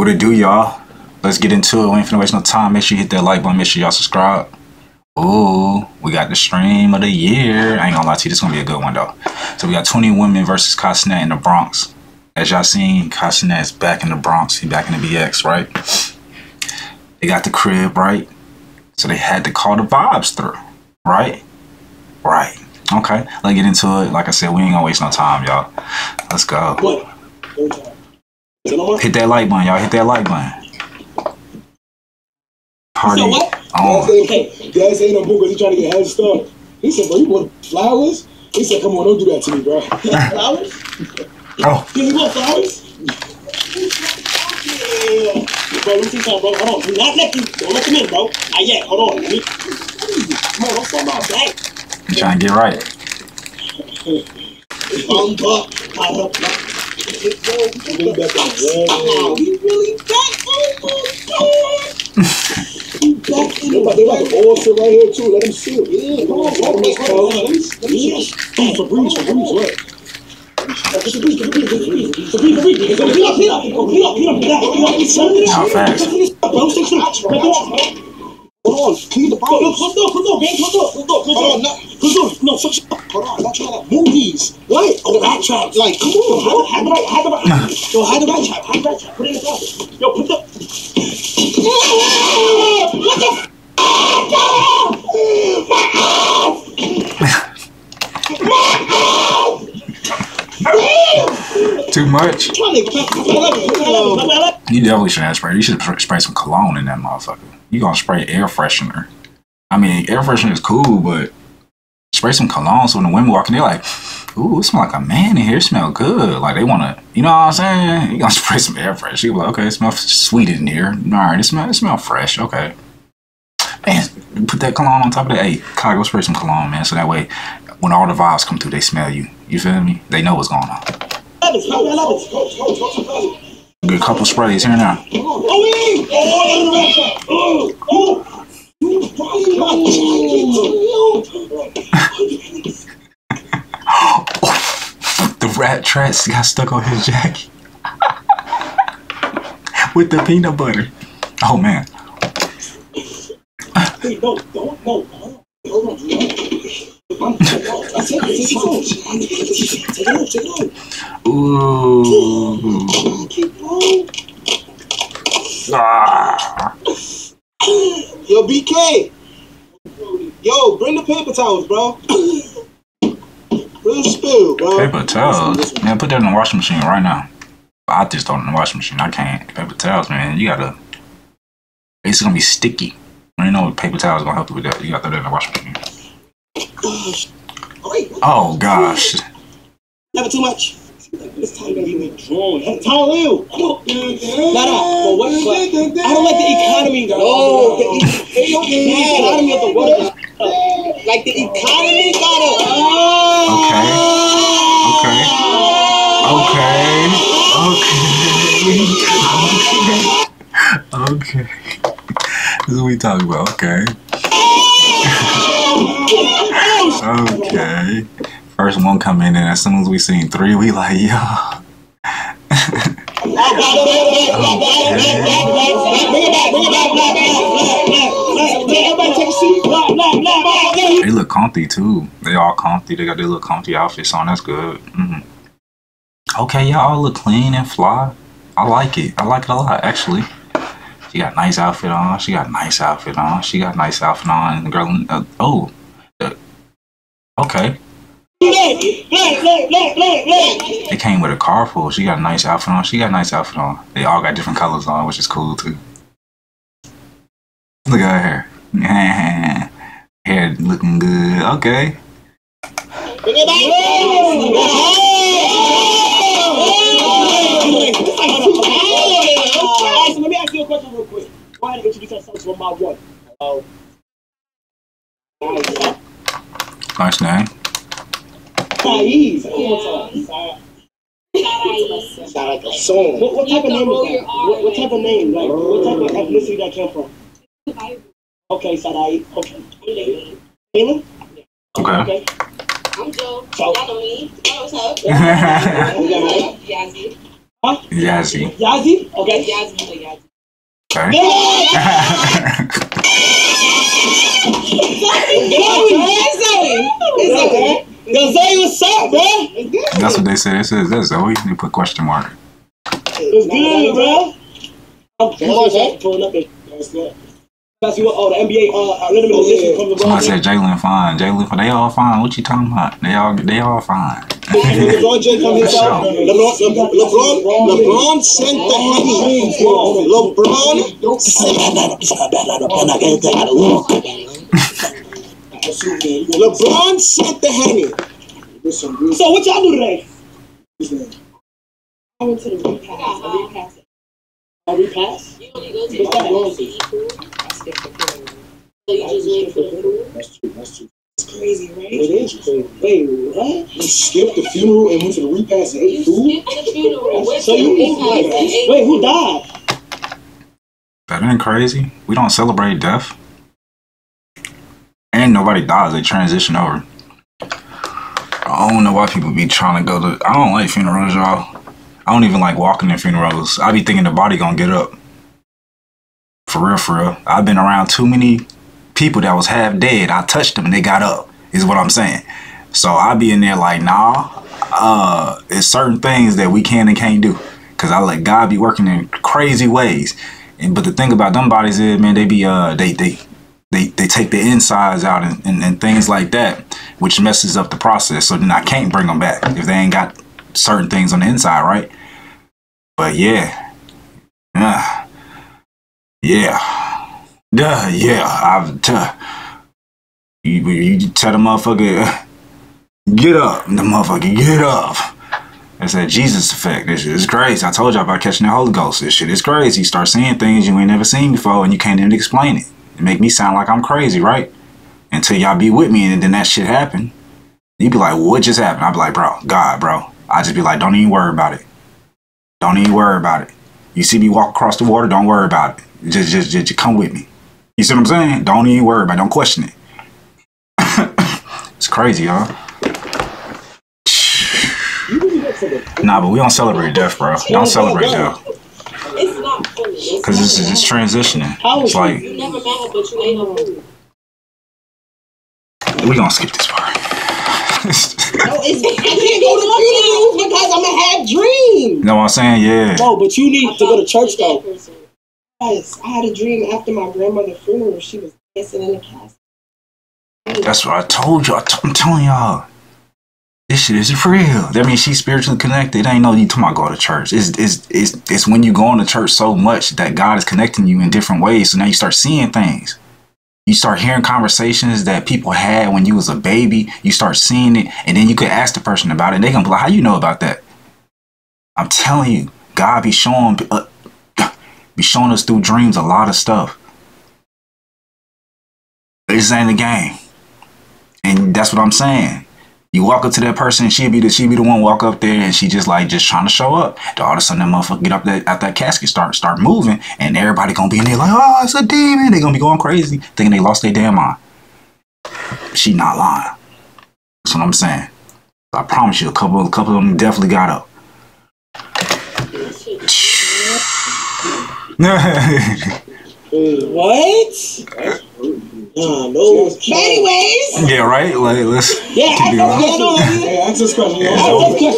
What it do, y'all? Let's get into it. We ain't finna waste no time. Make sure you hit that like button. Make sure y'all subscribe. Ooh, we got the stream of the year. I ain't gonna lie to you, this is gonna be a good one though. So we got 20 women versus Kai Cenat in the Bronx. As y'all seen, Kai Cenat is back in the Bronx. He back in the BX, right? They got the crib, right? So they had to call the vibes through, right? Right. Okay, let's get into it. Like I said, we ain't gonna waste no time, y'all. Let's go. Hit that like button, y'all. Hit that like button. Party. Dad said no book because he trying to get head stuff. He said, bro, you want flowers? He said, come on, don't do that to me, bro. Flowers? Oh. You want flowers? Yeah. Bro, let me see, bro. Hold on. Do not let him. Don't let him in, bro. Not yet. Hold on. Come on, don't stop my back. I'm trying to get right. We really back. Oh my God. They about to all sit right here too. Let them sit. Yeah, come on, bro. Come on. Too much. You definitely shouldn't have sprayed. You should spray some cologne in that motherfucker. You gonna spray air freshener. I mean, air freshener is cool, but spray some cologne so when the women walk in, they're like, ooh, it smell like a man in here. It smell good. Like they wanna, you know what I'm saying? You gonna spray some air fresh. You be like, okay, it smells sweet in here. Alright, it smell fresh. Okay. Man, put that cologne on top of that. Hey, Kai, go spray some cologne, man. So that way, when all the vibes come through, they smell you. You feel me? They know what's going on. Good couple sprays here now. The rat tracks got stuck on his jacket with the peanut butter. Oh man. Hey, no. Ooh. Ah. Yo, BK. Yo, bring the paper towels, bro. Real spill, bro. Paper towels? Man, put that in the washing machine right now. I just throw it in the washing machine. I can't. Paper towels, man. You gotta. It's gonna be sticky. I don't know if paper towels gonna help you with that. You got to throw that in the washing machine. Oh gosh. Never too much. This time that you were drawn. I don't like the economy though. Oh, the economy of the world. Like the economy got it. Okay. This is what we talking about, okay. Okay. First one come in and as soon as we seen three, we like, yo. Okay. They look comfy too. They all comfy. They got their little comfy outfits on. That's good. Okay, y'all look clean and fly. I like it. I like it a lot, actually. She got nice outfit on. And the girl, okay. They came with a car full. She got a nice outfit on. They all got different colors on, which is cool too. Look at her hair. Hair looking good. Okay. Let me ask you a question real quick. Go ahead and introduce yourself to my one. Hello. Nice name. Saiz. Sound like a song. What type of name is that? What type of name? Like, what type of ethnicity that came from? Okay, Saiz. Okay. Taylor? Okay. I'm Joe. Y'all know me. What's up? Huh? Yazzie. Yazzie? Okay. Yazzie. Okay. It's okay. Yo, Zoe, what's up, bro? That's what they say. This is Zoe. You put question mark. It's good, bro. I'm pulling up it. That's what all the NBA rhythm from the ball. I said Jalen Fine. They all fine. What you talking about? They all fine. LeBron James come himself. LeBron sent the heavy. LeBron sent the heavy. So what y'all do today? I went to the repass. You only go to the So you just wait for the funeral? That's true. It's crazy, right? It is crazy. Wait, what? You skipped the funeral and went to the repast and ate food? You skipped the funeral. So you ate. Wait, who died? That ain't crazy. We don't celebrate death. And nobody dies. They transition over. I don't know why people be trying to go to... I don't like funerals, y'all. I don't even like walking in funerals. I be thinking the body gonna get up. For real. I've been around too many people that was half dead. I touched them and they got up, is what I'm saying. So I be in there like, nah, it's certain things that we can and can't do. Because I let God be working in crazy ways. But the thing about them bodies is, man, they be, they take the insides out and things like that, which messes up the process. So then I can't bring them back if they ain't got certain things on the inside, right? But yeah. You tell the motherfucker, get up. The motherfucker, get up. That's that Jesus effect. This shit is crazy. I told y'all about catching the Holy Ghost. This shit is crazy. You start seeing things you ain't never seen before and you can't even explain it. It make me sound like I'm crazy, right? Until y'all be with me and then that shit happen. You be like, well, what just happened? I be like, bro, God, bro. I just be like, don't even worry about it. Don't even worry about it. You see me walk across the water, don't worry about it. Just come with me. You see what I'm saying? Don't even worry about it. Don't question it. It's crazy, y'all. Nah, but we don't celebrate death, bro. Don't celebrate death. It's not funny. Because it's transitioning. It's like... You never mad, but you ain't no food. We gonna skip this part. I can't go to the funeral because I'm gonna have dreams. You know what I'm saying? Yeah. No, but you need to go to church, though. Yes, I had a dream after my grandmother's funeral. She was dancing in the casket. That's what I told you. I'm telling y'all, this shit is real. That means she's spiritually connected. It ain't no need to go to church. It's when you go into church so much that God is connecting you in different ways. So now you start seeing things. You start hearing conversations that people had when you was a baby. You start seeing it, and then you could ask the person about it. And they gonna be like, "How you know about that?" I'm telling you, God be showing. He's showing us through dreams a lot of stuff. This ain't a game. And that's what I'm saying. You walk up to that person and she be the one walk up there and she just trying to show up. All of a sudden that motherfucker get up out that casket, start moving, and everybody gonna be in there like, oh, it's a demon. They gonna be going crazy, thinking they lost their damn mind. She not lying. That's what I'm saying. I promise you a couple of them definitely got up. What? No. Anyways. Yeah, right? Like, ask this question. Okay,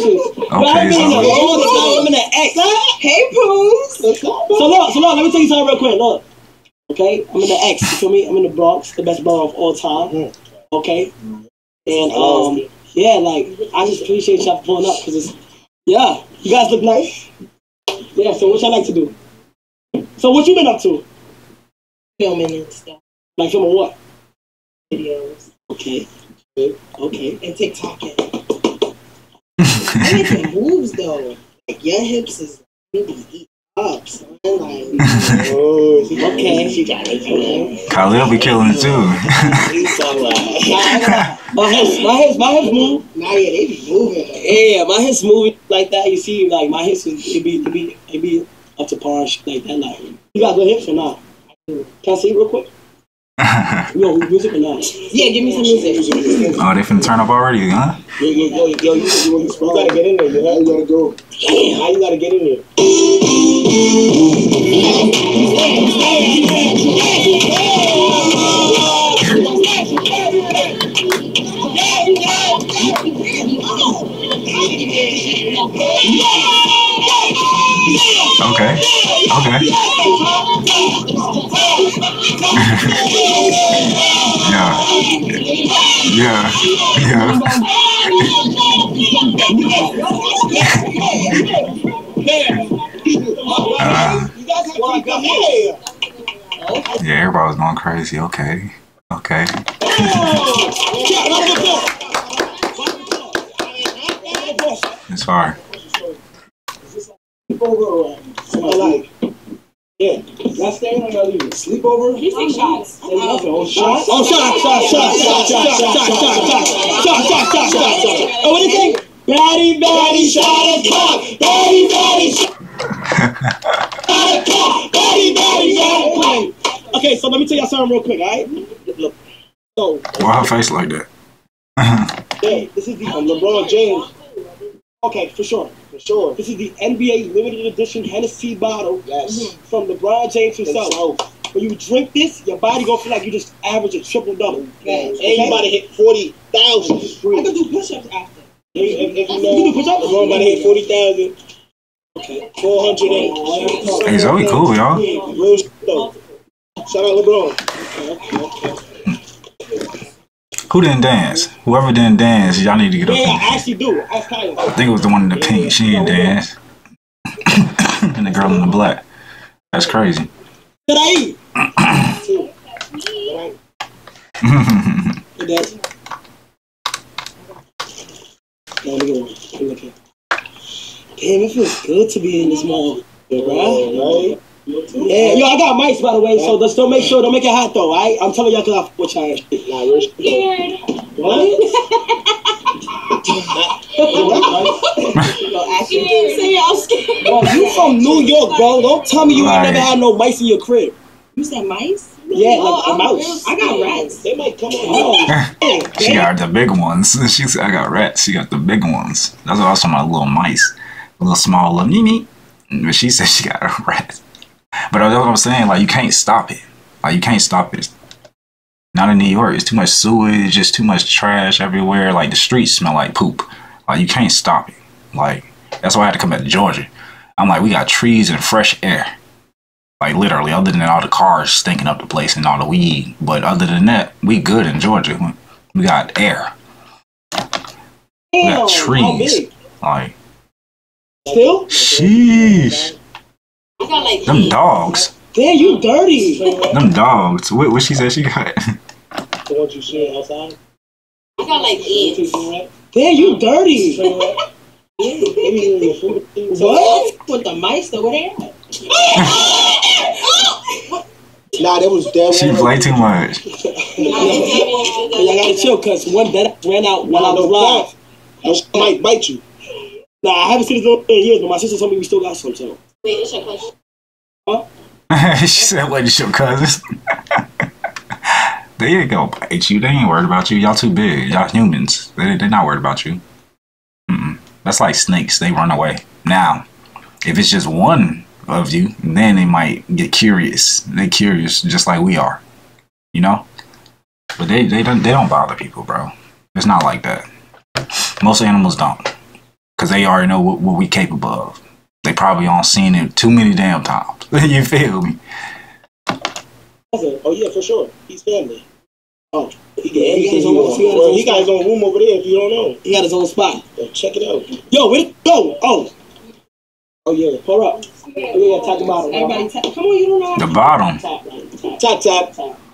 I'm gonna ask. Hey, Poos. So look, let me tell you something real quick. Look. Okay? I'm in the X, you feel me? I'm in the Bronx, the best bar of all time. Okay? And, I just appreciate y'all pulling up, because it's, you guys look nice. Yeah, so what y'all like to do? So what you been up to? Filming and stuff. Like filming what? Videos. Okay. And TikToking. Everything moves though. Like your hips is really eat up. So I'm like, oh, okay, she got it. Khalil be killing it too. My hips move. Nah, yeah, they be moving. Yeah, my hips moving like that. You see, like my hips it be up to par and shit like that. Like, you got good hips or not? Can I see you real quick? Yo, music or not? Yeah, give me some music. Oh, they finna turn up already, huh? Yo, you gotta get in there. You gotta go. How you gotta get in there? Okay. Okay. Yeah. Yeah. Yeah. Yeah, everybody was going crazy. Okay. Okay. It's hard. Sleepover, like, yeah. Last thing I gotta leave. Sleepover. He's taking shots. Oh, shots! Oh, shots! Shots! Shots! Shots! Shots! Shots! Shots! Shots! Shots! Shots! Shots! Oh, what do you think? Batty, batty, shot a cop. Batty, batty, shot a cop. Batty, batty, shot a cop. Okay, so let me tell y'all something real quick, all right? Look. So. Why her face like that? Hey, this is the LeBron James. Okay, for sure, for sure. This is the NBA limited edition Hennessy bottle from LeBron James himself. When you drink this, your body gonna feel like you just average a triple double. Yes. Okay? Everybody hit 40,000. I can do push-ups after. If you know, you can do push-ups. Everybody hit 40,000. Okay, 400. Hey, Zoe, cool, y'all. Shout out LeBron. Okay. Who didn't dance? Whoever didn't dance, y'all need to get up. Yeah, I actually do. I think it was the one in the pink. She didn't dance. And the girl in the black. That's crazy. Did I eat? Damn, it feels good to be in this mall. Right? Yeah, yo, I got mics by the way, so let's don't make it hot though, alright? I'm telling y'all cause I what y'all weird. What? You didn't say I was scared. Well, you from New York, bro. Don't tell me you ain't never had no mice in your crib. You said mice? Yeah, like a mouse. I got rats. They might come on. She got the big ones. She said I got rats. She got the big ones. That's also my little mice. A little small little mini. But she said she got a rat. But that's what I'm saying, like, you can't stop it. Like, you can't stop it. Not in New York. It's too much sewage. It's too much trash everywhere. Like, the streets smell like poop. Like, you can't stop it. Like, that's why I had to come back to Georgia. I'm like, we got trees and fresh air. Like, literally, other than all the cars stinking up the place and all the weed. But other than that, we good in Georgia. We got air. We got trees. Like, still? Sheesh. Like them dogs. Damn, you dirty. Them dogs. What she said she got? The ones you see outside? I got like ants. Damn, you dirty. What? With the mice over there? Nah, that was dead. She played too much. I gotta chill because one that ran out while I was live. I might bite you. Nah, I haven't seen this in years, but my sister told me we still got some, so. Wait, it's your cousin. Huh? She said, wait, it's your cousins. They ain't gonna bite you. They ain't worried about you. Y'all too big. Y'all humans. They're not worried about you. Mm-mm. That's like snakes. They run away. Now, if it's just one of you, then they might get curious. They're curious just like we are. You know? But they don't bother people, bro. It's not like that. Most animals don't. Because they already know what we're capable of. They probably aren't seen it too many damn times. You feel me? Oh yeah, for sure. He's family. Oh, he got his own room over there. If you don't know, he got his own spot. Yo, check it out. Yo, where it go? Oh yeah. Hold up. We gotta talk about it. Everybody, come on, you don't know. The bottom. Tap.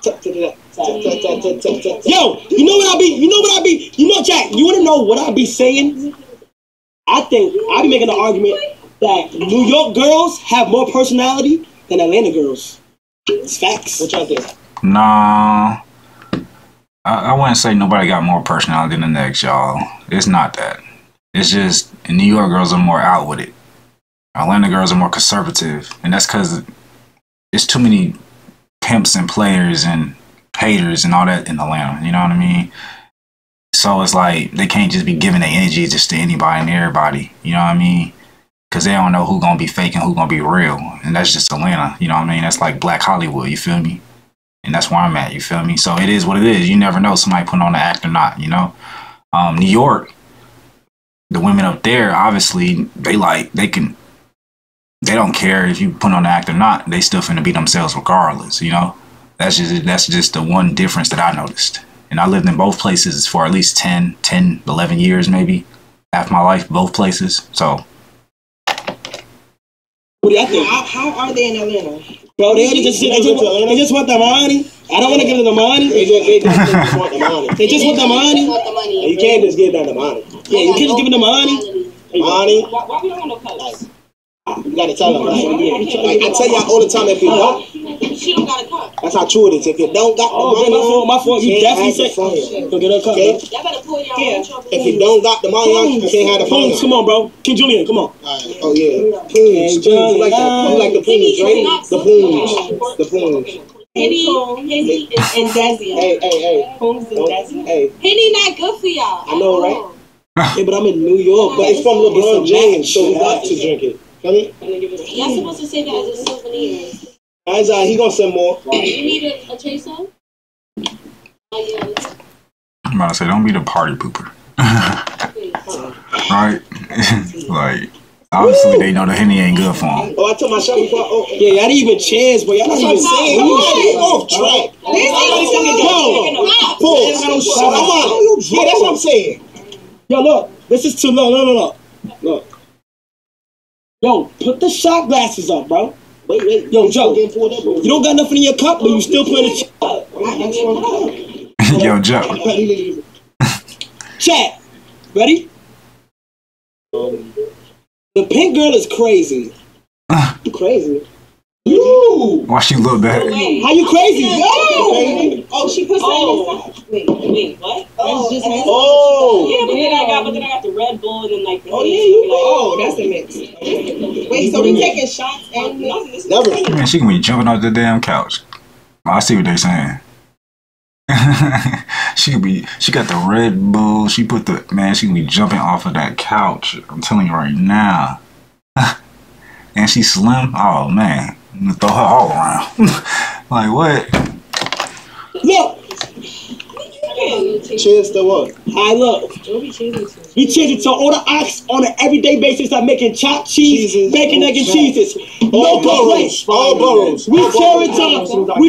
Yo, you know what I be? You know, Jack. You wanna know what I be saying? I think I be making an argument that New York girls have more personality than Atlanta girls. It's facts. What y'all think? Nah. I wouldn't say nobody got more personality than the next, y'all. It's not that. It's just New York girls are more out with it. Atlanta girls are more conservative. And that's because it's too many pimps and players and haters and all that in Atlanta. You know what I mean? So it's like they can't just be giving their energy just to anybody and everybody. You know what I mean? Because they don't know who's going to be fake and who's going to be real. And that's just Atlanta. You know what I mean? That's like Black Hollywood. You feel me? And that's where I'm at. You feel me? So it is what it is. You never know somebody putting on the act or not, you know? New York, the women up there, obviously, they don't care if you put on the act or not. They still finna be themselves regardless, you know? That's just the one difference that I noticed. And I lived in both places for at least 11 years maybe. Half my life, both places. So how are they in Atlanta? Bro, they just want the money. I don't want to give them the money. They just want the money. They just want the money. You can't just give them the money. Yeah, you can't just give them the money. Money. Why we don't want no cuss? You gotta tell them. I tell y'all all the time, if you don't, she don't got a cup. That's how true it is. If you don't got the money, my fault. You definitely said, "Go get a cup." Y'all better pull your own trouble. If you don't got the money, you can't have the phone. Come on, bro. King Julian, come on. Oh yeah, King Julian. Like the pooms, right? The pooms, the pooms. Henny, and Desi. Hey. Pooms and Desi. Hey. Henny not good for y'all. I know, right? Yeah, but I'm in New York, but it's from LeBron James, so we got to drink it. Y'all supposed to say that as a souvenir. He gonna send more. You need a chaser? I'm about to say, don't be the party pooper. Right? Like, obviously, they know the Henny ain't good for them. Oh, I took my shot before. Oh, yeah, y'all didn't even chance, but y'all not even saying. You off track. Come on. Yeah, that's what I'm saying. Yo, look. This is too low. Look. Yo, put the shot glasses up, bro. Wait. Yo, Joe, you don't got nothing in your cup, but you still putting it up. Yo, Joe. Chat. Ready? The pink girl is crazy. You crazy? You! Why she look bad? How you crazy? Yo! Oh, she puts that in the side. Wait, what? Oh! Yeah, but then I got the Red Bull and then like the... Oh, yeah, you go. Oh, that's a mix. Wait, so we taking shots and... Man, she can be jumping off the damn couch. I see what they saying. She got the Red Bull. She put the... Man, she can be jumping off of that couch. I'm telling you right now. And she's slim. Oh, man. I'm gonna throw her all around. Like, what? Look! Cheers to what? I look. We cheers to all the ox on an everyday basis. I'm making chopped cheese, bacon, egg, and cheeses. All burrows. We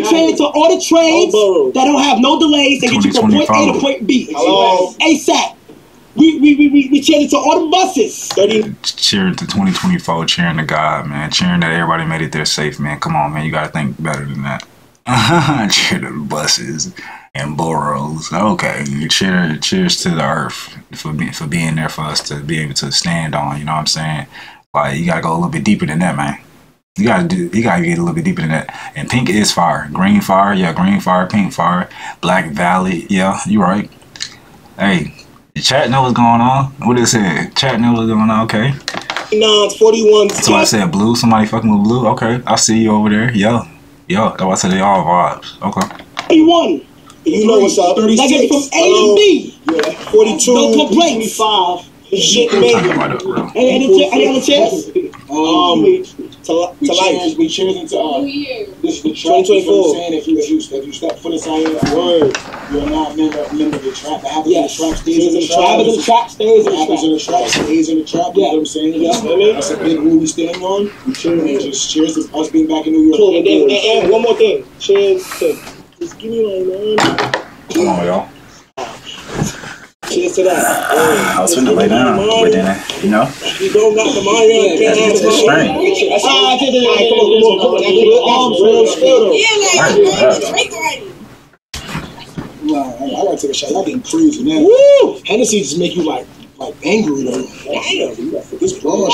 cheering to all the trains that don't have no delays. They get you from point A to point B. Hello. ASAP. We cheering to all the buses. Cheering to 2024, cheering to God, man. Cheering that everybody made it there safe, man. Come on, man. You got to think better than that. Cheer to the buses and boroughs. Okay. Cheers to the earth for being there for us to be able to stand on. You know what I'm saying? Like, you got to go a little bit deeper than that, man. You gotta get a little bit deeper than that. And pink is fire. Green fire. Yeah, green fire, pink fire. Black Valley. Yeah, you right. Hey. Chat know what's going on. What is it? Chat know what's going on. Okay. No, it's 41. So I said blue. Somebody fucking with blue. Okay, I see you over there. Yo. That's why I said they all vibes. Okay. 41. You know what's up? 36. Like from A to B. Yeah. 42. No complaints. 45. Shit, man. Any other chance? To life. We cheering to this is the trap. You know what I'm saying? If you step foot inside your word, you are not a member of the trap. What happens in the trap stays in the trap. What happens in the trap stays in the trap. You know what I'm saying? That's a big rule we standing on. We cheering. Just cheers to us being back in New York. Cool. And one more thing. Cheers to. Just give me one. Come on, y'all. Cheers to that. I was finna lay down, but then you know. You don't got the money. That's just the strain. I gotta take a shot. Y'all getting crazy now. Woo! Hennessy just make you like angry though. This broad.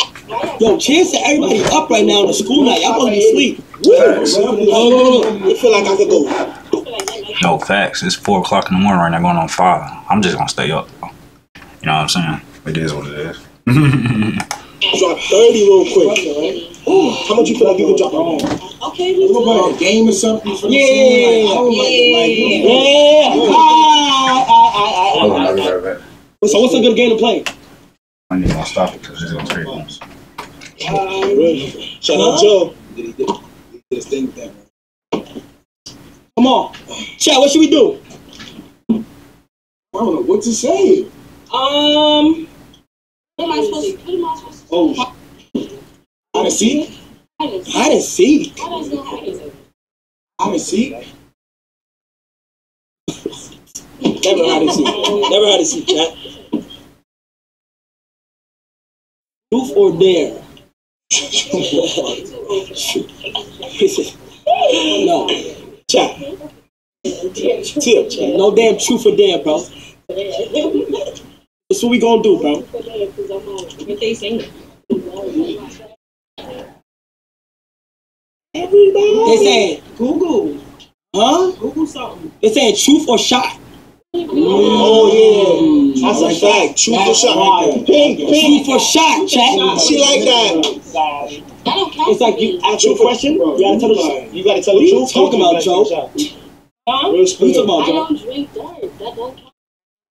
Yo, cheers to everybody up right now on a school night. Y'all gonna be asleep. Woo! I feel like I could go. No facts. It's 4 o'clock in the morning right now, going on 5. I'm just gonna stay up. You know what I'm saying? It is what it is. Drop 30 real quick. Ooh, how much you feel like you can drop on? Okay, we go a game or something. So what's a good game to play? I need to stop it because it's gonna take Really? Shout out Joe. He did his thing with that one. Come on. Chat, what should we do? I don't know what to say. What am I supposed to do? Oh, hide and seek? Hide and seek? Hide and seek? Never hide and seek. Never hide and seek, chat. Truth or dare? No. Chat. Tip, chat. No damn truth or dare, bro. That's what we gonna do, bro. Everybody. They saying Google. Huh? Google something. They saying truth or shot. Oh yeah, that's a fact. Truth or shot. Truth or shot, chat. She like that. It's like you ask a question. You gotta tell the. You gotta tell the truth. Talk about Joe. Huh? What you talking about, Joe? I don't drink dirt. That don't count.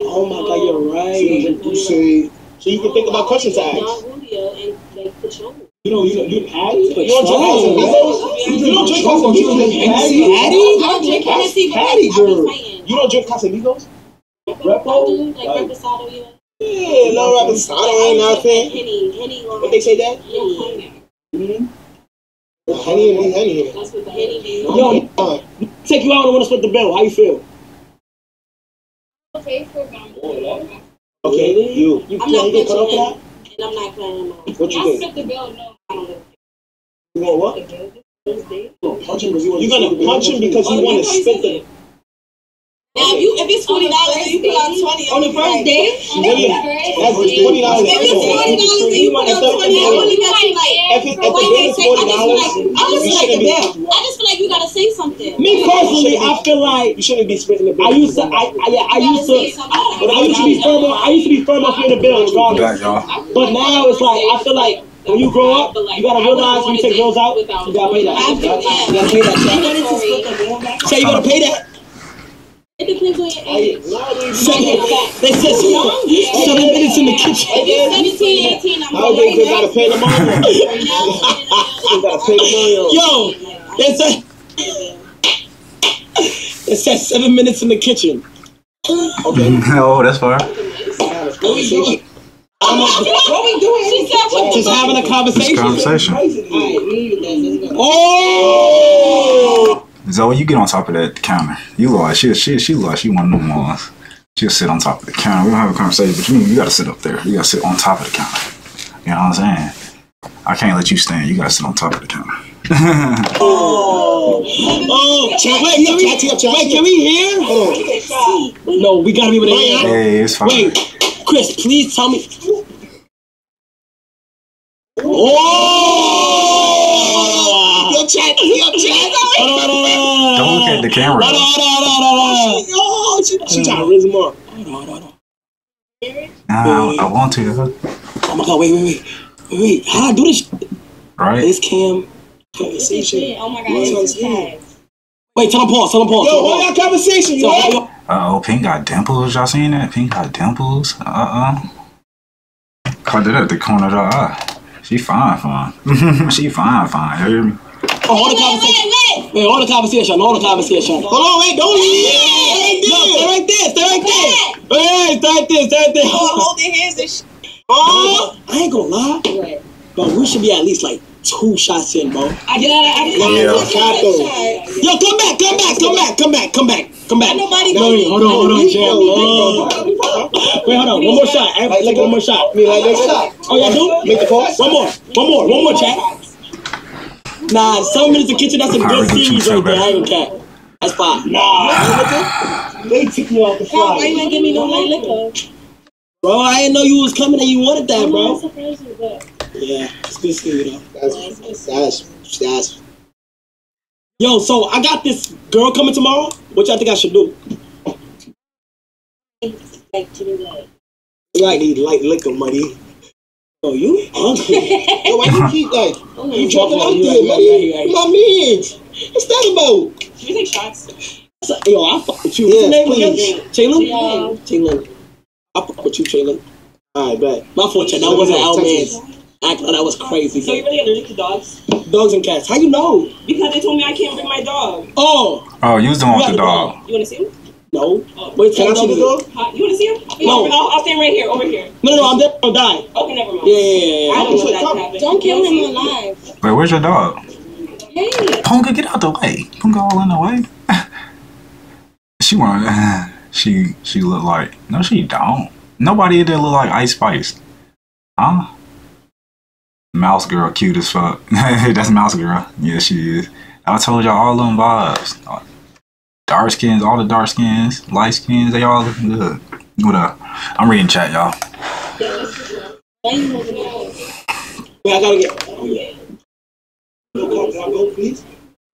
Oh my God, you're right. You see, so you can think about questions to ask. You don't drink Casamigos? Repo? Yeah, no Reposado ain't nothing. What they say that? Henny. That's what the Henny means. Yo, take you out and want to split the bill. How you feel? Okay, for Bamboo. Okay, you can't cut off that? And I'm not planning on it. What you think? I split the bill, no, I don't know. You want what? You're going to punch him because you want to split the bill. Now, if it's $20, you put out $20 on the first day. That's $20. If it's $40, then you put out $20. I only got you like. I just like the bill. I just feel like you gotta say something. Me personally, I feel like you shouldn't be splitting the bill. I used to be firm on splitting the bill regardless. But now it's like I feel like. When you grow up, you gotta realize when you take bills out, you gotta pay that. So you gotta pay that. It depends on your age. They said 7 minutes in the kitchen. If you're 17, 18, I'm going to pay. I gotta pay them all. Yo, they said 7 minutes in the kitchen. Okay. Oh, that's far. What we doing? Just having a conversation. Oh. Zoe, you get on top of that counter. You lost. She lost. She won them all. She'll sit on top of the counter. We don't have a conversation, but you gotta sit up there. You gotta sit on top of the counter. You know what I'm saying? I can't let you stand. You gotta sit on top of the counter. Wait, can we hear? Oh. No, we gotta be with it. Hey, it's fine. Wait, Chris, please tell me. Oh! Your chat. Don't look at the camera. She trying to raise him up. Nah, I want to. Oh my God, wait. How I do this? Right. This cam conversation. Oh my God, it's chat. Wait, tell him pause. Yo, hold that conversation, you know? Uh-oh, Pink got dimples. Y'all seen that? Pink got dimples. Caught it at the corner of the eye. She fine. She fine. You hear me? Oh, all the conversation. Wait, all the conversation. Hold on, wait, don't leave. Stay right there. Holding hands and shit. Oh, I ain't gonna lie. What? But we should be at least like 2 shots in, bro. I get out of Yo, come back. Hold on, Jam. Wait, hold on. One more shot. One more shot. Oh, y'all do? Make the call. One more, chat. Nah, 7 minutes in the kitchen, that's a good series right there. I ain't cat. That's fine. Nah. They took me off the fly. Why you ain't give me no light liquor? Bro, I didn't know you was coming and you wanted that, bro. Yeah, it's good seeing you, though. That's. Yo, so I got this girl coming tomorrow. What y'all think I should do? Like to do what? Like need light liquor, money. Oh, you hungry? Yo, why you keep like you dropping out there, buddy? My mans, what's that about? You take shots. Yo, I fuck with you. Yeah, Chaylin. I fuck with you, Chaylin. All right, bet. My fortune. That wasn't our mans. act like I was crazy. So you're really allergic to dogs? Dogs and cats. How you know? Because they told me I can't bring my dog. Oh. Oh, you was the one with the dog. You want to see him? No. Oh. Wait, can I see the dog? You want to see him? No. I'll stand right here, over here. No, no, I'm definitely going to die. Okay, never mind. Yeah. I don't know that can happen. Don't kill him alive. Wait, where's your dog? Hey. Punga, get out the way. Punga all in the way. She wanted she look like, no she don't. Nobody in there look like Ice Spice. Huh? Mouse Girl cute as fuck. That's Mouse Girl. Yeah, she is. I told y'all all them vibes. Dark skins, all the dark skins, light skins, they all look good. What up? I'm reading chat, y'all. I gotta get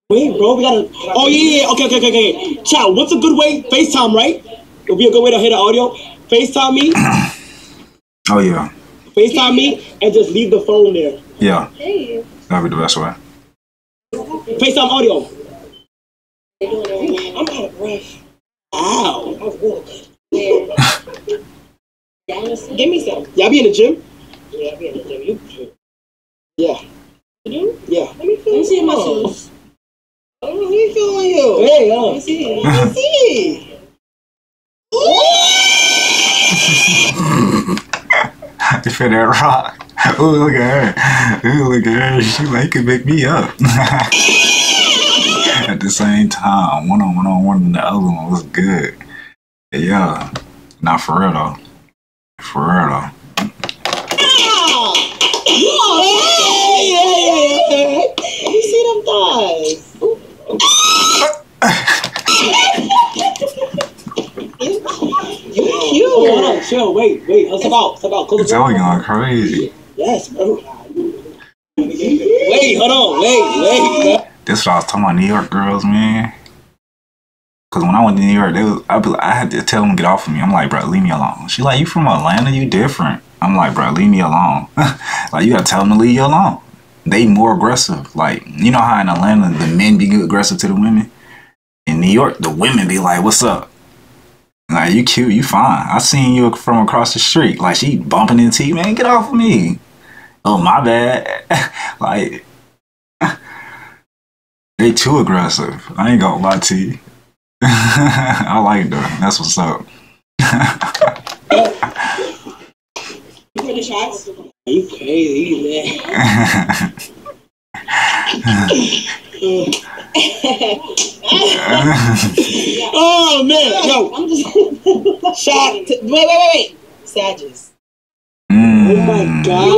wait, bro, we gotta. Oh yeah, yeah. Okay. Chat, what's a good way? FaceTime, right? It'll be a good way to hear the audio. FaceTime me. Oh yeah. FaceTime me and just leave the phone there. Yeah. Hey. That'd be the best way. FaceTime audio. I'm out of breath. Ow. Give me some. Y'all be in the gym? Yeah, I be in the gym. You? Yeah. You do? Yeah. Let me see my shoes. Oh, let me feel you. Hey, yo. Let me see. Let me see. You feel that rock? Ooh, look at her. Ooh, look at her. She like could pick me up. At the same time, one on one, and the other one was good. Yeah. Not for real though. For real though. You see them thighs? you hold on, chill, wait. Step out. Close the door. It's going crazy. Yes, bro. Wait, hold on, wait. This is what I was talking about, New York girls, man. Cause when I went to New York, I had to tell them to get off of me. I'm like, bro, leave me alone. She like, you from Atlanta, you different. I'm like, bro, leave me alone. Like, you gotta tell them to leave you alone. They more aggressive. Like, you know how in Atlanta the men be aggressive to the women? In New York, the women be like, what's up? Like, you cute, you fine. I seen you from across the street. Like, she bumping into you, man, get off of me. Oh, my bad. Like, they too aggressive. I ain't gonna lie to you. I like them. That's what's up. You hear the shots? You crazy, man. Oh, man. Yo. I'm just... Wait. Sagittarius. Mm. Oh, my God.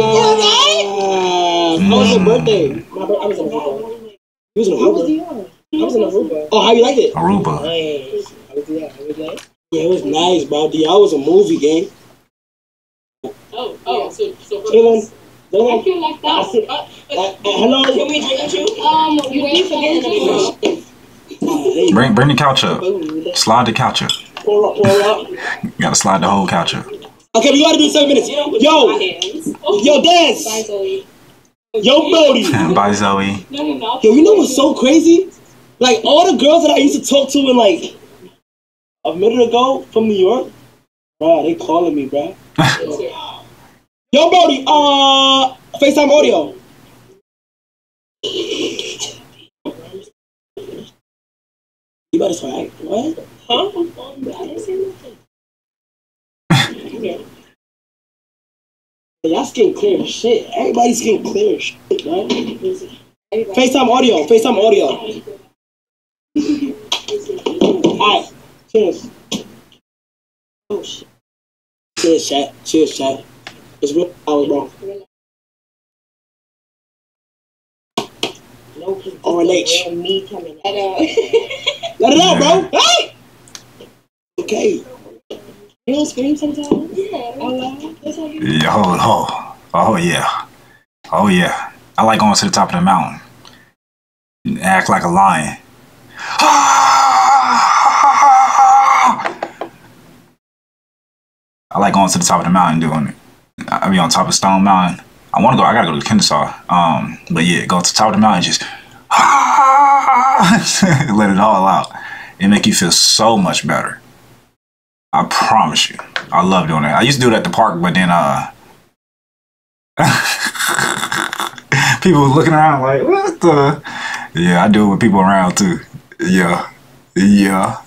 How was your birthday? I was in Aruba. You was in Aruba? I was in Aruba. Oh, how you like it? Aruba. Nice. How was it? Yeah, it was nice, bro. Y'all was a movie, gang. Oh, yeah. So I feel like that. Hello, can we drink with you? You ready for dinner? Bring the couch up. Slide the couch up. Pour up. You gotta slide the whole couch up. Okay, we gotta do 7 minutes. Yo, dance. Bye, Zoe. Yo, Brody. Bye, Zoe. No. Yo, you know what's so crazy? Like all the girls that I used to talk to in like a minute ago from New York, bro, they calling me, bro. Yo, Brody, FaceTime audio. You better swag. What? Huh? I didn't say nothing. Okay. Y'all skin clear as shit. Everybody's skin clear as shit, right? FaceTime audio. Alright, cheers. Oh, shit. Cheers, chat. It's real. I was wrong. No, RNH. Me coming out. Let it out, bro. Hey. Okay. You don't scream sometimes. Yeah. That's how you do. Oh yeah. I like going to the top of the mountain and act like a lion. I like going to the top of the mountain doing it. I be on top of Stone Mountain. I gotta go to Kennesaw. But yeah, go to the top of the mountain, just let it all out. It make you feel so much better. I promise you. I love doing that. I used to do it at the park, but then people looking around like, what the? Yeah, I do it with people around too. Yeah. Yeah.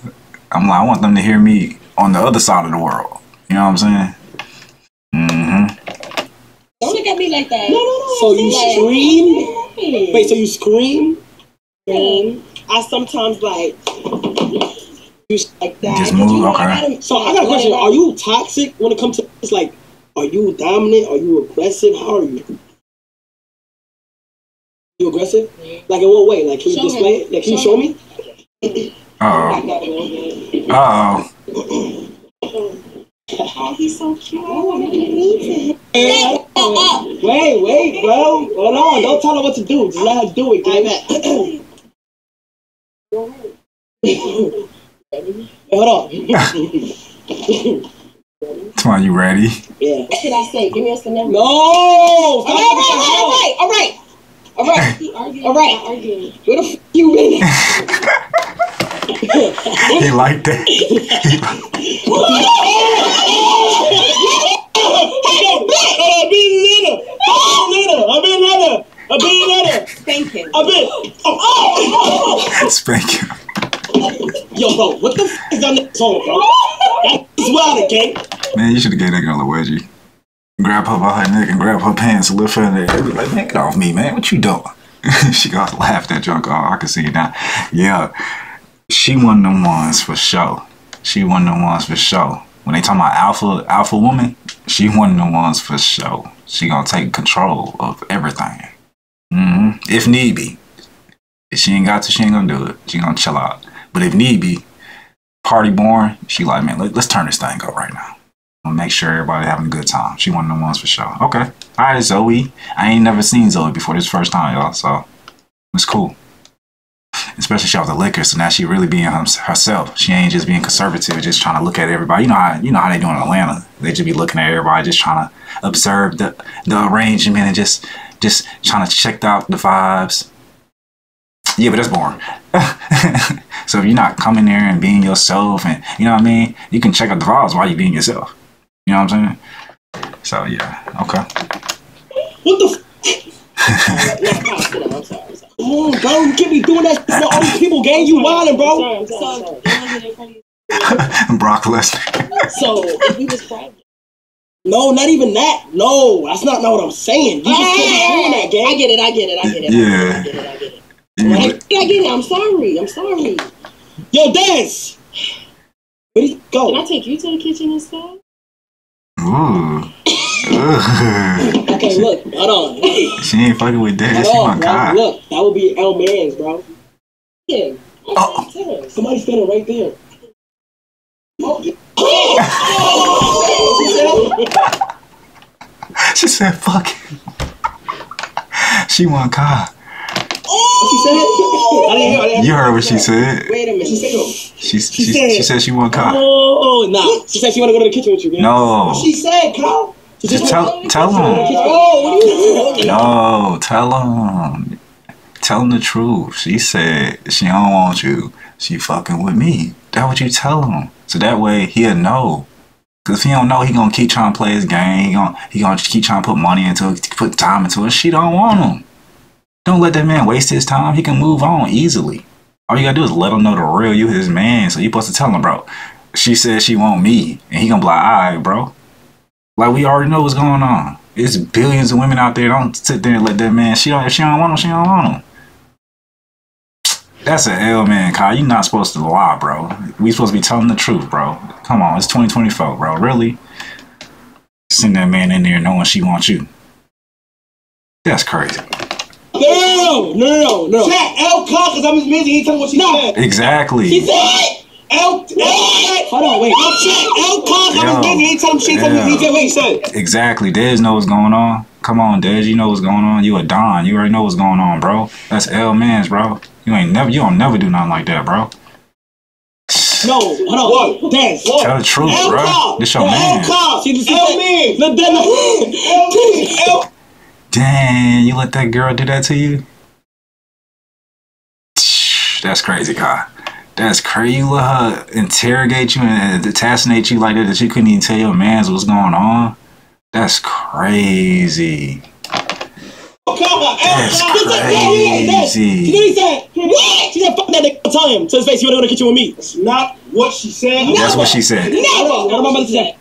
I'm like, I want them to hear me on the other side of the world. You know what I'm saying? Mm-hmm. Don't look at me like that. No. So you scream? Wait, so you scream? Scream. I sometimes like... like that. Just move, okay. So I got a question. Are you toxic when it comes to this? Like, are you dominant? Are you aggressive? How are you? You aggressive? Like, in what way? Like, can you display it? Like, can you show me? Oh, he's so cute. I want to meet him. Wait, bro. Hold on. Don't tell her what to do. Just let her do it, gang. Ready? Hold on. Come on, you ready? Yeah. What should I say? Give me a scenario. No! All right. Where the f*** you been? He liked that. I've been in it. Spank him. Spank him. Yo, bro, what the f*** is on that song, bro? That's wild, okay? Man, you should've gave that girl a wedgie. Grab her by her neck and grab her pants and lift her in there. Be like, man, get off me, man. What you doing? She got laughed at junk. Oh, I can see it now. Yeah. She won them ones for sure. When they talking about alpha woman, she won them ones for sure. She gonna take control of everything. Mm-hmm. If need be. If she ain't got to, she ain't gonna do it. She gonna chill out. But if need be, party born, she like, man, let's turn this thing up right now. I'll make sure everybody having a good time. She one of the ones for sure. Okay. All right, Zoe. I ain't never seen Zoe before. This first time, y'all. So it's cool. Especially she off the liquor, so now she really being herself. She ain't just being conservative, just trying to look at everybody. You know how they do in Atlanta. They just be looking at everybody, just trying to observe the arrangement and just trying to check out the vibes. Yeah, but that's boring. So if you're not coming there and being yourself and, you know what I mean, you can check out the vibes while you're being yourself. You know what I'm saying? So, yeah. Okay. What the f***? Come on, bro. You can't be doing that shit for all these people, gang. You wildin', bro. I'm Brock Lesnar. So, if we was private. No, not even that. No, that's not what I'm saying. You just can't be doing that, gang. I get it. Yeah. I get it. I get it. I'm sorry. Yo, dance. Where did go? Can I take you to the kitchen instead? Ooh. Okay, look. Hold on. She ain't fucking with dance. She my guy. Look, that would be El Man's, bro. Yeah. Oh. Somebody's standing right there. She said, "Fuck it." She want Kai. Oh, she said, I didn't hear. You heard what she said. Wait a minute. She said she want Kyle. Oh, no. She said she want to go to the kitchen with you, man. No. She said, Kyle. Just tell him. Oh, what are you doing? No, tell him. Tell him the truth. She said she don't want you. She fucking with me. That's what you tell him. So that way he'll know. Because if he don't know, he going to keep trying to play his game. He going to keep trying to put money into it, put time into it. She don't want him. Don't let that man waste his time. He can move on easily. All you gotta do is let him know the real you, his man. So you supposed to tell him, bro, she said she want me. And he gonna be like, all right, bro. Like, we already know what's going on. It's billions of women out there. Don't sit there and let that man. If she don't want him, she don't want him. That's an L, man, Kai. You're not supposed to lie, bro. We supposed to be telling the truth, bro. Come on, it's 2024, bro. Really? Send that man in there knowing she wants you. That's crazy. No. Chat, L call, because I'm his man, he ain't telling what she said. Exactly. She said, hold on, wait. L call, because I'm his man, he ain't telling shit, what he said. Exactly. Dez knows what's going on. Come on, Dez, you know what's going on. You a Don, you already know what's going on, bro. That's L man's, bro. You don't never do nothing like that, bro. No, hold on, Dez. Tell the truth, bro. This your man. L call, L man. L. Dang, you let that girl do that to you? That's crazy, Kai. That's crazy. You let her interrogate you and assassinate you like that you couldn't even tell your mans what's going on? That's crazy. cover. That's crazy. She said, what? She said, fuck that nigga all the time. So his face, you wanna go to the kitchen with me. That's not what she said. No, that's what she said. No, no, no, no, no, no, that's what she said.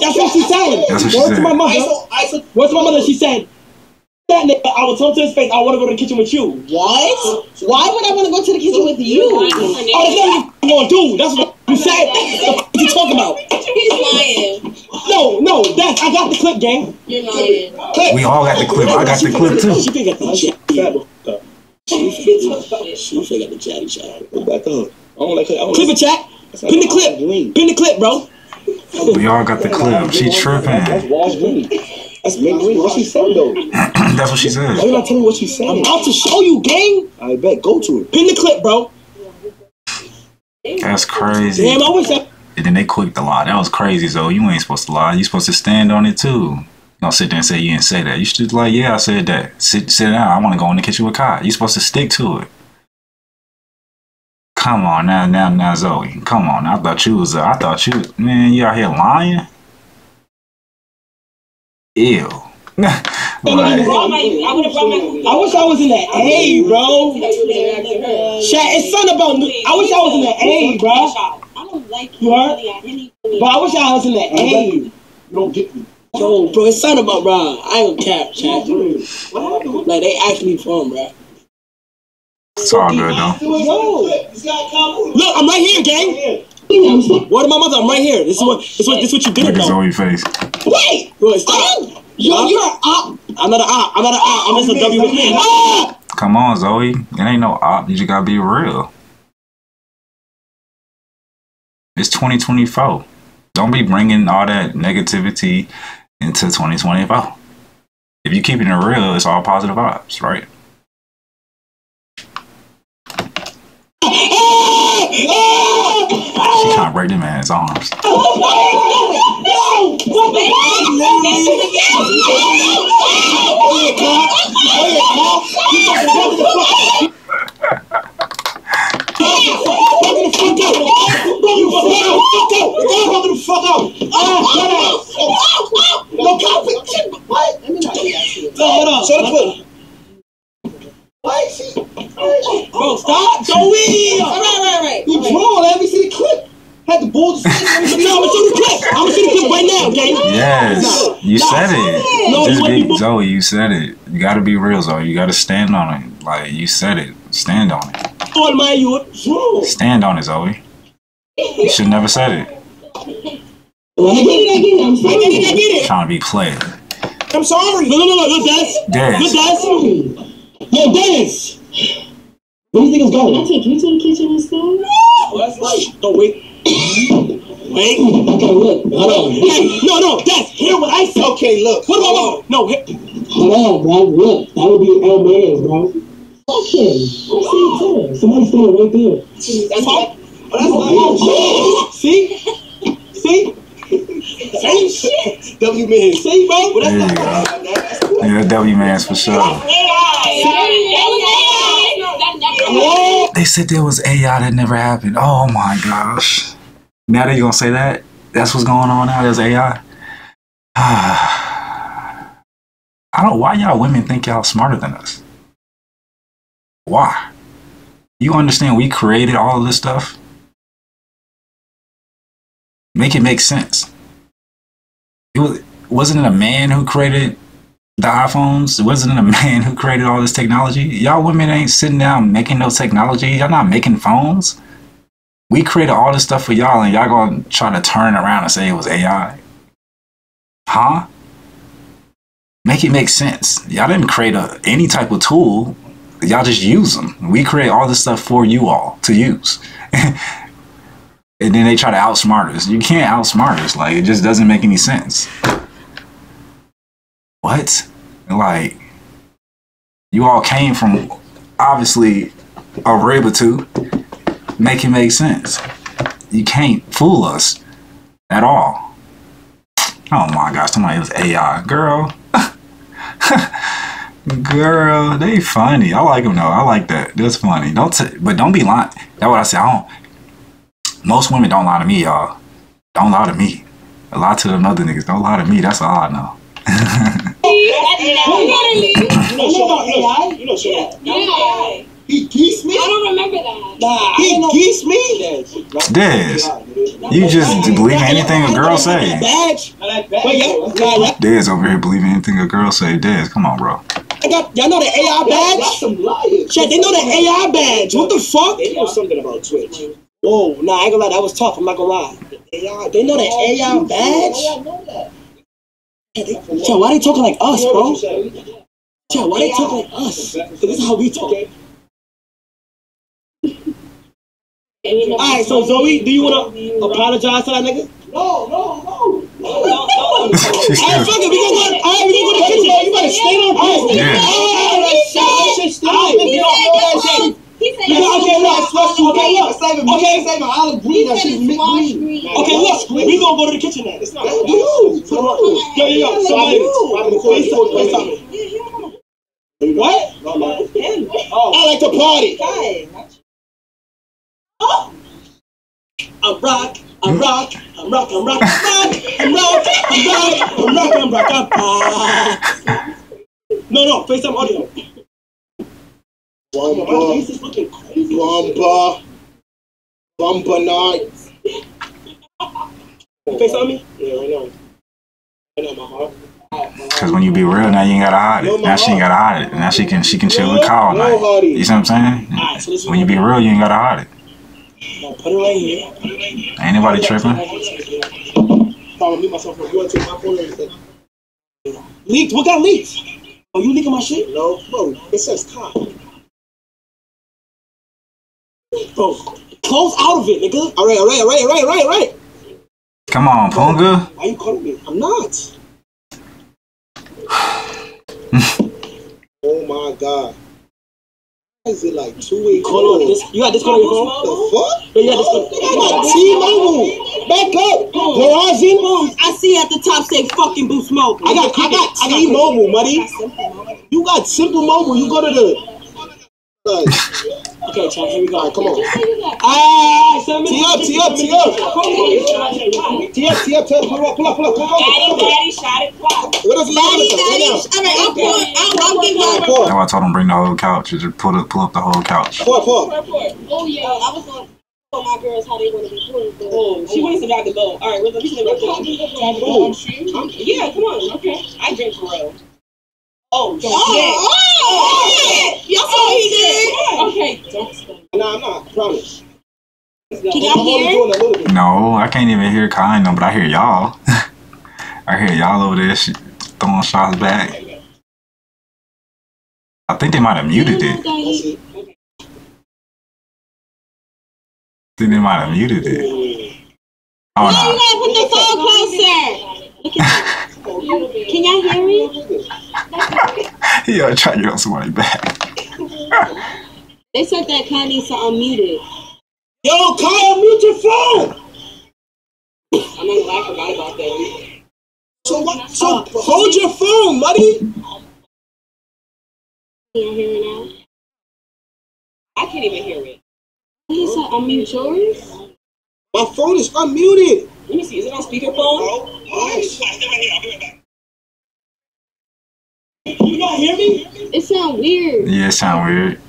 That's what she said. What's my mother? She said, that nigga, I will tell him to his face, I want to go to the kitchen with you. What? Why would I want to go to the kitchen with you? Oh, that's not what you do. That's what you said. What you talking about? He's lying. No, no, that's, I got the clip, gang. You're lying. We all got the clip. I got the clip, too. She think I got the chat. She think I got the chatty chat. Go back up. I don't like her. Clip a chat. Pin the clip. Pin the clip, bro. We all got the clip. She tripping. That's what she said, though. That's what she said. Why you not telling me what she said? I'm out to show you, gang. I bet. Go to it. Pin the clip, bro. That's crazy. Damn, I wish that. And then they clicked a lot. That was crazy, though. You ain't supposed to lie. You supposed to stand on it, too. Don't sit there and say you didn't say that. You should be like, yeah, I said that. Sit down. I want to go in the kitchen with Kai. You supposed to stick to it. Come on, now, Zoe. Come on. I thought you was, man, you out here lying? Ew. Like, I wish I was in the A, bro. Chat, it's something about me. I wish I was in the A, bro. I don't like you. But I wish I was in the A. You don't get me. Yo, bro, it's something about, bro. I ain't gonna cap, chat. Like, they actually from, bro. It's all good, though. Look, I'm right here, gang. What my mother? I'm right here. This is what you did. Look at Zoe's face. Wait! Stop. Yo, you're an op. I'm not an op. I'm just a W with me. Come on, Zoe. It ain't no op. You just gotta be real. It's 2024. Don't be bringing all that negativity into 2024. If you keep it real, it's all positive vibes, right? She can't break the man's arms. Bro, stop, Joey! Right. You draw, let me see the clip. Had the bull to say, let me see. No, I'm gonna show the clip. I'm gonna show the clip right now, gang. Yes, you said it. No, just be, Zoe, you said it. You gotta be real, Zoe. You gotta stand on it. Like, you said it. Stand on it. Oh, my, you draw. Stand on it, Zoe. You should never said it. I get it. Trying to be played. I'm sorry. No, dance. Yo, dance. Where do you think it's going? Can I take you to the kitchen and stuff? No, that's right. Don't wait. Wait. Okay, look. Hold on. Hey, no, that's hear what I said. Okay, look. What about no? Hold on, bro. Look, that would be old man's, bro. Okay. I'm saying, somebody's standing right there. That's what. Oh, that's See? Same shit. W man. See, bro. Well, that's not. Yeah, W man's for sure. They said there was AI that never happened. Oh my gosh. Now that you're gonna say that, that's what's going on now, there's AI. I don't know why y'all women think y'all smarter than us. Why? You understand we created all of this stuff? Make it make sense. Wasn't it a man who created the iPhones? Wasn't a man who created all this technology? Y'all women ain't sitting down making no technology. Y'all not making phones. We created all this stuff for y'all, and y'all gonna try to turn around and say it was AI. Huh? Make it make sense. Y'all didn't create any type of tool. Y'all just use them. We create all this stuff for you all to use. And then they try to outsmart us. You can't outsmart us. Like, it just doesn't make any sense. What? Like, you all came from, obviously, a rib or two. Make it make sense. You can't fool us at all. Oh my gosh, somebody was AI. Girl. Girl, they funny. I like them though. I like that. That's funny. But don't be lying. That's what I say. Most women don't lie to me, y'all. Don't lie to me. Lie to them other niggas. Don't lie to me. That's all I know. You know, he geese me? I don't remember that. Nah, he geese me? Dez, you just believe anything a girl say. Dez over here believing anything a girl say. Dez, come on, bro. Y'all know the AI badge? Shit, they know the AI badge. What the fuck? They know something about Twitch. Whoa, nah, I ain't gonna lie, that was tough. I'm not gonna lie. They know the AI badge? Yo, why they talking like us, bro? Yo, why they talking like us? This is how we talk. Alright, so Zoe, do you want to apologize to that nigga? No. Alright, fuck it, we gonna go to the kitchen, man. You better stay on post. That shit. Okay, save him. I'll agree that shit's green. Okay, look, we gonna go to the kitchen now. It's not okay. Yo, somebody, what? I like to party. I'm rock. No, FaceTime audio. Bumba night. FaceTime me? Yeah, right now, my heart. Cause when you be real, now you ain't gotta hide it. Now she ain't gotta hide it. Now she can chill with Kyle all night. You see what I'm saying? When you be real, you ain't gotta hide it. Now put it right here. Ain't anybody tripping? Leaked? What got leaked? Are you leaking my shit? No, bro. It says Kai. Bro, close out of it, nigga. All right. Come on, Ponga. Why you calling me? I'm not. Oh my God. Why is it like 2 weeks? You got this call on your phone? The fuck? You got this call. I got T-Mobile. Back up. Verizon. I see at the top say fucking Boost Mobile. I got T-Mobile, buddy. You got Simple Mobile. You go to the. Okay, Chad, here we go. Come on. Pull up. What is Daddy, that's why I told him bring the whole couch. Just pull up the whole couch. Oh yeah, I was going to tell my girls how they want to be doing. Oh, she wants to rock the boat. All right, we're going to rock the boat. Yeah, come on. Okay, I drink Corona. Oh shit! Y'all saw what he did. Okay, don't stop. Nah, I'm not. Promise. No, I can't even hear Kai no, but I hear y'all. I hear y'all over there throwing shots back. I think they might have muted it. Oh, no. You gotta put the phone closer. Can y'all hear me? Yo, try to get somebody back. They said that Kai needs to unmute it. Yo, Kai, unmute your phone! I'm not gonna laugh about that. So hold your phone, buddy. Can you hear it now? I can't even hear it. Please unmute yours. My phone is unmuted. Let me see. Is it on speakerphone? Oh, you don't hear me? It sounds weird. Yeah, it sounds weird.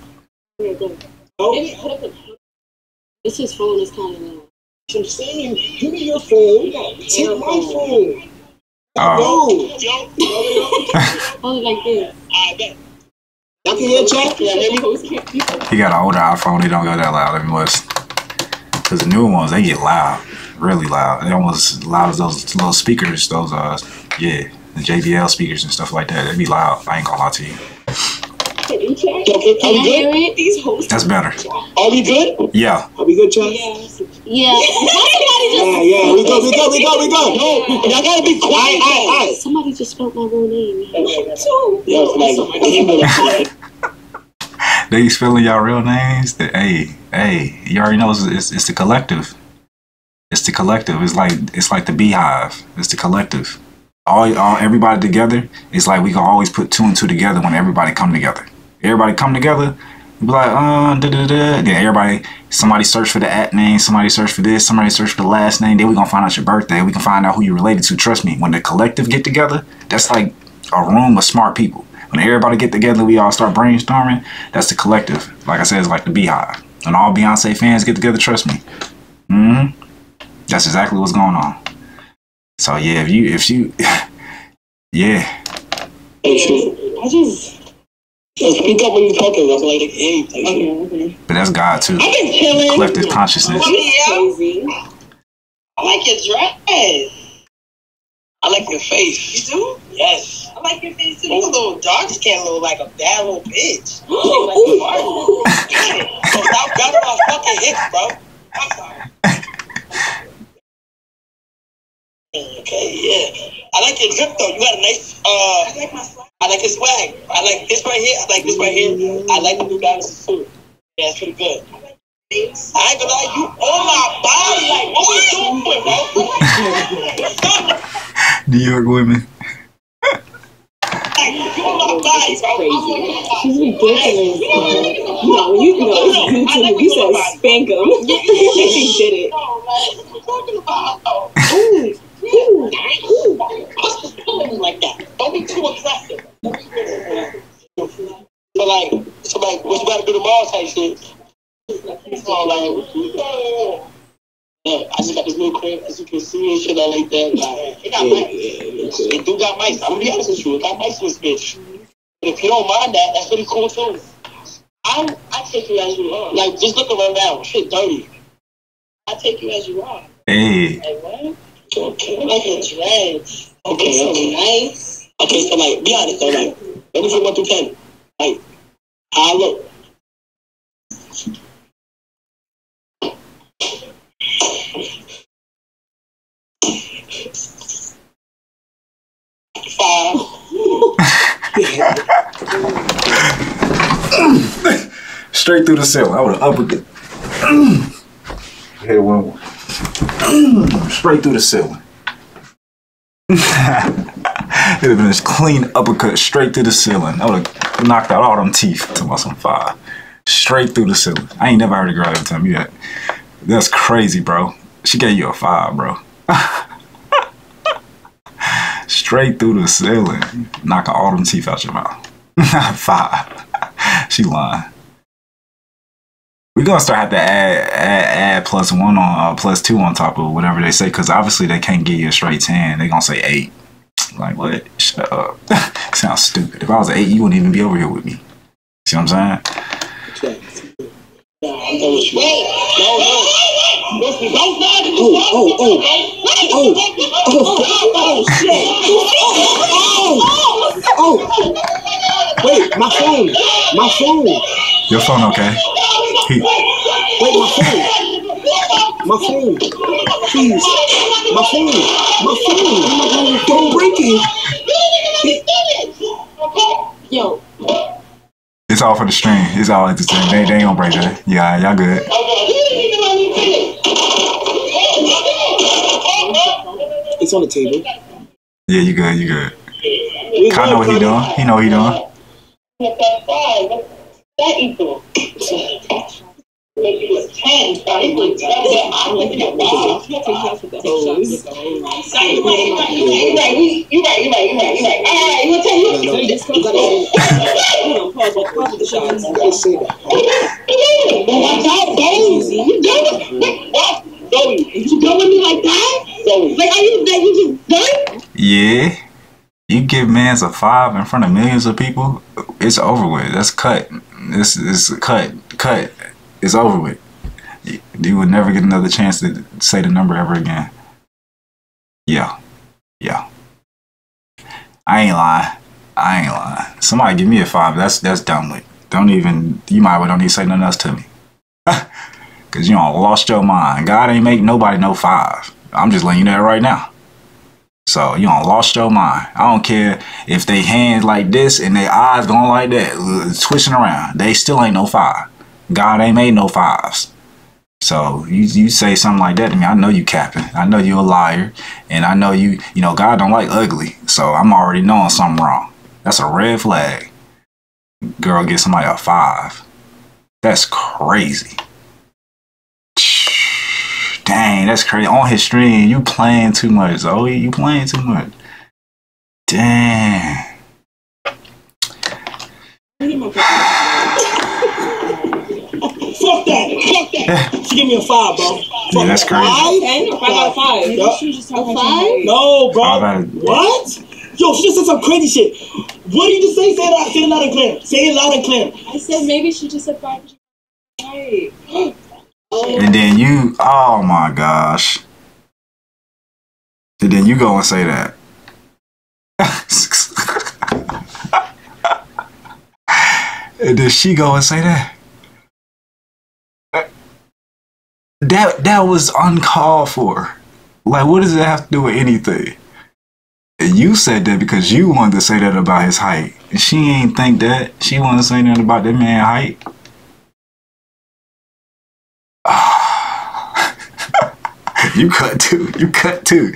It's his phone is kind of loud. I'm saying, give me your phone. Take my phone. He got an older iPhone. They don't go that loud. I mean, because the newer ones, they get loud, really loud. They almost as loud as those little speakers. Those the JBL speakers and stuff like that. They be loud. I ain't gonna lie to you. Are we good? That's better. Are we good? Yeah. Are we good, Chuck? Yeah. Yeah. We go. Y'all gotta be quiet. All right. Somebody just spelled my real name. They spelling y'all real names? Hey, you already know it's the collective. It's like the beehive. It's the collective. All everybody together. It's like we can always put two and two together when everybody come together. Be like, then everybody, somebody search for the at name, somebody search for this, somebody search for the last name. Then we're going to find out your birthday. We can find out who you're related to. Trust me, when the collective get together, that's like a room of smart people. When everybody get together, we all start brainstorming. That's the collective. Like I said, it's like the beehive. When all Beyonce fans get together, trust me. That's exactly what's going on. So yeah, if you, yeah. I just... So speak up when you're talking. That's like anything. Okay. But that's God too. I've been chilling. Collective consciousness. Crazy. I like your dress. I like your face. You do? Yes. I like your face too. You little dark skin, look like a bad little bitch. You look like a Marvel. Stop grabbing my fucking hips, bro. I'm sorry. Okay, yeah. I like your drip though. You got a nice. I like my swag. I like your swag. I like this right here. I like this right here. I like the New Balances too. Yeah, it's pretty good. I like this. I ain't gonna lie, you on my body. Like, what we doing, bro? New York women. Like, you on my body, bro. She's ridiculous. No, you know, you said spank him. She did it. What you talking about? Ooh. Ooh, ooh. What's the feeling like that? Don't be too aggressive. But like, so like, what you gotta do tomorrow type shit. So like, yeah, I just got this little crib, as you can see, and shit like that. Like, it got mice. It do got mice. I'm gonna be honest with you, it got mice with this bitch. But if you don't mind that, that's pretty cool too. I take you as you are. Like, just look around now. Shit dirty. I take you as you are. Hey. Like, what? Okay, like a dress. Okay, so nice. Okay, so like, be honest though, like, let me see 1 through 10. Like, how I look. Five. Straight through the cell. I would have uppercut. Hit one more. Straight through the ceiling. It would have been this clean uppercut straight through the ceiling. I would have knocked out all them teeth. I'm talking about some fire. Straight through the ceiling. I ain't never heard a girl ever tell me that. That's crazy, bro. She gave you a 5, bro. Straight through the ceiling. Knocking all them teeth out your mouth. 5. She lying. We're going to start having to add +1 on, +2 on top of whatever they say, because obviously they can't give you a straight 10. They're going to say 8. Like, what? Shut up. Sounds stupid. If I was an 8, you wouldn't even be over here with me. See what I'm saying? Oh. Wait, my phone. My phone. Your phone, okay. Wait, my phone. My phone. Please. My phone. My phone. My phone. Don't break it. Yo. It's all for the stream. It's all entertainment. They ain't gonna break that. Yeah, y'all good. It's on the table. Yeah, you good. You good. Kai know what he doing. He know what he doing. That equal. Yeah. You give mans a 5 in front of millions of people, it's over with. That's cut. This is cut. It's over with. You would never get another chance to say the number ever again. Yeah. I ain't lying. Somebody give me a 5. That's done with. Don't even. You might well don't need to say nothing else to me. Cause you don't lost your mind. God ain't make nobody no 5. I'm just letting you know that right now. So you don't lost your mind. I don't care if they hands like this and their eyes going like that, twitching around. They still ain't no 5. God ain't made no 5s. So you say something like that to me, I know you capping. I know you a liar, and I know you know God don't like ugly. So I'm already knowing something wrong. That's a red flag. Girl, get somebody a 5. That's crazy. Dang, that's crazy. On his stream, you playing too much, Zoe. You playing too much. Dang. Fuck that. Fuck that. She gave me a 5, bro. Fuck yeah, that's crazy. 5? 10? 5 out of 5. Yep. She was just talking 5? No, bro. What? Yo, she just said some crazy shit. What did you just say? Say it loud. Say it loud and clear. Say it loud and clear. I said maybe she just said 5. Right. And then you, oh my gosh. And then you go and say that. And then she go and say that. That was uncalled for. Like, what does it have to do with anything? And you said that because you wanted to say that about his height. And she ain't think that. She wanted to say nothing about that man's height. You cut too. You cut too.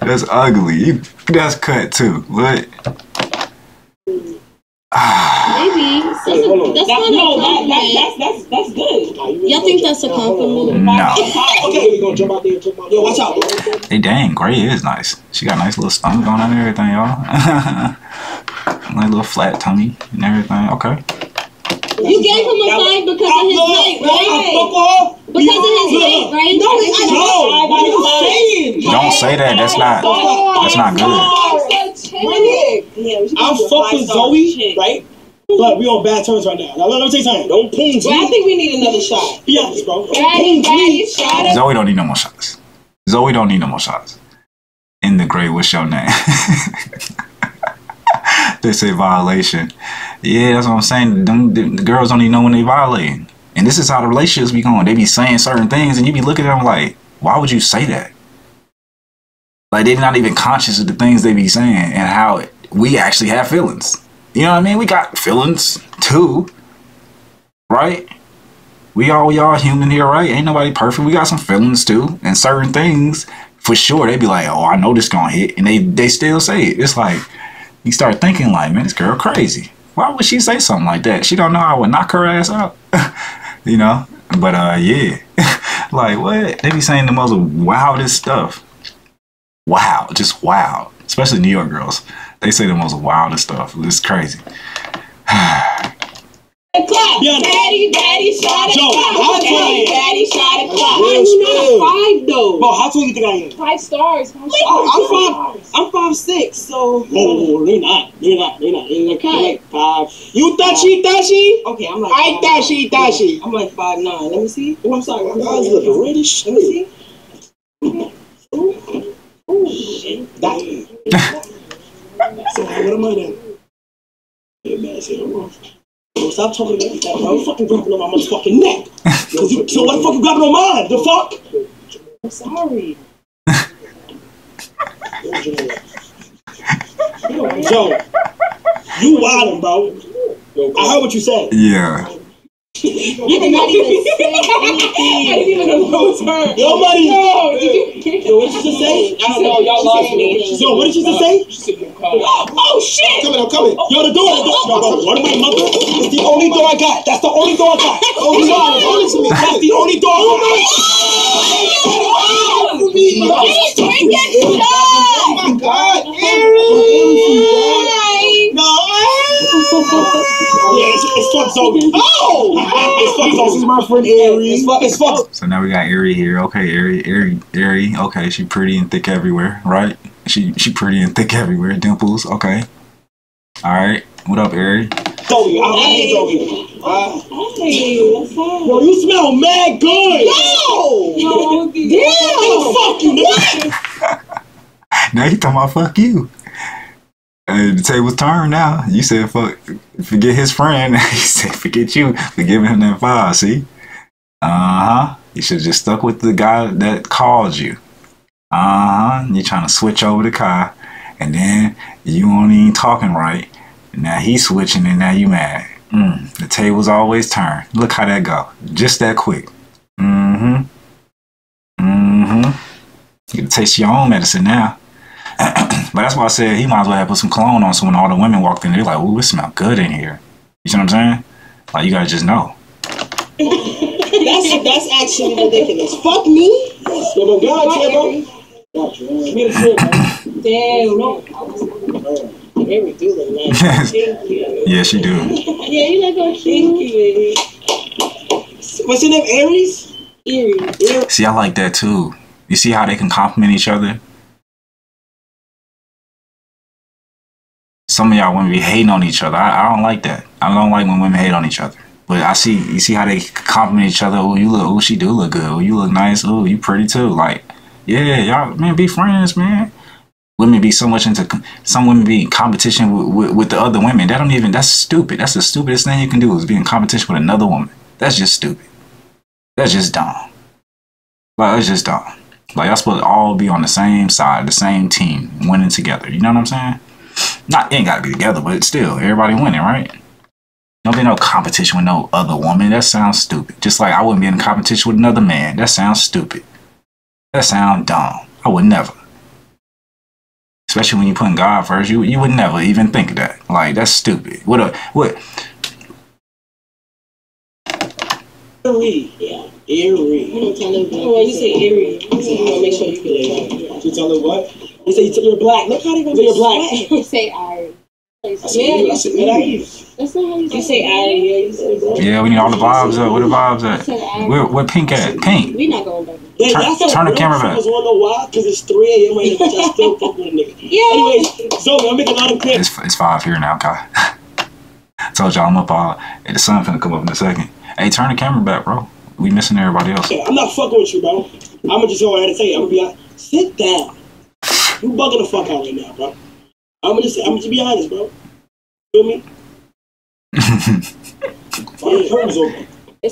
That's ugly. That's cut too. What? Maybe. That's good. Y'all think that's a compliment? No. Okay, we gonna jump out there and jump out. Yo, watch out, bro. Hey, dang, Gray is nice. She got a nice little stomach going on and everything, y'all. Like little flat tummy and everything. Okay. You gave him a 5 because of his weight, right? Because of his weight, right? No, don't say that. That's not good. I'm fucking Zoe, right? But we on bad terms right now. Now let me take time. Don't ping me. I think we need another shot. Be honest, bro. Zoe don't need no more shots. Zoe don't need no more shots. In the grade, what's your name? They say violation. Yeah, that's what I'm saying. The girls don't even know when they violating. And this is how the relationships be going. They be saying certain things and you be looking at them like, why would you say that? Like, they're not even conscious of the things they be saying and how we actually have feelings. You know what I mean? We got feelings too, right? We all human here, right? Ain't nobody perfect. We got some feelings too. And certain things, for sure, they be like, oh, I know this gonna hit. And they still say it. It's like, you start thinking like, man, this girl crazy. Why would she say something like that? She don't know I would knock her ass out. You know? But yeah. Like, what? They be saying the most wildest stuff. Wow. Just wow. Especially New York girls. They say the most wildest stuff. It's crazy. Daddy shot at clock. Daddy shot at clock. Why are you not a 5 though? Bro, how tall you think I am? 5 stars. 5 stars. Oh, I'm 5'6", so. Oh, they're not. They're like 5. You touchy? Okay, I'm like. I touchy. I'm like 5'9". Let me see. Oh, I'm sorry. My eyes look reddish. Let me see. Oh shit. That. So what am I then? Stop talking about that, bro. You fucking grabbing on my motherfucking neck. So what the fuck you grabbing on mine? The fuck? I'm sorry. Yo, you wildin', bro. I heard what you said. Yeah. You did not even say anything. I didn't even know what was her. Nobody. Yo, what did you just say? I don't know. Y'all lost me. Yo, what did you just say? She said, oh, shit. I'm coming. Yo, the door. Bro, what my mother? It's the only door I got. That's the only door I got. Oh, God. Hold it to me. That's the only door I got. He's drinking. Oh, my God. Harry. No. Yeah, it's fucked up. Oh! It's fucked up. This is my friend Aerie. It's fucked. So now we got Aerie here. Okay, Aerie. Okay, she pretty and thick everywhere, right? She pretty and thick everywhere. Dimples. Okay. All right. What up, Aerie? Zoe, I hate Zoe. Yo, you smell mad good. Yo. Damn. Fuck you, nigga. Now you talking about fuck you. The table's turned now. You said, fuck, forget his friend. He said, forget you for giving him that 5, see? You should have just stuck with the guy that called you. You're trying to switch over to Kai, and then you ain't even talking right. Now he's switching, and now you mad. The table's always turned. Look how that go. Just that quick. You can taste your own medicine now. But that's why I said he might as well have put some cologne on, so when all the women walked in, they're like, ooh, it smell good in here. You see what I'm saying? Like, you gotta just know. That's actually ridiculous. Fuck me? Go God, Damn, no. Mary do the last. Yeah, she do. Yeah, you like her kinky, baby. What's her name? Aries? Aries. See, I like that too. You see how they can compliment each other? Some of y'all women be hating on each other. I don't like that. I don't like when women hate on each other. But I see, you see how they compliment each other. Oh, you look, oh, she do look good. Oh, you look nice. Oh, you pretty too. Like, yeah, y'all, man, be friends, man. Women be so much into, some women be in competition with the other women. That don't even, that's stupid. That's the stupidest thing you can do is be in competition with another woman. That's just stupid. That's just dumb. Like, that's just dumb. Like, y'all supposed to all be on the same side, the same team, winning together. You know what I'm saying? Not, it ain't gotta be together, but still, everybody winning, right? Don't be no competition with no other woman. That sounds stupid. Just like I wouldn't be in competition with another man. That sounds stupid. That sounds dumb. I would never. Especially when you putting God first, you would never even think of that. Like, that's stupid. What? Eerie. Yeah. Eerie. You said eerie. You want to make sure you get it right. You tell her what? You say you're black. Look how they gonna be black. You say Irish. Yeah, that's not how you say Irish. Yeah, we need all the vibes up. Where the vibes at? Where Pink at? Pink. We not going back. Turn the camera back. I want to know why, because it's 3 a.m. right now, but y'all still fuck with a nigga. Yeah. Anyways, Zoe, I'm making a lot of clips. It's 5 here now, Kai. I told y'all I'm up all. The sun's gonna come up in a second. Hey, turn the camera back, bro. We missing everybody else. I'm not fucking with you, bro. I'm gonna just go ahead and tell you. I'm gonna be like, sit down. You bugging the fuck out right now, bro. I'm gonna just be honest, bro. Feel me? It's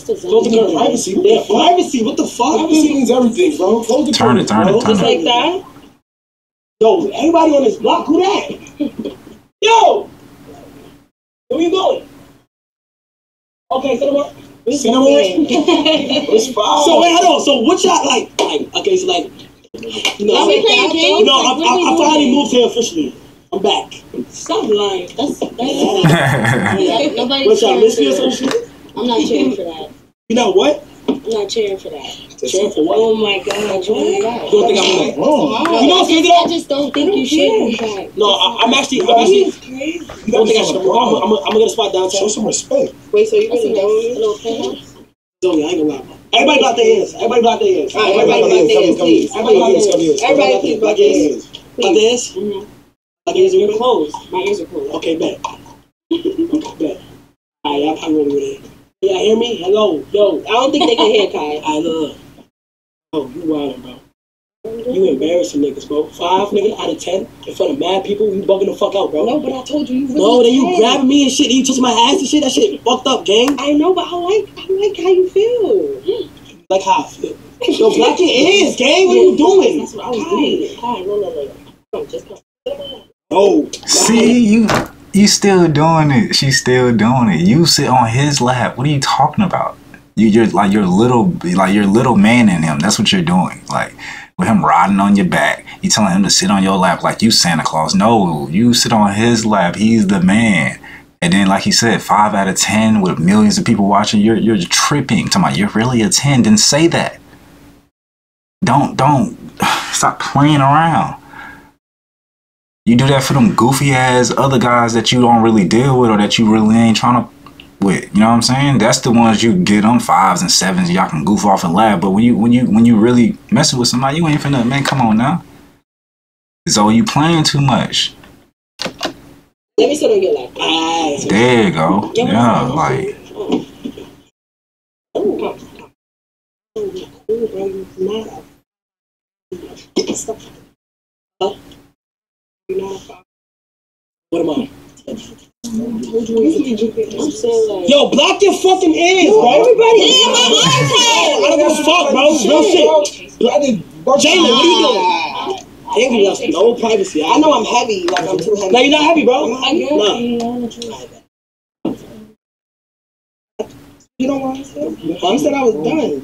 the zone. Close the privacy. Yeah, privacy. What the fuck? Privacy means everything, bro. Close the turn curve, it, turn bro. It, turn just it. Like that. Yo, everybody on this block, who that? Yo, where you going? Okay, cinema. Cinema. It's fine. So wait, hold on. So what y'all like? Okay, so like. No, we playing games? No, I finally moved here officially. I'm back. Stop lying. That's yeah, nobody. What y'all miss me or some shit? I'm not cheering for that. You know what? I'm not cheering for that. Cheering for what? Oh my God! You don't think I'm like wrong? You know what I'm saying? I just don't think you should. Be no, I'm actually. Crazy. You don't think I should? I'm gonna spot downtown. Show some respect. Wait, so you really going? Little penthouse. Zoe, I ain't gonna lie. Everybody block their ears. Everybody block their ears. Everybody block their ears. Everybody block their ears. Everybody block their ears. Block their ears. My ears are closed. My ears are closed. Okay, bet. Bet. All right, I'm ready with it. Yeah, hear me? Hello, yo. I don't think they can hear Kai. I love. Oh, you wildin', bro. You embarrassing niggas, bro. 5 niggas out of 10 in front of mad people. You bugging the fuck out, bro. No, but I told you. You really no, then you grabbing me and shit. And you touching my ass and shit. That shit fucked up, gang. I know, but I like how you feel. Like how I feel. Yo, black your ears, gang. What you doing? That's what I was doing. Kai, no. Just come. Oh, see you. You still doing it. She's still doing it. You sit on his lap. What are you talking about? You're like your little man in him. That's what you're doing. Like with him riding on your back, you telling him to sit on your lap like you Santa Claus. No, you sit on his lap. He's the man. And then, like he said, 5 out of 10 with millions of people watching. You're tripping. Talking about you're really a 10. Didn't say that. Don't stop playing around. You do that for them goofy ass other guys that you don't really deal with or that you really ain't trying to with. You know what I'm saying? That's the ones you get them 5s and 7s. Y'all can goof off and laugh. But when you really messing with somebody, you ain't finna, man. Come on now. So you playing too much. Let me sit on your lap. There you go. Yeah, like. Oh. What am I? Yo, block your fucking ears, bro. Everybody in my lifetime. I don't give a fuck, bro. Real shit. Jalen, what are you doing? Everybody else, no privacy. I know I'm heavy. Like, I'm too heavy. No, you're not heavy, bro. I'm not. You don't want to say? I said I was done.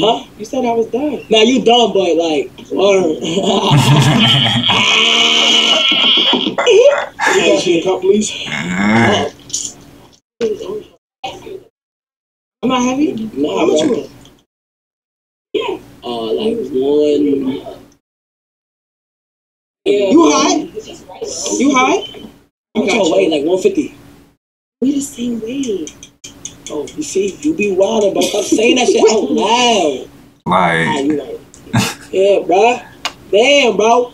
Huh? You said I was done. Now, you dumb, but like, Cup, please. I'm not heavy? No, how much you weigh? Yeah. Like one. Yeah. You high? You high? I'm trying to weigh like 150. We the same weight. Oh, you see, you be wild about saying that shit out loud. Like. Yeah, bro. Damn, bro.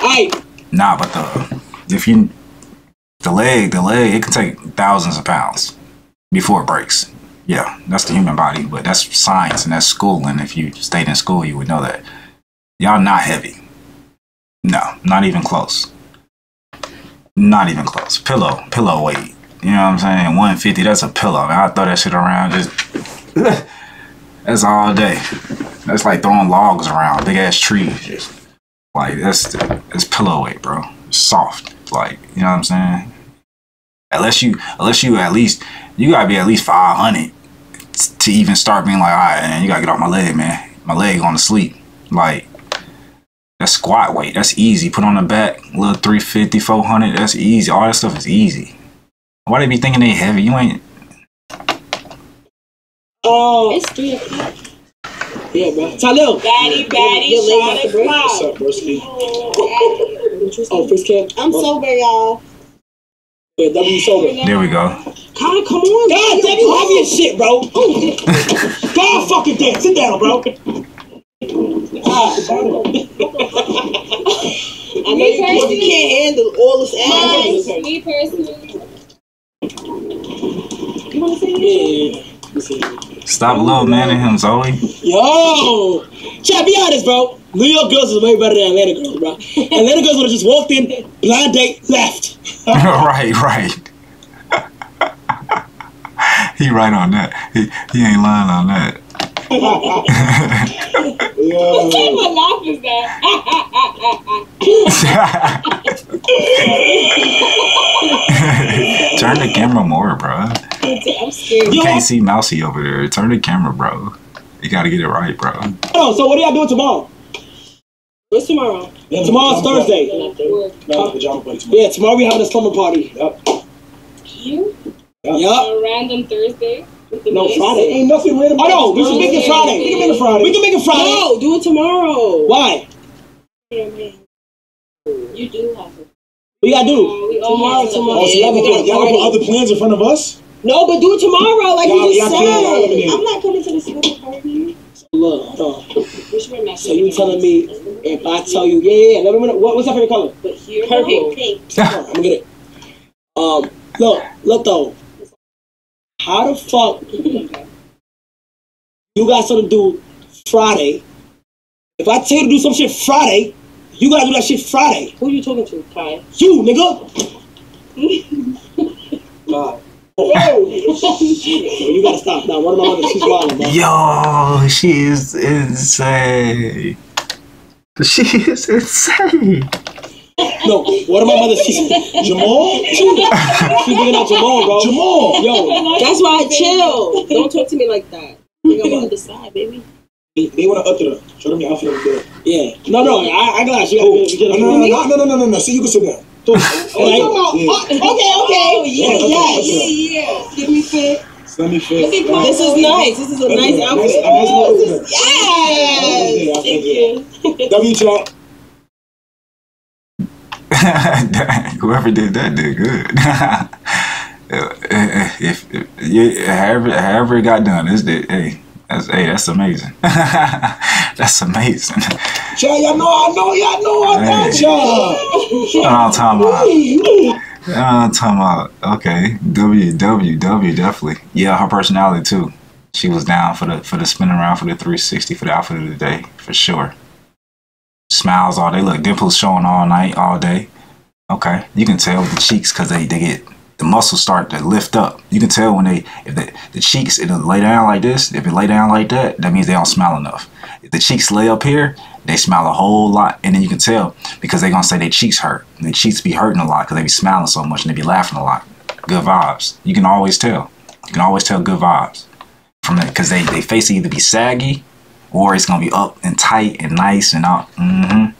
Alright. Nah, but the leg, it can take thousands of pounds before it breaks. Yeah, that's the human body, but that's science and that's school. And if you stayed in school, you would know that. Y'all not heavy. No, not even close. Not even close. Pillow weight. You know what I'm saying? 150, that's a pillow. I mean, I throw that shit around just... That's all day. That's like throwing logs around, big ass trees. Just like that's pillow weight, bro. It's soft, like you know what I'm saying. Unless you at least you gotta be at least 500 to even start being like, all right, man, you gotta get off my leg, man. My leg going to sleep. Like that's squat weight. That's easy. Put on the back, little 350, 400. That's easy. All that stuff is easy. Why they be thinking they heavy? You ain't. Oh, it's 3 o'clock. Yeah, bro. Talil. Daddy, shot at clock. What's up, bro? Oh, first camp. I'm sober, y'all. Yeah, W sober. There we go. Kai, come on. God damn, you heavy as shit, bro. God fucking damn. Sit down, bro. I know you can't handle all this ass. Me personally. You want to say anything? Yeah. Stop love manning him, Zoe. Yo! Chat, be honest, bro. New York girls is way better than Atlanta girls, bro. Atlanta girls would have just walked in, blind date, left. Right. He right on that. He ain't lying on that. What type of laugh is that? Turn the camera more, bro. I'm scared. You can't see Mousy over there. Turn the camera, bro. You gotta get it right, bro. Oh, so what are y'all doing tomorrow? What's tomorrow? Yeah, tomorrow's Thursday. Yeah, tomorrow we having a slumber party. Here? Yep. A random Thursday? No, Friday. Ain't nothing random. Oh, no, we should make it Friday. We can make it Friday. No, do it tomorrow. Why? Yeah, man. You do have to. We gotta do. Tomorrow. Oh, so y'all gonna put other plans in front of us? No, but do it tomorrow, like you just said. I'm not coming to the slumber party. Look, so you telling me if I tell you, let me know. What's that favorite color? Purple. I'm gonna get it. Look though. How the fuck you got something to do Friday? If I tell you to do some shit Friday, you gotta do that shit Friday. Who you talking to, Kai? You, nigga. God. You gotta stop now. One of my mothers, she's wild, man. Yo, she is insane. No, one of my mothers, she's Jamal. She's looking at Jamal, bro. Jamal, yo. That's why I chill. Don't talk to me like that. You don't want to decide, baby. They want to up to them. Show them your outfit over there. Yeah. No. I got you. No. See, you can sit down. Okay. Give me fit. This is nice. This is a nice outfit. Yes. Thank you. W chat. Whoever did that did good. However it got done, that's amazing. That's amazing. Child, y'all know, child. I know what I'm talking about. Okay, W, definitely. Yeah, her personality too. She was down for the spin around, for the 360, for the outfit of the day, for sure. Smiles all day. Look, dimples showing all night, all day. Okay, you can tell with the cheeks because they get. The muscles start to lift up. You can tell when if the cheeks, it'll lay down like this. If it lay down like that, that means they don't smile enough. If the cheeks lay up here, they smile a whole lot. And then you can tell because they're going to say their cheeks hurt. And their cheeks be hurting a lot because they be smiling so much and they be laughing a lot. Good vibes. You can always tell. You can always tell good vibes from that because their face will either be saggy or it's going to be up and tight and nice and out. I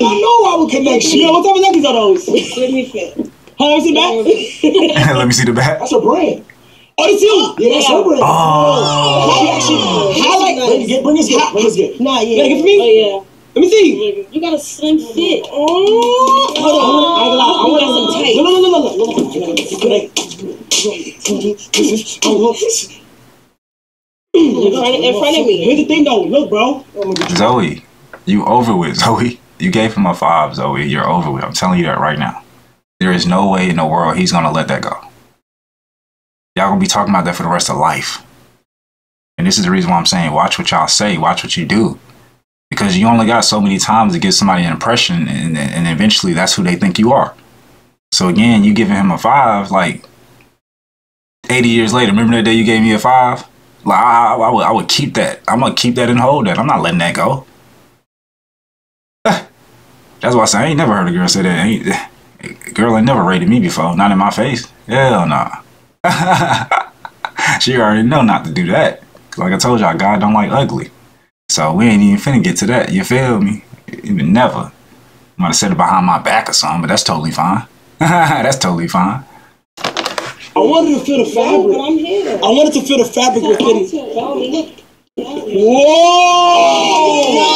know I would connect you. What type of necklace are those? Let me see. Let me see the back. That's a brand. Oh, yeah, that's her brand. Bring this. Nah, yeah. Like, for me? Oh, yeah. Let me see. You got a slim fit. Oh. I want to. No. In front of me. Here's the thing, though. Look, bro. Zoe, you over with, Zoe. You gave him a 5, Zoe. You're over with. I'm telling you that right now. There is no way in the world he's going to let that go. Y'all gonna be talking about that for the rest of life. And this is the reason why I'm saying, watch what y'all say, watch what you do. Because you only got so many times to give somebody an impression, and eventually that's who they think you are. So again, you giving him a 5, like 80 years later, remember that day you gave me a 5? Like, I would keep that. I'm gonna keep that and hold that. I'm not letting that go. That's why I say I ain't never heard a girl say that. A girl ain't never rated me before, not in my face. Hell nah. She already know not to do that. Like I told y'all, God don't like ugly. So we ain't even finna get to that. You feel me? Even never. Might have said it behind my back or something, but that's totally fine. That's totally fine. I wanted to feel the fabric. I wanted to feel the fabric within it. Whoa! No,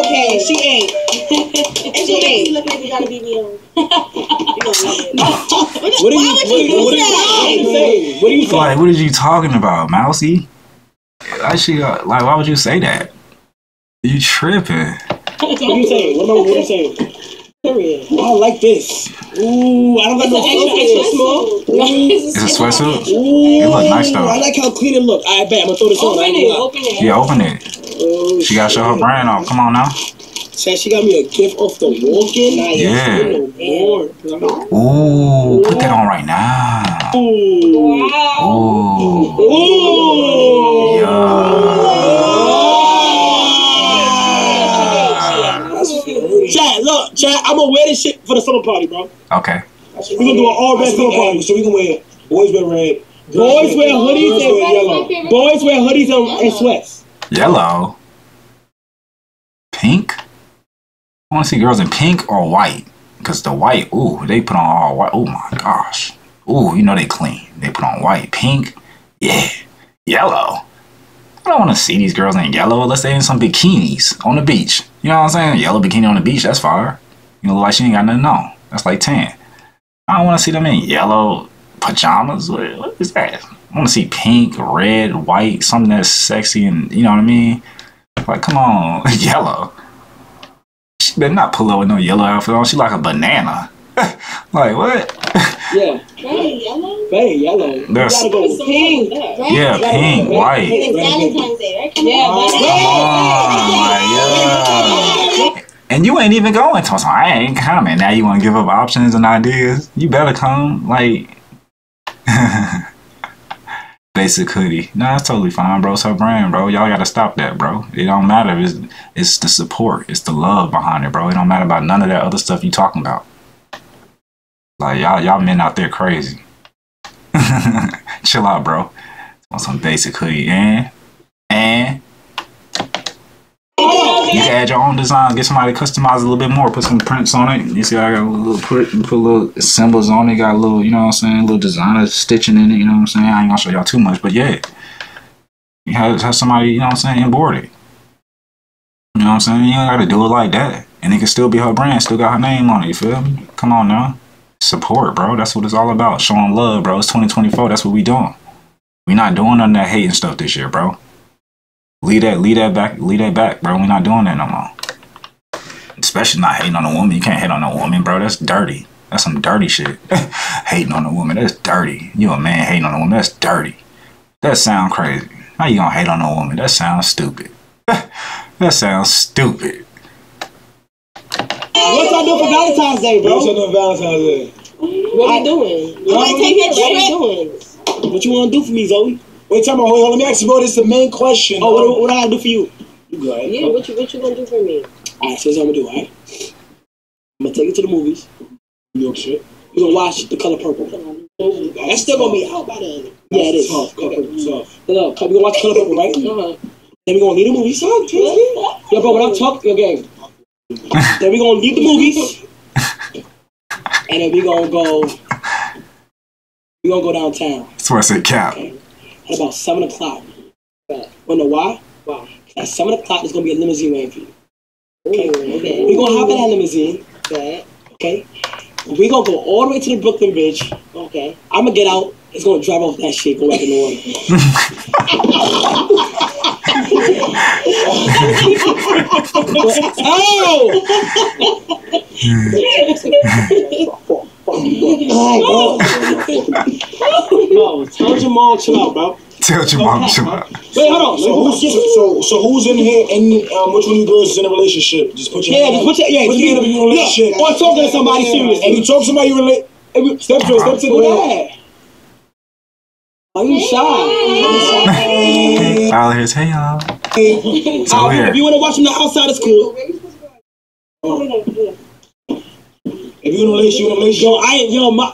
okay, she ain't. She ain't. Looking like you gotta be real. What do you say? What are you talking about, Mousy? Actually, like, why would you say that? You tripping? What am I saying? Period. Oh, I like this. Ooh, I don't like no extra small. It's a sweatsuit. Ooh, it look nice though. I like how clean it look. I bet I'm gonna throw this on. Open it. Yeah, open it. Oh, she gotta show her brand off. Come on now. She got me a gift off the walk-in. Yeah. Ooh, put that on right now. Ooh. Yeah. Chat, look, chat, I'm gonna wear this shit for the summer party, bro. Okay. We're gonna do an all-red summer party, so we can wear boys wear red. Boys wear hoodies and yellow. Boys wear hoodies and sweats. Yellow? Pink? I want to see girls in pink or white, because the white, ooh, they put on all white. Oh my gosh. Ooh, you know they clean. They put on white, pink, yeah, yellow. I don't want to see these girls in yellow unless they in some bikinis on the beach. You know what I'm saying? Yellow bikini on the beach, that's fire. You know, like she ain't got nothing on. That's like tan. I don't want to see them in yellow pajamas. What is that? I want to see pink, red, white, something that's sexy and, you know what I mean? Like, come on, yellow. She better not pull up with no yellow outfit on. She like a banana. Like what? Yeah. Very yellow. Pink. Yeah, pink, white. It's Valentine's Day, right? Yeah. Oh my God. And you ain't even going to. So I ain't coming. Now you want to give up options and ideas? You better come. Like. Basic hoodie. Nah, it's totally fine, bro. It's her brand, bro. Y'all gotta stop that, bro. It don't matter. It's the support. It's the love behind it, bro. It don't matter about none of that other stuff you talking about. Like, y'all men out there crazy. Chill out, bro. On some basic hoodie. And you can add your own design. Get somebody to customize a little bit more. Put some prints on it. You see I got a little put little symbols on it. Got a little, you know what I'm saying, a little designer stitching in it, you know what I'm saying? I ain't gonna show y'all too much, but yeah. You have somebody, you know what I'm saying, onboard it. You know what I'm saying? You don't gotta do it like that. And it can still be her brand, still got her name on it, you feel me? Come on now. Support, bro. That's what it's all about. Showing love, bro. It's 2024, that's what we doing. We not doing none of that hating stuff this year, bro. Leave that back, bro. We're not doing that no more. Especially not hating on a woman. You can't hate on a woman, bro. That's dirty. That's some dirty shit. Hating on a woman, that's dirty. You a man hating on a woman, that's dirty. That sounds crazy. How you gonna hate on a woman? That sounds stupid. What's y'all doing for Valentine's Day, bro? What are you doing? What you wanna do for me, Zoe? Wait, tell me, hold on, let me ask you, bro, this is the main question. Oh, what do I do for you? You go ahead. Yeah, what you gonna do for me? Alright, so this is what I'm gonna do, alright? I'm gonna take you to the movies, New York shit. We're gonna watch The Color Purple. That's still gonna be out by then. Yeah, it is. We're gonna watch The Color Purple, right? Then we're gonna leave the movies. Yeah, bro, when I'm talking, yo, gang. Then we're gonna leave the movies. And then we're gonna go downtown. That's where I said cap. Okay. at about 7 o'clock. Right. You know why? Wow. At 7 o'clock, there's going to be a limousine waiting for you. Okay? Okay. We're going to hop in that limousine. Okay. Okay? We're going to go all the way to the Brooklyn Bridge. Okay. I'm going to get out. It's going to drive off that shit, go back in the water. Oh! No, tell your mom chill out, bro. Tell your mom chill out. Wait, hold on. So who's in here? And which one of you girls is in a relationship? Just put your in a relationship. Or talk to somebody serious. And you talk to somebody you relate. Step to it. Step to the back. Are you shy? All here's hey y'all. So here. If you wanna watch from the outside, it's cool. If you in a relationship, you in a relationship. Yo, ma,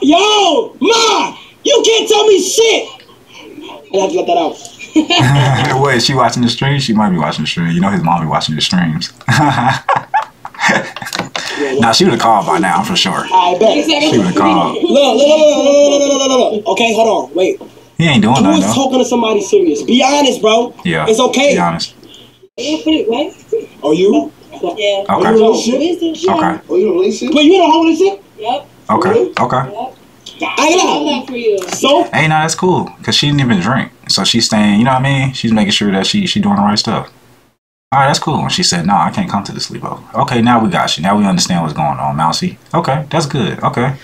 you can't tell me shit. I have to let that out. Wait, she watching the stream? She might be watching the stream. You know his mom be watching the streams. Nah, she would have called by now for sure. I bet. She would have called. Look. Okay, hold on, wait. He ain't doing that. Who is talking to somebody serious? Be honest, bro. Yeah. It's okay. Be honest. Are you? Yeah. Okay. Are you in a okay. Are you in a relationship? But you in a relationship? Yep. Okay. Really? Okay. Yep. I for you. So? Hey, no, that's cool. Because she didn't even drink. So she's staying, you know what I mean? She's making sure that she doing the right stuff. All right, that's cool. And she said, no, I can't come to the sleepover. Okay, now we got you. Now we understand what's going on, Mousy. Okay, that's good. Okay.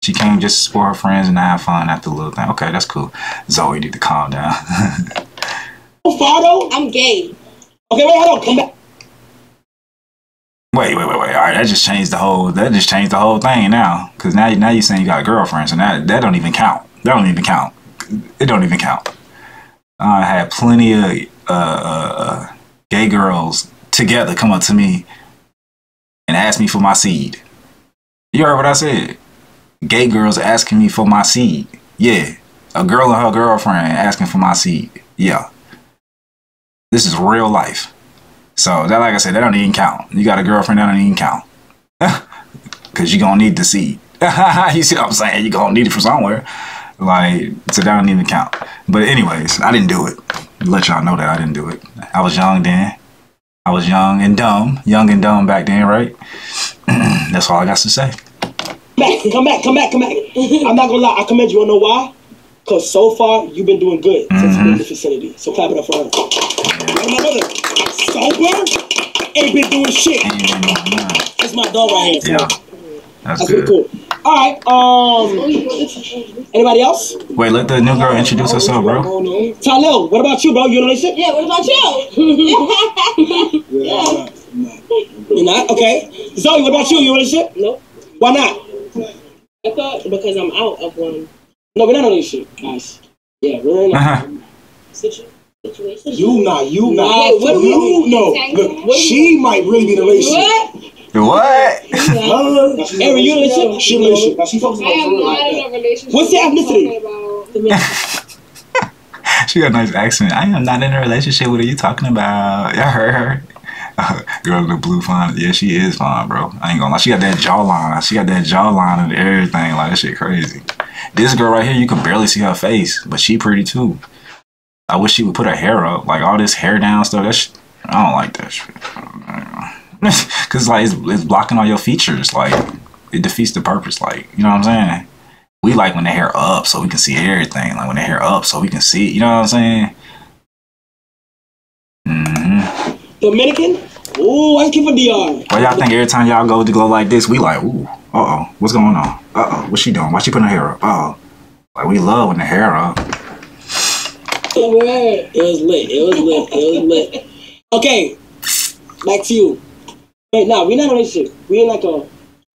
She came just to support her friends and have fun after the little thing. Okay, that's cool. Zoe, you need to calm down. Fado, I'm gay. Okay, wait, hold on. Come back. Wait. All right, that just changed the whole thing now. Because now you're saying you got a girlfriend, so now that don't even count. It don't even count. I had plenty of gay girls together come up to me and ask me for my seed. You heard what I said? Gay girls asking me for my seed. Yeah. A girl and her girlfriend asking for my seed. Yeah. This is real life. So, that, like I said, that don't even count. You got a girlfriend, that don't even count. Because you're going to need the seed. You see what I'm saying? You're going to need it from somewhere. Like, so that don't even count. But anyways, I didn't do it. I'll let y'all know that I didn't do it. I was young then. I was young and dumb. Young and dumb back then, right? That's all I got to say. Come back. I'm not gonna lie, I commend you. Wanna know why? Because so far you've been doing good since you've been in the vicinity. So clap it up for her. Sober ain't been doing shit. That's my dog right here. Yeah. That's good. Really cool. Alright, anybody else? Wait, let the new girl introduce herself, bro. Talil, what about you, bro? You in a relationship? Yeah, what about you? You're not? Okay. Zoe, what about you? You in a relationship? Nope. Why not? I thought because I'm out of one. No, we're not on this shit, guys. Yeah, we're in situation. You not. Wait, what do you know? Look, she might really be in a relationship. What? Aaron, you in a relationship? She in a relationship. I am not in a relationship. What's the ethnicity? She got a nice accent. I am not in a relationship. What are you talking about? I heard her. Girl in the blue fine. Yeah, she is fine, bro. I ain't gonna lie. She got that jawline. She got that jawline and everything. Like, that shit crazy. This girl right here, you can barely see her face, but she pretty too. I wish she would put her hair up. Like, all this hair down stuff, I don't like that shit. Because, like, it's blocking all your features. Like, it defeats the purpose. Like, you know what I'm saying? We like when the hair up so we can see everything. Like, when the hair up so we can see. You know what I'm saying? Dominican? Ooh, I keep a DR. Why y'all think every time y'all go to glow like this, we like, ooh, uh-oh, what's going on? Uh-oh, what's she doing? Why she putting her hair up? Uh-oh. Like, we love when the hair up. It was lit. Okay, back to you. Wait, no, we're not in a relationship. We're in like a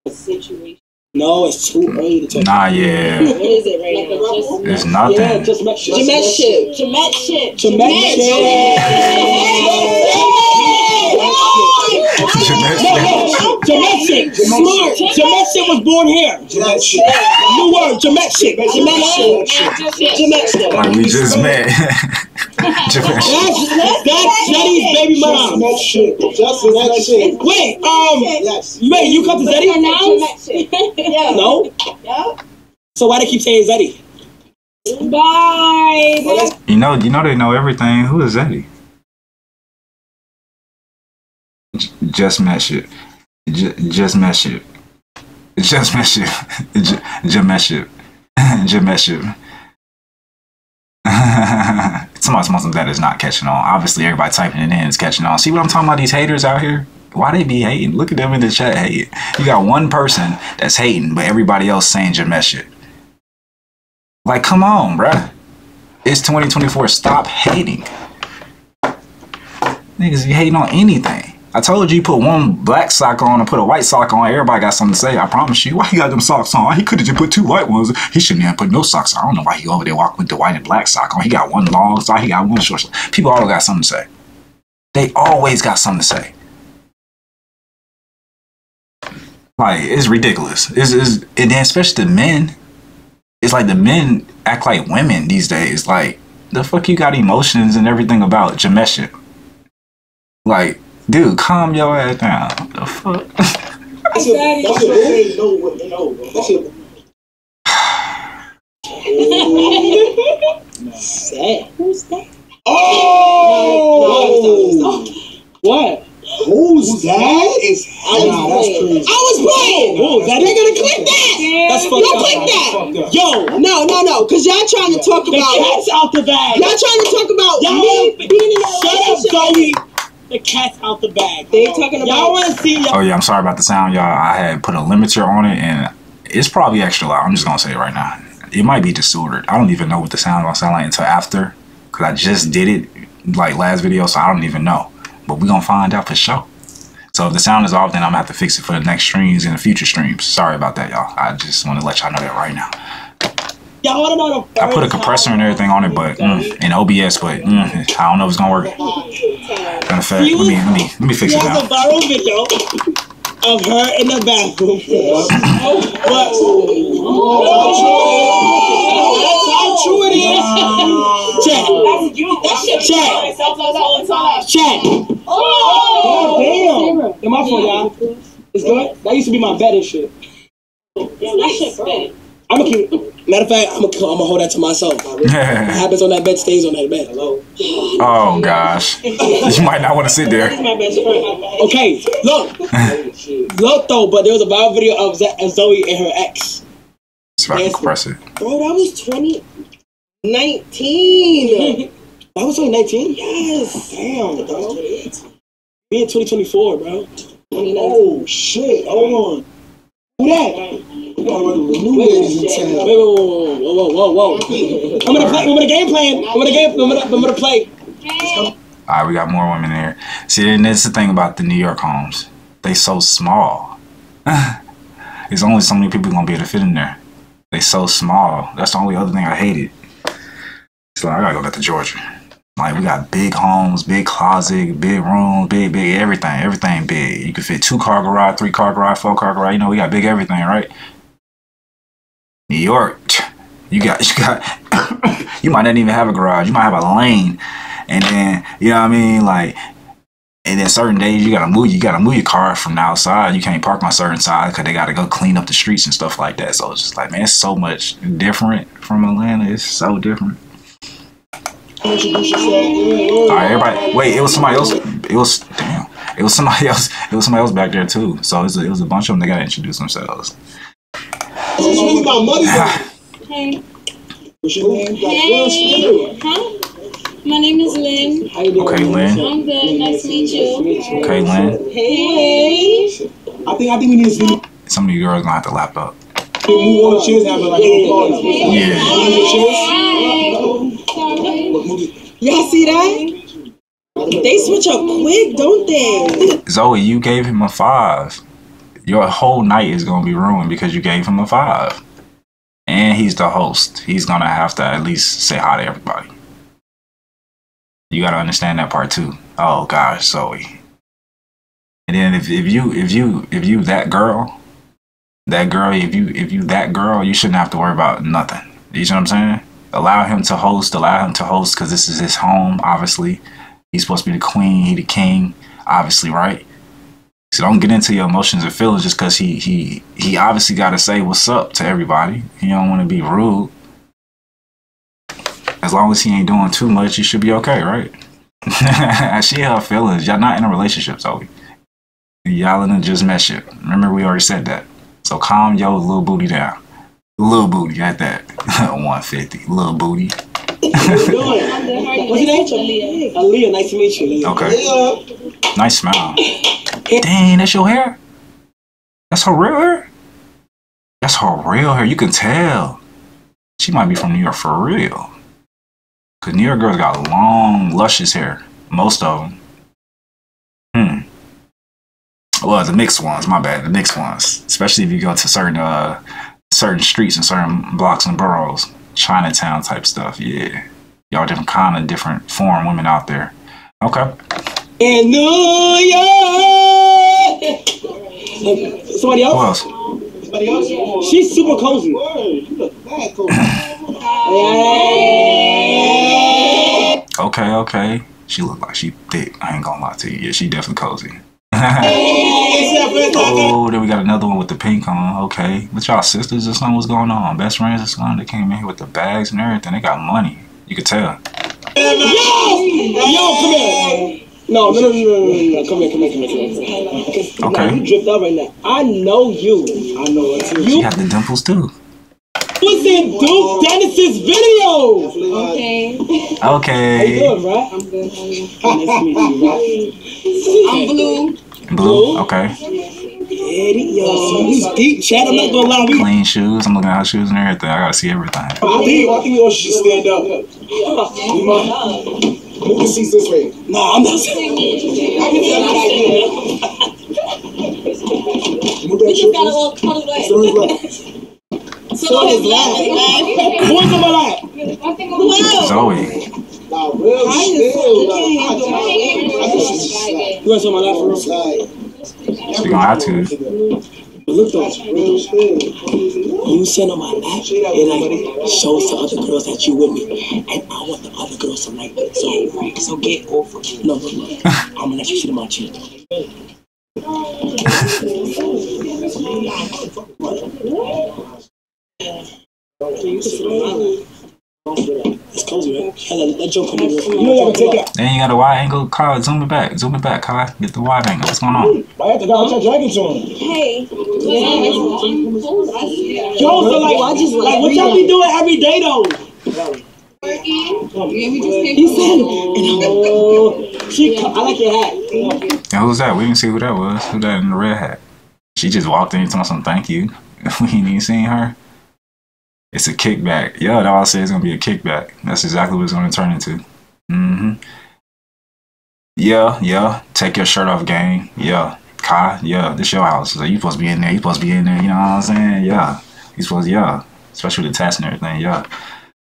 situation. No, it's too early to talk. Nah, yeah. What is it right now? It's nothing. Yeah, just met shit. Jamet shit was born here. New word, Jamet shit. Like we just met. That's Zeddy's baby mom. Jamet shit. Wait, you come to Zeddy? No. So why they keep saying Zeddy? Bye. You know they know everything. Who is Zaddy? Just met shit. Just met shit. Just met shit. Just met shit. Just met shit. Somebody wants something that is not catching on. Obviously, everybody typing it in is catching on. See what I'm talking about? These haters out here. Why they be hating? Look at them in the chat hating. You got one person that's hating, but everybody else saying just met shit. Like, come on, bruh. It's 2024. Stop hating. Niggas be hating on anything. I told you, put one black sock on and put a white sock on. Everybody got something to say. I promise you. Why he got them socks on? He could have just put two white ones. He shouldn't have put no socks on. I don't know why he over there walking with the white and black sock on. He got one long sock. He got one short sock. People all got something to say. They always got something to say. Like, it's ridiculous. And then especially the men. It's like the men act like women these days. Like, the fuck you got emotions and everything about Jamesha? Like, dude, calm your ass down. The fuck? Who's that? Oh! What? Who's that? Is nah, that's crazy. I was playing. They're gonna click that. That's fucked up. Click that. Yo, no, cause y'all trying to talk about the cat's out the bag. Y'all trying to talk about me being in a relationship. Shut up, Zoe. The cat's out the bag. They talking about. Y'all wanna see? Oh yeah, I'm sorry about the sound, y'all. I had put a limiter on it, and it's probably extra loud. I'm just gonna say it right now. It might be disordered. I don't even know what the sound gonna sound like until after, cause I just did it like last video, so I don't even know. But we're going to find out for sure. So if the sound is off, then I'm going to have to fix it for the next streams and the future streams. Sorry about that, y'all. I just want to let y'all know that right now. I put a compressor and everything on it, but and OBS, but I don't know if it's going to work. Let me fix it now. There's a viral video of her in the bathroom. True it is. Check. That's you. Check. Check. Oh, damn. My fault, y'all. It's good. That used to be my bed and shit. That shit's bad. I'ma keep. Matter of fact, I'ma hold that to myself. What happens on that bed stays on that bed. Hello. Oh gosh. You might not want to sit there. Okay. Look. Look though, but there was a viral video of Zoe and her ex. Bro, that was 2019. That was 2019? Yes. Damn, bro. We in 2024, bro. Oh, shit. Hold on. Who that? Whoa. I'm gonna play. All right, we got more women here. See, and that's the thing about the New York homes. They so small. There's only so many people gonna be able to fit in there. They so small. That's the only other thing I hated. So I gotta go back to Georgia. Like, we got big homes, big closet, big room, big everything. Everything big. You can fit 2-car garage, 3-car garage, 4-car garage. You know, we got big everything, right? New York, you might not even have a garage. You might have a lane. And then, you know what I mean? Like, and then certain days you gotta move your car from the outside. You can't park on certain side because they gotta go clean up the streets and stuff like that. So it's just like, man, it's so much different from Atlanta. It's so different. Alright, everybody. Wait, it was somebody else. It was somebody else back there too. So it was a bunch of them. They gotta introduce themselves. Hey. Hey. Huh? My name is Lynn. How you doing? Okay, Lynn. I'm good. Nice to meet you. Okay, Lynn. Hey. I think we need to see. Some of you girls gonna have to lap up. Yeah. Y'all see that? They switch up quick, don't they? Zoe, you gave him a 5. Your whole night is gonna be ruined because you gave him a 5. And he's the host. He's gonna have to at least say hi to everybody. You gotta understand that part too. Oh gosh, Zoe. And then if you that girl, you shouldn't have to worry about nothing. You know what I'm saying? Allow him to host, because this is his home. Obviously, he's supposed to be the queen, he the king. Obviously, right? So don't get into your emotions and feelings just because he obviously gotta say what's up to everybody. He don't want to be rude. as long as he ain't doing too much, you should be okay, right? She her feelings. Y'all not in a relationship, Zoe. Y'all done just mess shit. Remember, we already said that. So calm your little booty down. Little booty at that. 150. Little booty. What's your name? Aaliyah. Nice to meet you, Aaliyah. Okay. Aaliyah. Nice smile. Dang, that's your hair? That's her real hair? That's her real hair. You can tell. She might be from New York for real. Because New York girls got long, luscious hair. Most of them. Well, the mixed ones. My bad. The mixed ones. Especially if you go to certain streets and certain blocks and boroughs. Chinatown type stuff. Yeah. Y'all different kind of different foreign women out there. Okay. In New York. Somebody else? Who else? Somebody else? She's super cozy. Okay, okay. She look like she thick. I ain't gonna lie to you. Yeah, she definitely cozy. Oh, then we got another one with the pink on. Okay, with y'all sisters or something? What's going on? Best friends or something? They came in here with the bags and everything. They got money. You could tell. Yo, come here. No. Come here. Okay. You dripped out right now. I know you. I know it too. You have the dimples too. What's in Duke Dennis's video? Okay. Okay. How you doing, right? I'm good. How you? Nice to meet you, right? I'm Blue. Blue? Okay. Yo, he's deep chat. I'm not gonna lie. Clean shoes. I'm looking at her shoes and everything. I gotta see everything. I think we all should stand up. Move the seats this way. No, I'm not. I can tell you that. We just gotta all cuddle that. So his left. Who's the left? Zoe. You want some of that for real? She gonna have to. You sit on my lap and I show the other girls that you with me, and I want the other girls to like it. So get over it. No, look. I'm gonna let you sit on my chin. It's cozy, man. That joke come here. Then you got a wide angle. Kai, zoom it back. Zoom it back, Kai. Get the wide angle. What's going on? I had to go check jackets on. Hey. Like what y'all be doing every day though? Working. He said, I like your hat. Now who's that? We didn't see who that was. Who that in the red hat? She just walked in and told some thank you. We ain't even seen her. It's a kickback. Yeah, that all I say is gonna be a kickback. That's exactly what it's gonna turn into. Yeah. Take your shirt off, gang. Yeah. Kai, yeah, this your house. So you supposed to be in there, you know what I'm saying? Yeah. You supposed to, yeah. Especially with the tats and everything, yeah.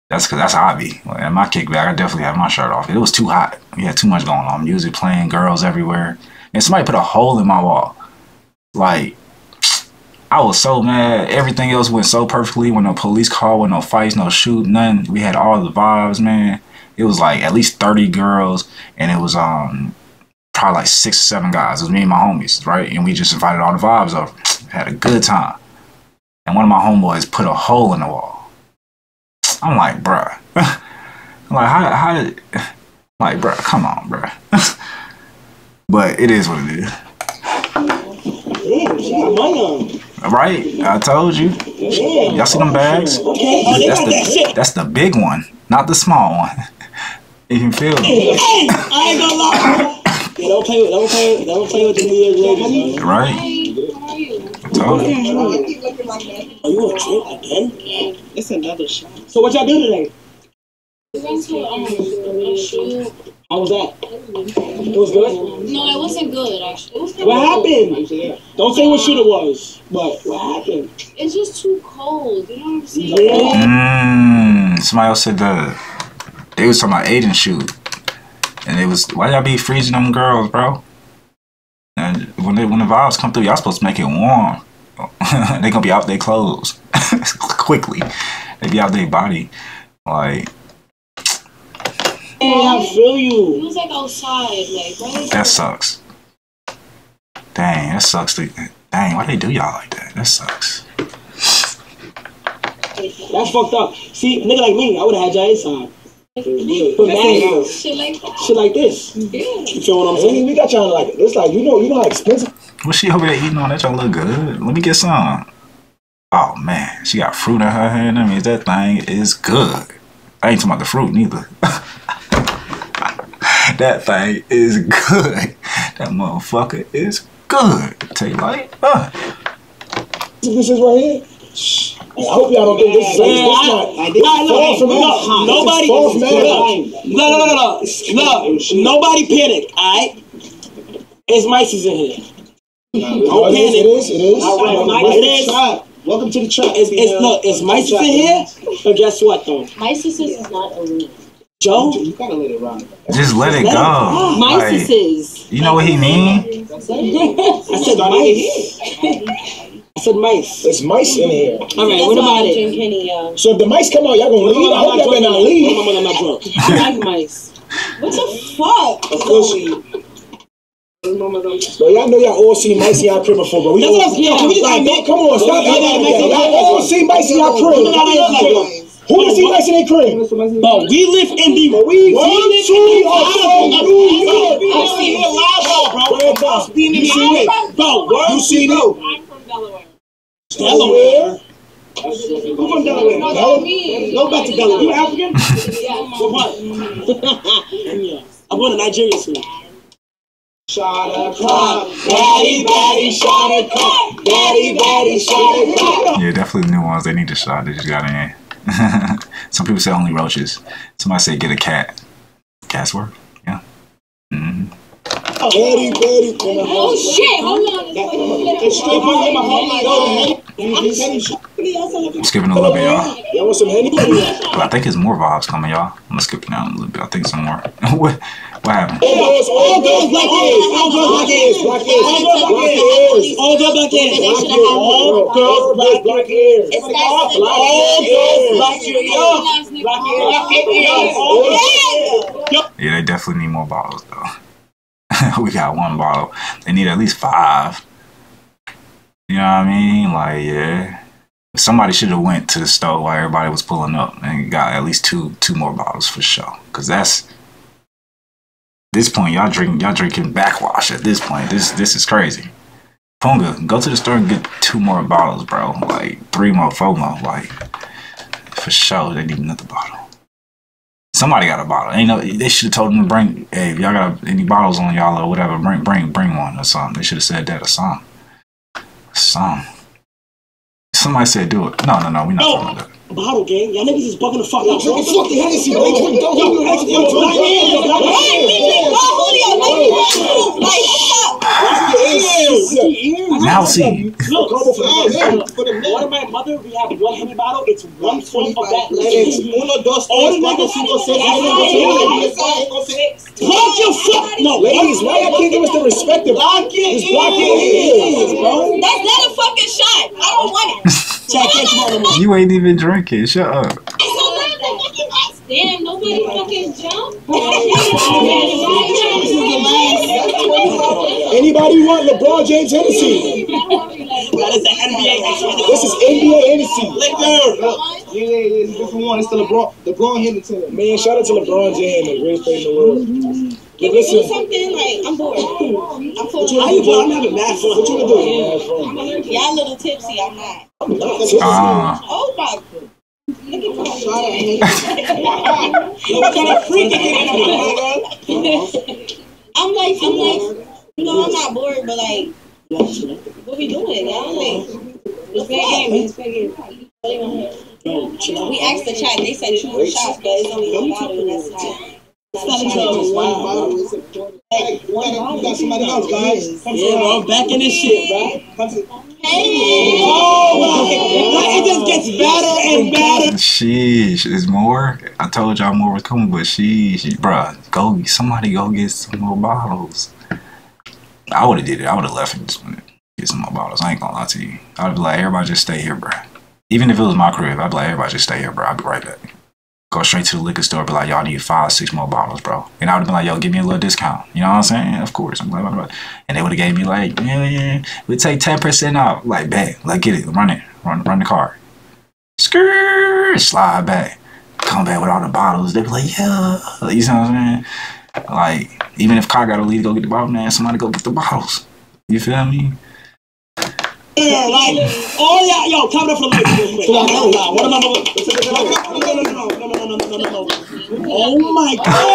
That's cause that's how I be. At my kickback, I definitely had my shirt off. It was too hot. We had too much going on. Music playing, girls everywhere. And somebody put a hole in my wall. Like I was so mad. Everything else went so perfectly. When no police call, when no fights, no shoot, none. We had all the vibes, man. It was like at least 30 girls, and it was probably like 6 or 7 guys. It was me and my homies, right? And we just invited all the vibes over. Had a good time. And one of my homeboys put a hole in the wall. I'm like, bruh. I'm like, like, bruh, come on, bruh. But it is what it is. Right, I told you. Y'all see them bags? That's the big one, not the small one. You can feel it. I ain't gonna lie. Don't play with the New York ladies. Right. I told you. Are you a drink again? It's another shot. So what y'all do today? We went to a shoot. How was that? It was good? No, it wasn't good, actually. What happened? Don't say what shoot it was, but what happened? It's just too cold, you know what I'm saying? Yeah. Somebody else said that they was talking about Aiden shoot. And it was, why y'all be freezing them girls, bro? And when the vibes come through, y'all supposed to make it warm. They gonna be out their clothes quickly. They be out their body. Like... I feel you. It was like outside, like right? That sucks. Dang, that sucks. Dang, why they do y'all like that? That sucks. That's fucked up. See, nigga like me, I would have had y'all inside. Shit like that. Shit like this. Yeah. You feel what I'm saying? We got y'all like it. It's like, you know how expensive. What's she over there eating on? That y'all look good. Let me get some. Oh, man. She got fruit in her hand. I mean, that thing is good. I ain't talking about the fruit, neither. That thing is good. That motherfucker is good. Take light. This is right here. I hope y'all don't think this is nobody panic, alright? There's mices in here. Don't panic. It is. All right, welcome to the trap. It's mices in here, but guess what, though? Mices is not illegal. Joe? You gotta let it run. Just let it go. Mices. You know what he mean? I said mice. I said mice. There's mice in here. All right, what about it? So if the mice come out, y'all gonna leave? I hope y'all better not leave. I'm not drunk. I like mice. What the fuck? Of course. So y'all know y'all all seen mice in y'all crib before, but we don't. Come on, stop. Y'all seen mice in y'all crib. Who does see mice in their crib? But we live in the I've seen it live, bro. I've seen it. Bro, you seen it? Delaware? Who from Delaware? Go back to Delaware. You African? What part? I'm going to Nigeria soon. Shot a clock. Daddy, shot a clock. Daddy, shot a clock. Yeah, definitely the new ones. They need to shot. They just got in here. Some people say only roaches. Somebody say get a cat. Cats work? Yeah. Mm-hmm. Oh shit, hold on. I'm skipping a little bit, y'all. But I think there's more vibes coming, y'all. I'm gonna skip it down a little bit. I think some more. What happened? All girls black ears. Yeah, they definitely need more bottles, though. We got one bottle. They need at least 5. You know what I mean? Like, yeah. Somebody should have went to the store while everybody was pulling up and got at least two more bottles for sure. Cause that's this point, y'all drinking backwash at this point. This is crazy. Punga, go to the store and get 2 more bottles, bro. Like 3 more, 4 more. Like for sure, they need another bottle. Somebody got a bottle. Ain't no. They should have told them to bring. Hey, if y'all got any bottles on y'all or whatever, bring one or something. They should have said that or something. Somebody said do it. No. We not talking about that. Bottle gang. Y'all niggas is bugging the fuck out. Fuck the Hennessy. Now see. Look, what my mother, we have one Henny bottle, it's 1 foot of that. Block your foot! No, ladies, why y'all can't give us the respect of blocking ears, bro? That's not a fucking shot. I don't want it. You ain't even drinking, shut up. Damn, nobody fucking jump. Anybody want LeBron James Hennessy? That is the NBA Hennessy. This is NBA Hennessy. Yeah, it's different one. It's the LeBron Hennessy. Man, shout out to LeBron James, the greatest player in the world. But listen, do something like I'm bored. I'm having mad fun. What you gonna do? Y'all little tipsy. I'm not. Oh my God. I'm like, you know, I'm not bored, but like, what we doing? I'm like, it's bad game. We asked the chat, they said 2 shots, but it's only 1 bottle, and that's not. I'm back in this shit, bro. Hey. Oh, it just gets better and better. Sheesh, there's more. I told y'all more was coming, but sheesh, bruh, somebody go get some more bottles. I would have did it. I would have left and just went get some more bottles. I ain't gonna lie to you. I'd be like, everybody just stay here, bruh. Even if it was my crib, I'd be like, everybody just stay here, bruh. I'd be right back. Go straight to the liquor store, be like, y'all need 5, 6 more bottles, bro. And I would have been like, yo, give me a little discount. You know what I'm saying? Of course. I'm like, and they would have gave me like, yeah, we take 10% off. Like, bang, like get it, run the car. Slide back. come back with all the bottles. They be like, yeah. You know what I'm saying? Like, even if Kai got to leave to go get the bottle, man, somebody go get the bottles. You feel me? Yeah, like, oh yeah, yo, clap it up for the ladies real quick. What am I no. Oh my God.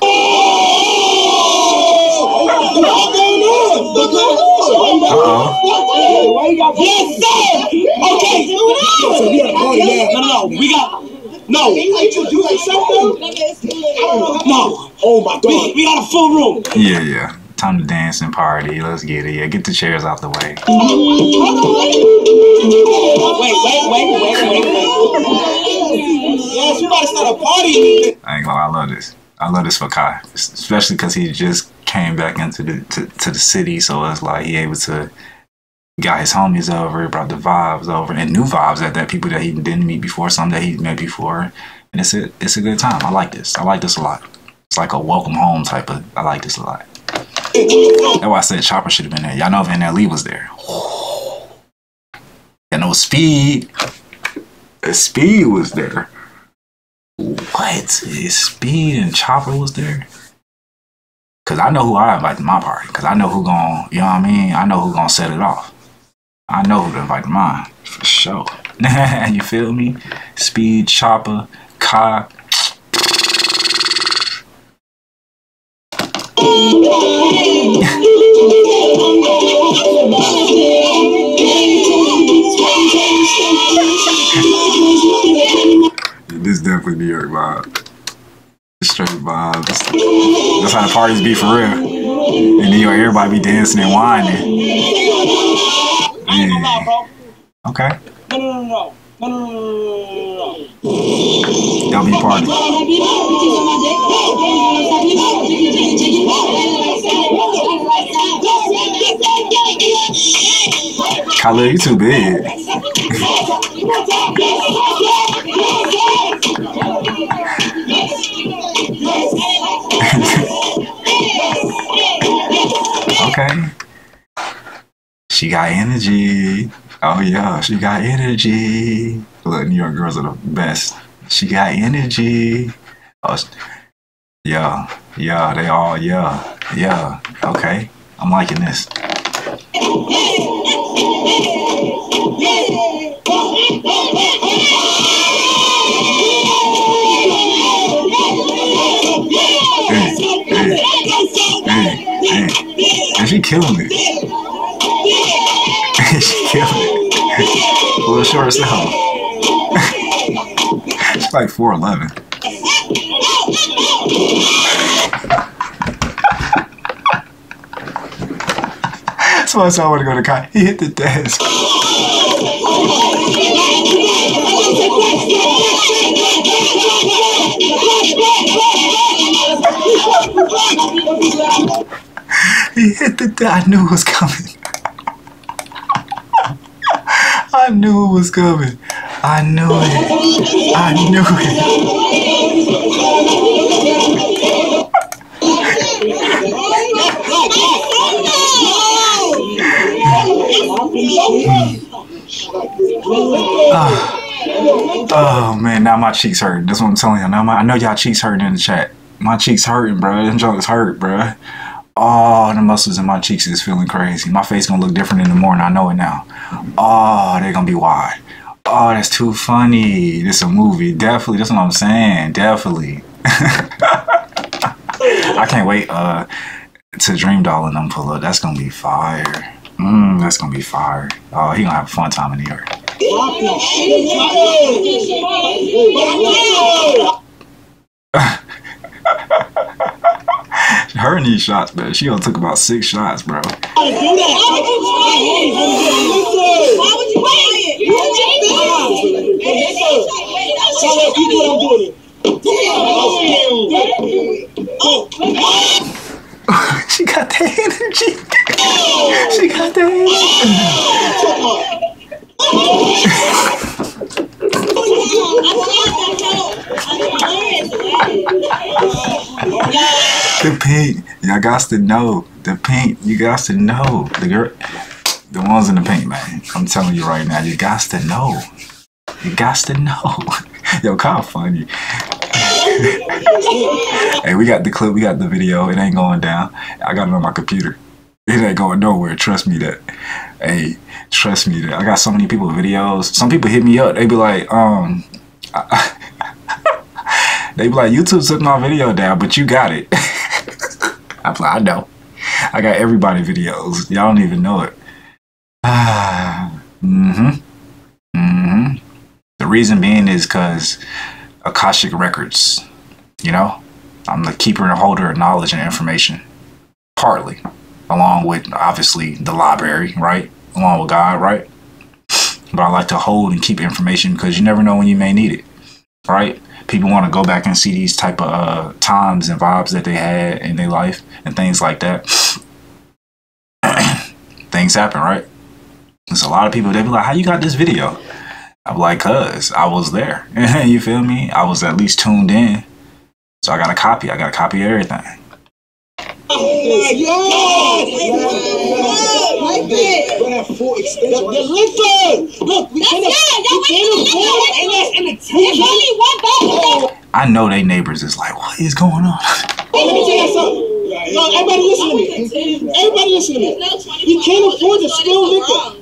Oh, yes, sir. Okay. No, we got no. No. Oh my God. We got a full room. Yeah, yeah. Time to dance and party. Let's get it. Yeah, get the chairs out the way. Wait. Yes, we about to start a party. I ain't gonna lie, I love this. I love this for Kai, especially because he just came back into the to the city, so it's like he able to got his homies over, brought the vibes over, and new vibes at that. People that he didn't meet before, some that he met before, and it's a good time. I like this. I like this a lot. It's like a welcome home type of. I like this a lot. That's why I said Chopper should have been there. Y'all know Van Lee was there. Y'all know Speed. Speed was there. What? Is Speed and Chopper was there? Because I know who I invite to my party. Because I know who gonna, you know what I mean? I know who gonna set it off. I know who to invite to mine. For sure. You feel me? Speed, Chopper, Kai. This is definitely New York vibe. Straight vibes. That's how the parties be for real. In New York, everybody be dancing and whining. Yeah. Okay. No. Y'all be partying. Kyla, you too big. Okay. She got energy. Oh yeah, she got energy. Look, New York girls are the best. She got energy. Oh, yeah, they all, yeah. Okay, I'm liking this. And she killing it. She killing it. A little short as hell. She's like 4'11". So I saw I want to go to Kai. He hit the desk. He hit the I knew it was coming. I knew it was coming. I knew it. I knew it. Oh man, now my cheeks hurt. That's what I'm telling y'all. Now I know y'all cheeks hurting in the chat. My cheeks hurting, bro. Them joints hurt, bro. Oh, the muscles in my cheeks is feeling crazy. My face gonna look different in the morning. I know it now. Oh, they're gonna be wide. Oh, that's too funny. This is a movie. Definitely. That's what I'm saying. Definitely. I can't wait to Dream Doll and them pull up. That's gonna be fire. That's gonna be fire. Oh, he gonna have a fun time in New York. Her knee shots, man. She only took about 6 shots, bro. She got the energy. She got the energy. The pink, y'all got to know. The pink, you got to know. The girl, the ones in the pink, man. I'm telling you right now, you got to know. You got to know. Yo, Kyle funny. Hey, we got the clip, we got the video. It ain't going down. I got it on my computer. It ain't going nowhere. Trust me that. Hey, trust me that. I got so many people videos. Some people hit me up. They be like, they be like, YouTube took my video down, but you got it. I'm like, I know. I got everybody videos. Y'all don't even know it. The reason being is because Akashic Records. You know, I'm the keeper and holder of knowledge and information. Partly. Along with, obviously, the library, right? Along with God, right? But I like to hold and keep information because you never know when you may need it, right? People want to go back and see these type of times and vibes that they had in their life and things like that. Things happen, right? There's a lot of people, they be like, how you got this video? I'm like, cuz I was there. You feel me? I was at least tuned in. So I got a copy. I got a copy of everything. I know they neighbors is like, what is going on? Let me tell you something. No, everybody listen to me. Everybody listen to me. You can't afford to steal liquor.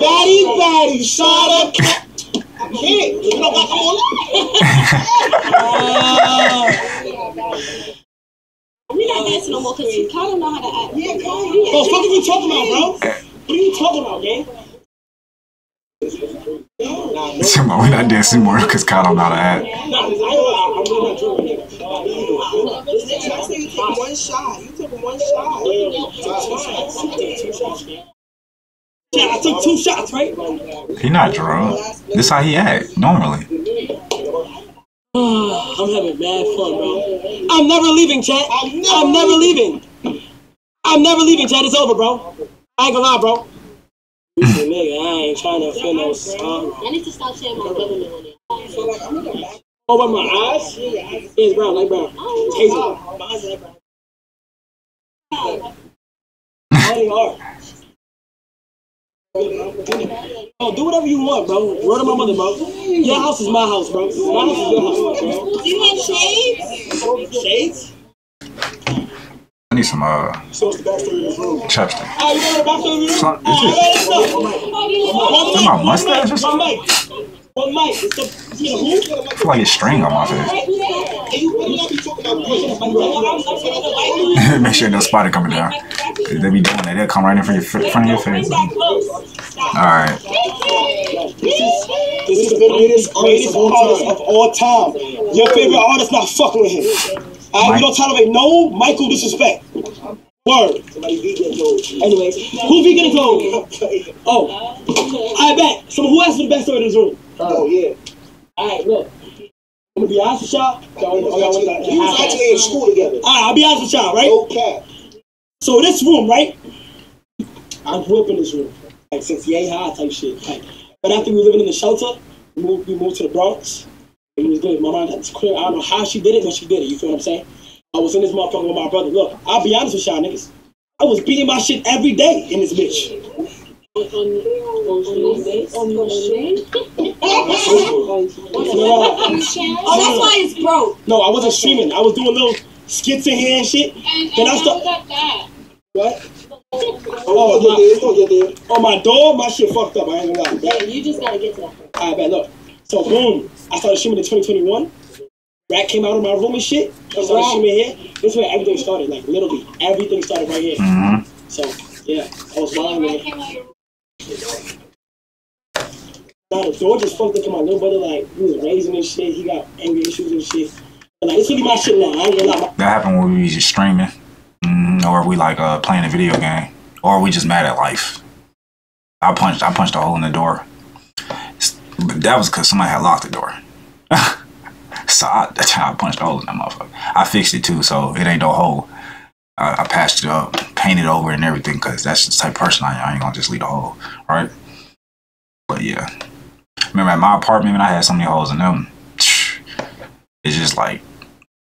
Daddy, daddy, shut up. We're not dancing no more because you kind of know how to act. Yeah, bro, what are you talking about, bro? What are you talking about, man? We're not dancing more because Kyle don't know how to act. I say you took one shot. You took one shot. Yeah, I took 2 shots, right? He not drunk. This how he act normally. I'm having mad fun, bro. I'm never leaving, chat. I'm never leaving. I'm never leaving, chat. It's over, bro. I ain't gonna lie, bro. Nigga, I ain't trying to offend no son. I need to stop saying my government on it. Oh, but my eyes is brown, like brown. Hazel. My eyes are brown. How they are. Oh, do whatever you want, bro. Word to my mother, bro. Your house is my house, bro. My house is your house, bro. Do you want shades? Shades? I need some, So what's the backstory of this room? Chapstick. Oh, you got a backstory of this room? Is it my mustache or something? One mic. I feel like it's string on my face. Make sure no spider coming down. They be doing that. They'll come right in front of your face. Alright. This is the greatest artist of all time. Your favorite artist not fucking with him. We don't tolerate no Michael disrespect. Word. Anyways, who vegan is old? Oh. I bet. So who has the best story in this room? Oh, yeah. Alright, look. I'm gonna be honest with y'all. We was actually in school together. Alright, I'll be honest with y'all, right? Okay. So this room, right? I grew up in this room. Like, since yay high type shit. Like, but after we were living in the shelter, we moved to the Bronx. And it was good. My mind was clear. I don't know how she did it, but she did it. You feel what I'm saying? I was in this motherfucker with my brother. Look, I'll be honest with y'all niggas. I was beating my shit every day in this bitch. Oh, that's why it's broke. No, I wasn't streaming. I was doing little skits in here and shit. Then I started. What? Oh, my door, my shit fucked up. I ain't gonna lie. Yeah, you just gotta get to that point. Alright, man, look. So, boom. I started streaming in 2021. Rat came out of my room and shit. I started streaming here. This is where everything started. Like, literally, everything started right here. So, yeah, I was lying, man. Now the door just fucked up to my little brother. Like, he was raising and shit. He got anger issues and shit. But, like, it's really my shit now. I ain't gonna lie. That happened when we just streaming. Or we, like, playing a video game. Or we just mad at life. I punched a hole in the door. But that was because somebody had locked the door. So I punched a hole in that motherfucker. I fixed it, too, so it ain't no hole. I patched it up, painted over and everything, because that's the type of person I am. I ain't going to just leave a hole, right? But, yeah. Remember, at my apartment, I had so many holes in them. It's just like,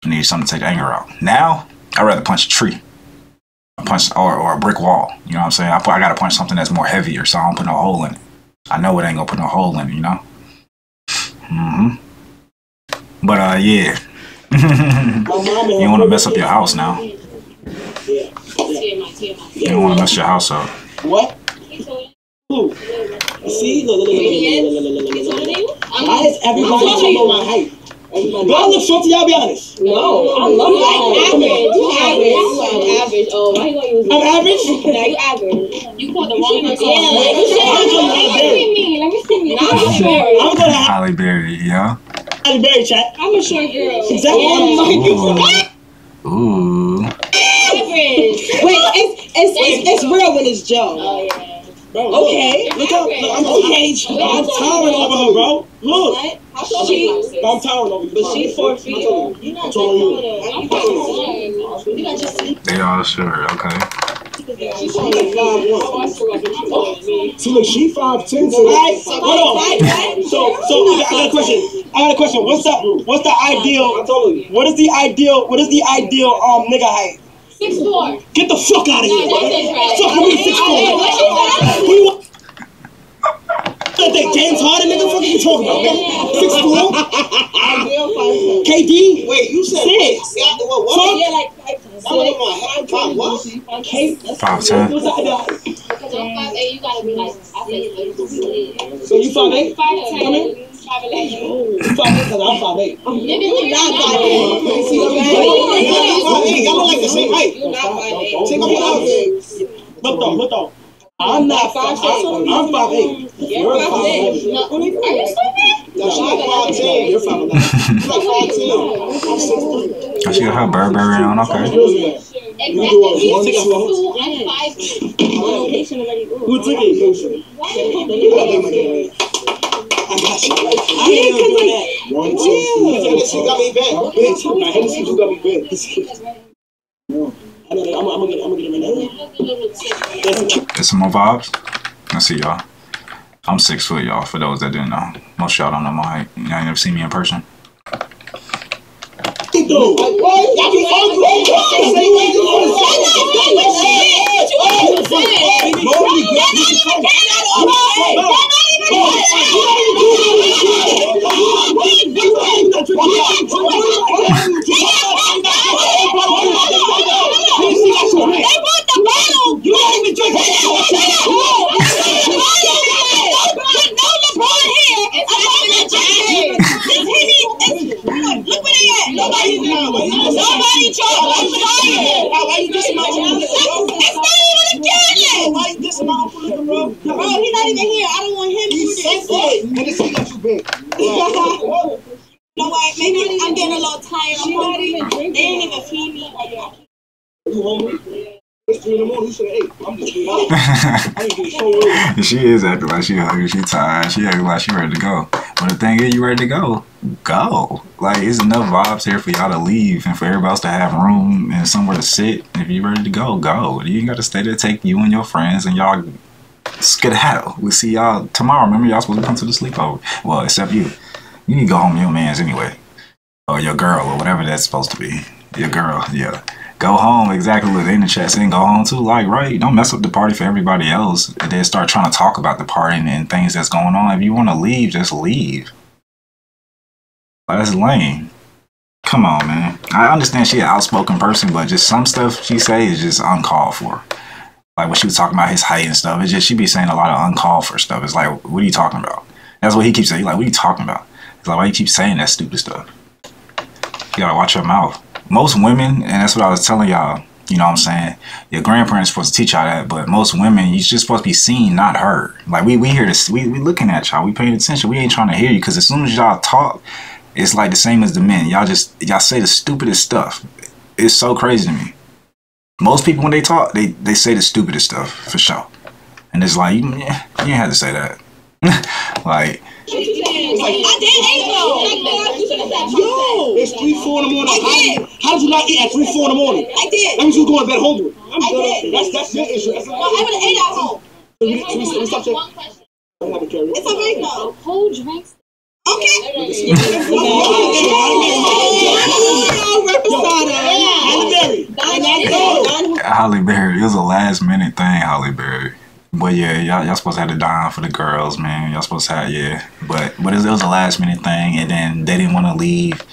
I need something to take the anger out. Now, I'd rather punch a tree. Or a brick wall. You know what I'm saying? I got to punch something that's more heavier, so I don't put no hole in it. I know it ain't going to put no hole in it, you know? But yeah, you don't want to mess up your house now. You don't want to mess your house up. What? See, why is everybody talking about height? Y'all look short, y'all be honest. No, I love that. You average. Oh, why you gonna use? I'm average. No, you average. You called the wrong person. Yeah, like you said. Let me see me. I'm short. I'm gonna Halle Berry, yeah. Halle Berry, chat. I'm a short girl. Exactly. Ooh. Average. Wait, it's real when it's Joe. Oh yeah. Bro, okay, look up. I'm engaged. I'm towering over her, bro. Look. I'm towering over you. But she's 4 feet. You're not towering. They are sure, okay. She's only 5'1". So look, she 5'10". Right? Hold on. So I got a question. What's the ideal? What is the ideal nigga height? 6'4". Get the fuck out of here. Fuck, I mean 6'4". That James Harden nigga, fuck you talking about, man? 6'4". KD. Wait, you said 6. So yeah, like 5'10". What? 5'10". You gotta be like. So you 5'8"? 5'10". 5'11". 5'8" 'cause I'm 5'8". You're not 5'8". Y'all don't like the same height. You're not 5'8". Take off your outfits. Look though. I'm not 5'8". I'm 5'8". You're 5'8". Are you stupid? No, she's like 5'10". You're 5'11". She's like 5'10". Oh, she got her Burberry on. Okay. Exactly. I'm 5'8". Who took it? There's some more vibes. I see y'all. I'm 6 foot, y'all. For those that didn't know, most of y'all don't know my height. Y'all ain't never seen me in person. She is acting like she hungry, she tired, she acting like she ready to go. But the thing is, you ready to go? Go. Like, it's enough vibes here for y'all to leave and for everybody else to have room and somewhere to sit. If you ready to go, go. You ain't got to stay there. Take you and your friends and y'all skedaddle. We'll see y'all tomorrow. Remember, y'all supposed to come to the sleepover. Well, except you. You need to go home to your man's anyway. Or your girl or whatever that's supposed to be. Your girl, yeah. Go home, exactly. Look, they in the chat saying go home too. Like, right? Don't mess up the party for everybody else and then start trying to talk about the party and things that's going on. If you want to leave, just leave. Like, that's lame. Come on, man. I understand she's an outspoken person, but just some stuff she say is just uncalled for. Like, when she was talking about his height and stuff, it's just she be saying a lot of uncalled for stuff. It's like, what are you talking about? That's what he keeps saying. He's like, what are you talking about? It's like, why you keep saying that stupid stuff? You gotta watch your mouth. Most women, and that's what I was telling y'all, you know what I'm saying? Your grandparents supposed to teach y'all that, but most women, you're just supposed to be seen, not heard. Like, we here to, we looking at y'all, we paying attention, we ain't trying to hear you, because as soon as y'all talk, it's like the same as the men. Y'all say the stupidest stuff. It's so crazy to me. Most people, when they talk, they say the stupidest stuff, for sure. And it's like, you ain't had to say that. Like, yo, it's 3-4 in the morning. How did you not eat at 3-4 in the morning? I did. That means you were going to bed hungry. I did. That's your issue. That's no, I would have ate at home. It's all right though. Cold drinks. Okay. Halle Berry. It was a last minute thing, Halle Berry. But yeah, y'all supposed to have the dime for the girls, man. Y'all supposed to have, yeah. But it was a last minute thing, and then they didn't want to leave.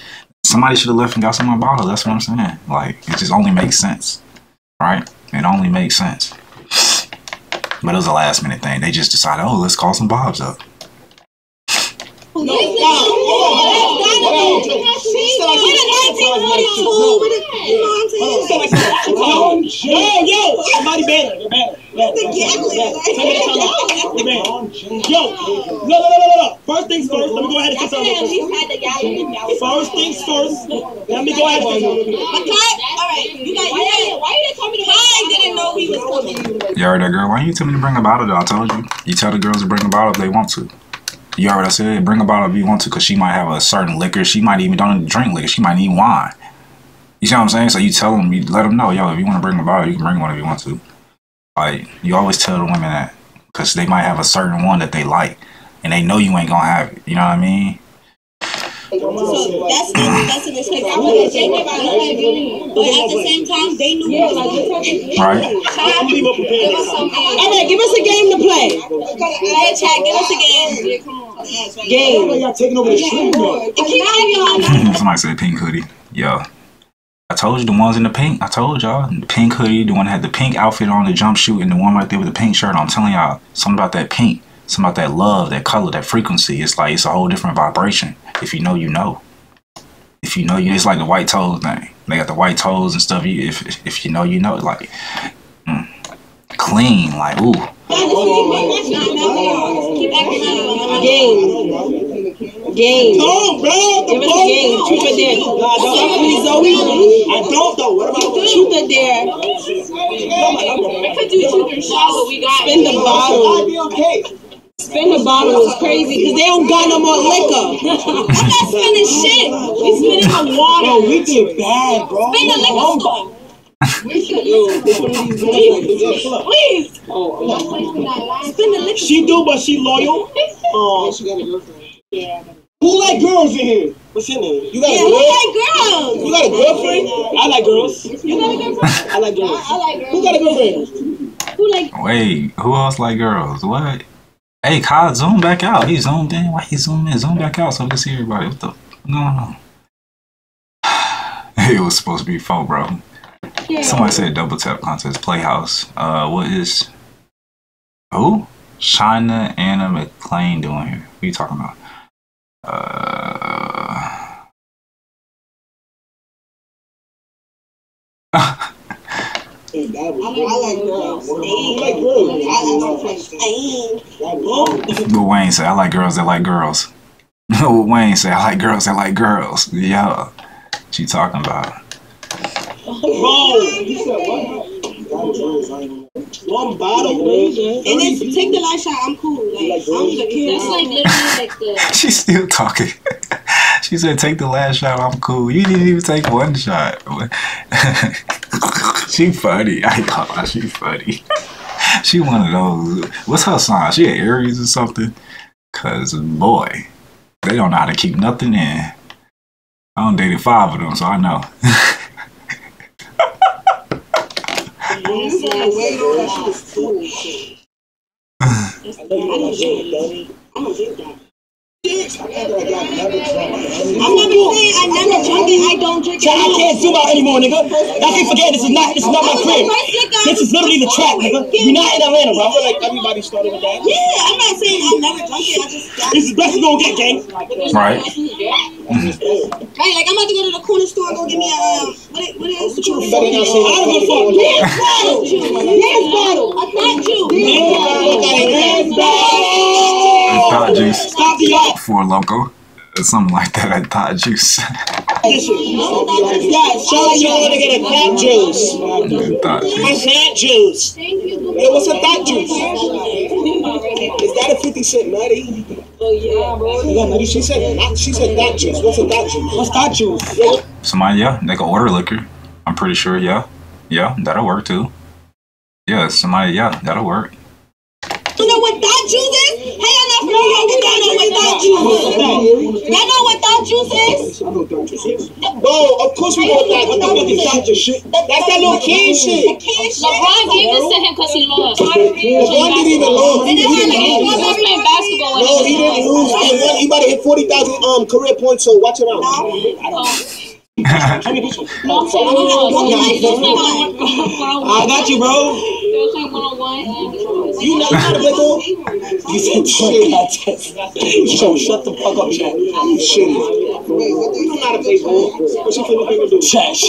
Somebody should have left and got someone bottle. That's what I'm saying. Like, it just only makes sense, right? It only makes sense. But it was a last minute thing. They just decided, oh, let's call some bobs up. First things first, let me go ahead and fix our look. First things first, let me go ahead and fix our look. Alright, you guys, why you didn't tell me to bring a bottle? I didn't know we was coming. You heard that, girl? Why you tell me to bring a bottle though? I told you. You tell the girls to bring a bottle if they want to. You already said bring a bottle if you want to, because she might have a certain liquor. She might even don't drink liquor. She might need wine. You see what I'm saying? So you tell them, you let them know, yo, if you want to bring a bottle, you can bring one if you want to. Like, you always tell the women that, because they might have a certain one that they like, and they know you ain't gonna have it. You know what I mean? So that's a mistake. I wouldn't take it by nobody, but at the same time, they knew what was going on. Right. All right, give us a game to play. Go ahead, chat. Give us a game. Game. Somebody said pink hoodie. Yo, I told you the ones in the pink. I told y'all the pink hoodie, the one that had the pink outfit on, the jumpsuit, and the one right there with the pink shirt. I'm telling y'all something about that pink. Something about that love, that color, that frequency. It's like it's a whole different vibration. If you know, you know. If you know, you. It's like the white toes thing. They got the white toes and stuff. You, if you know, you know. Like clean, like ooh. Game. No, bro. Give us a game. Truth or dare. I don't know. What about truth or dare? I could do truth or shower. We got spin the bottle. I'd be okay. Spin the bottle was crazy because they don't got no more liquor. I'm not spinning shit. We spinning the water. Bro, we did bad, bro. Spin the liquor. Please. She do, but she loyal. Oh, she got a girlfriend. Yeah. Who like girls in here? What's your name? You got a girlfriend? Who like girls? You got a girlfriend? I like girls. You got a girlfriend? I like girls. I like girls. Who got a girlfriend? Who like? Wait, who else like girls? What? Hey, Kai, zoom back out. He zoomed in. Why he zoomed in? Zoom back out so we can see everybody. What the f going on? It was supposed to be fun, bro. Yeah. Somebody said double tap contest, Playhouse. What is who? China Anna McClain doing here? What are you talking about? Lil Wayne said, I like girls that like girls. Lil Wayne said, I like girls that like girls. Yeah. What you talking about? One bottle, and then take the light shot. I'm cool. Like, I'm the kid. That's like literally like the. She's still talking. She said, "Take the last shot. I'm cool." You didn't even take one shot. She funny. I thought she funny. She one of those. What's her sign? She an Aries or something? Cause boy, they don't know how to keep nothing in. I don't dated 5 of them, so I know. I don't drink. I can't zoom out anymore, nigga. Y'all can't forget this is not my crib. This is literally the trap, nigga. We're not in Atlanta, bro. I feel like everybody started with that. Yeah, I'm not saying I never drunk it. I just this is the best you gonna get, gang. Right. Right, like I'm about to go to the corner store and go get me a what is it? I don't give a fuck. Dance battle. I got you. Dance battle. Stop the yard. For local. Something like that. I thought juice. Yeah, show you want to get a thought juice. A thought juice. It was a thought juice. Is that a 50 Cent nutty? Oh yeah, bro. Yeah, she said thought juice. What's a thought juice? What's thought juice? Yeah. Somebody, yeah, they can order liquor. I'm pretty sure, yeah, that'll work too. Yeah, somebody, yeah, that'll work. You know what thought juice is? Hey, I love Y'all know what without you is? I know without you is. No, of course we know that. What the fuck is that shit? That's that little kid shit. LeBron gave this to him because he lost. LeBron didn't even lose. He was playing basketball. No, he didn't lose. He about to hit 40,000 career points, so watch it out. I don't. I got you, bro. You know how to play ball? You said shit. So shut the fuck up, chat. Shit. You know how to play ball. What's your favorite thing to do? Trash.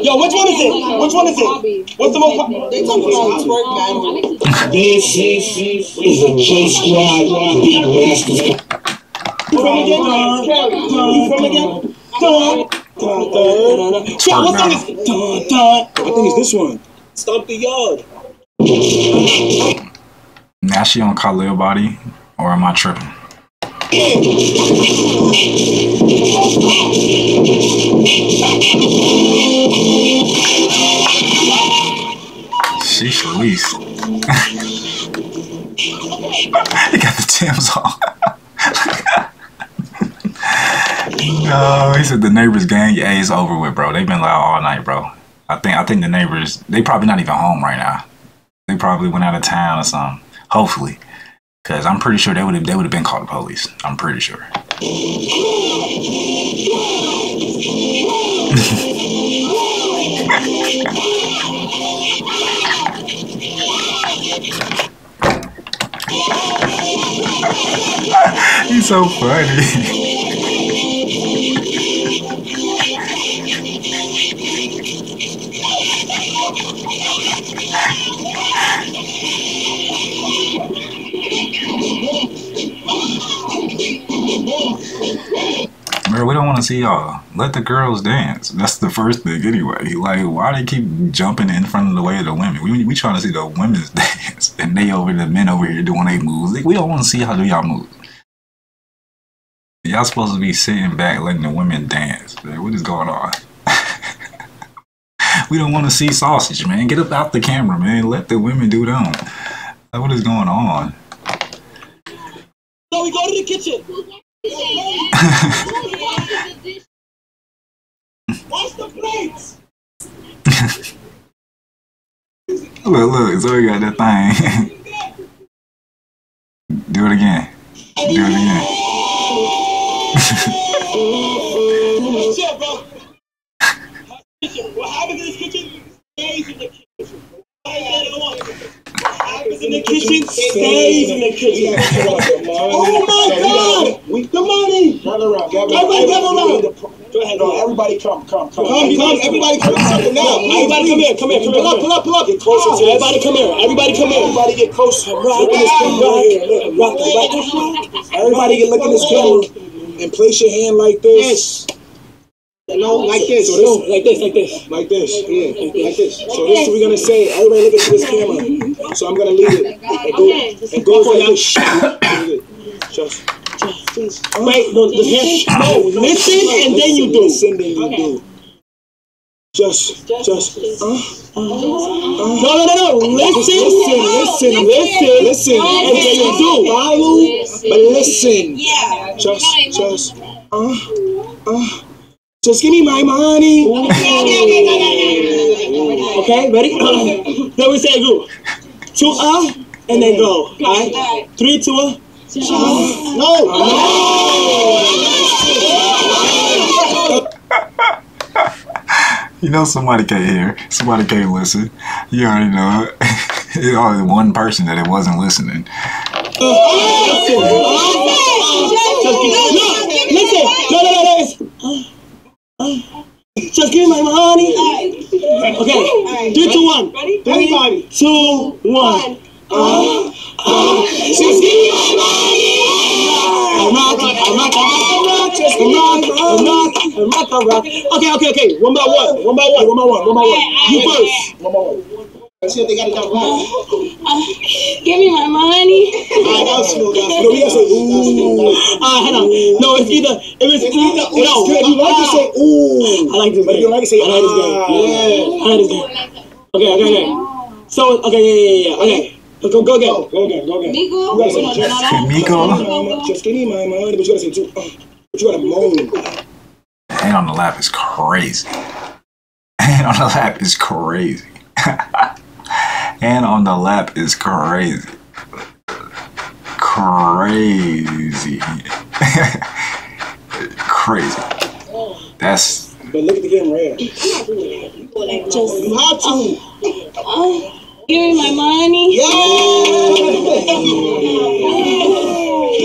Yo, which one is it? Which one is it? What's the most popular? They talking about twerk battle. This is a J Squad beat Rascals. You from again? You from again? Chat, what song is it? I think it's this one. Stomp the yard. Now she on Khalil body, or am I tripping? She's released. He got the Tim's on. No, he said the neighbors gang. Yeah, it's over with, bro. They've been loud all night, bro. I think the neighbors, they probably not even home right now. They probably went out of town or something. Hopefully, because I'm pretty sure they would have been called the police. I'm pretty sure. He's so funny. Bro, we don't want to see y'all. Let the girls dance. That's the first thing, anyway. Like, why do they keep jumping in front of the way of the women? We trying to see the women's dance, and the men over here doing their moves. Like, we don't want to see how do y'all move. Y'all supposed to be sitting back letting the women dance. Man, what is going on? We don't want to see sausage, man. Get up out the camera, man. Let the women do them. Like, what is going on? So we go to the kitchen. Wash the plates. Look, Zoe got that thing. Do it again. Do it again. What happens in this kitchen stays in the kitchen. Stays in the kitchen. Oh my God! The money! Gather around, gather around. Go ahead, no, everybody come. Everybody come something now. Everybody come here. Pull up. Get closer to everybody. Come here. Everybody get closer. Rock. Everybody get looking at this camera and place your hand like this. No, like this. So this, like this. Yeah, like this. So this we're gonna say. Everybody look at this camera. So I'm gonna lead it. And go for that. Just wait. No, listen, and then you do. No. Listen, and then you do. Follow, but listen. Yeah. Just give me my money. Okay, ready? Then we say go. 2 and then go. Alright? 3, 2, 1. No. You know somebody can't hear. Somebody can't listen. You already know it. It's only one person that it wasn't listening. Listen. Just give me my money. Okay. 3, 2, 1. Ready? 3, 2, 1. Just give me my money. I'm not. Okay. One by one. You first. Let's see if they got it down right. Give me my money. No, we gotta say ooh. Hold on. No, it's either ooh. No, you like to say ooh. I like this game. I like this game. Okay. So, okay. Go again. Migo. Migo. Just give me my money, but you gotta say too. But you gotta moan. Hang on the lap is crazy. Crazy. That's. But look at the getting red. You have to. Give me my money. Yeah. Ready?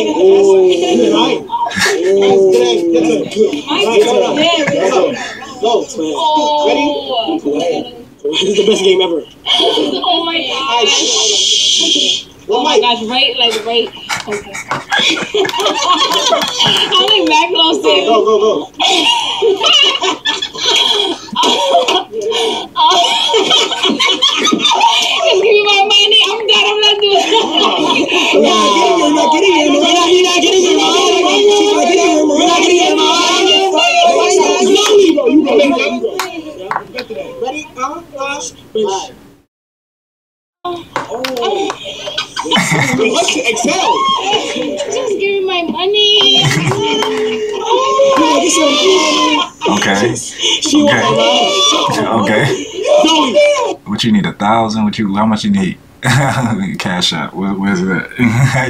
This is the best game ever. Oh my gosh. Oh my gosh, right. Okay. I think Mac lost it. Just give me my money. I'm done. I'm not doing it. You're not getting it. Just give me my money. Okay. Okay. What you need? 1,000? What you? How much you need? Cash App. Where's that?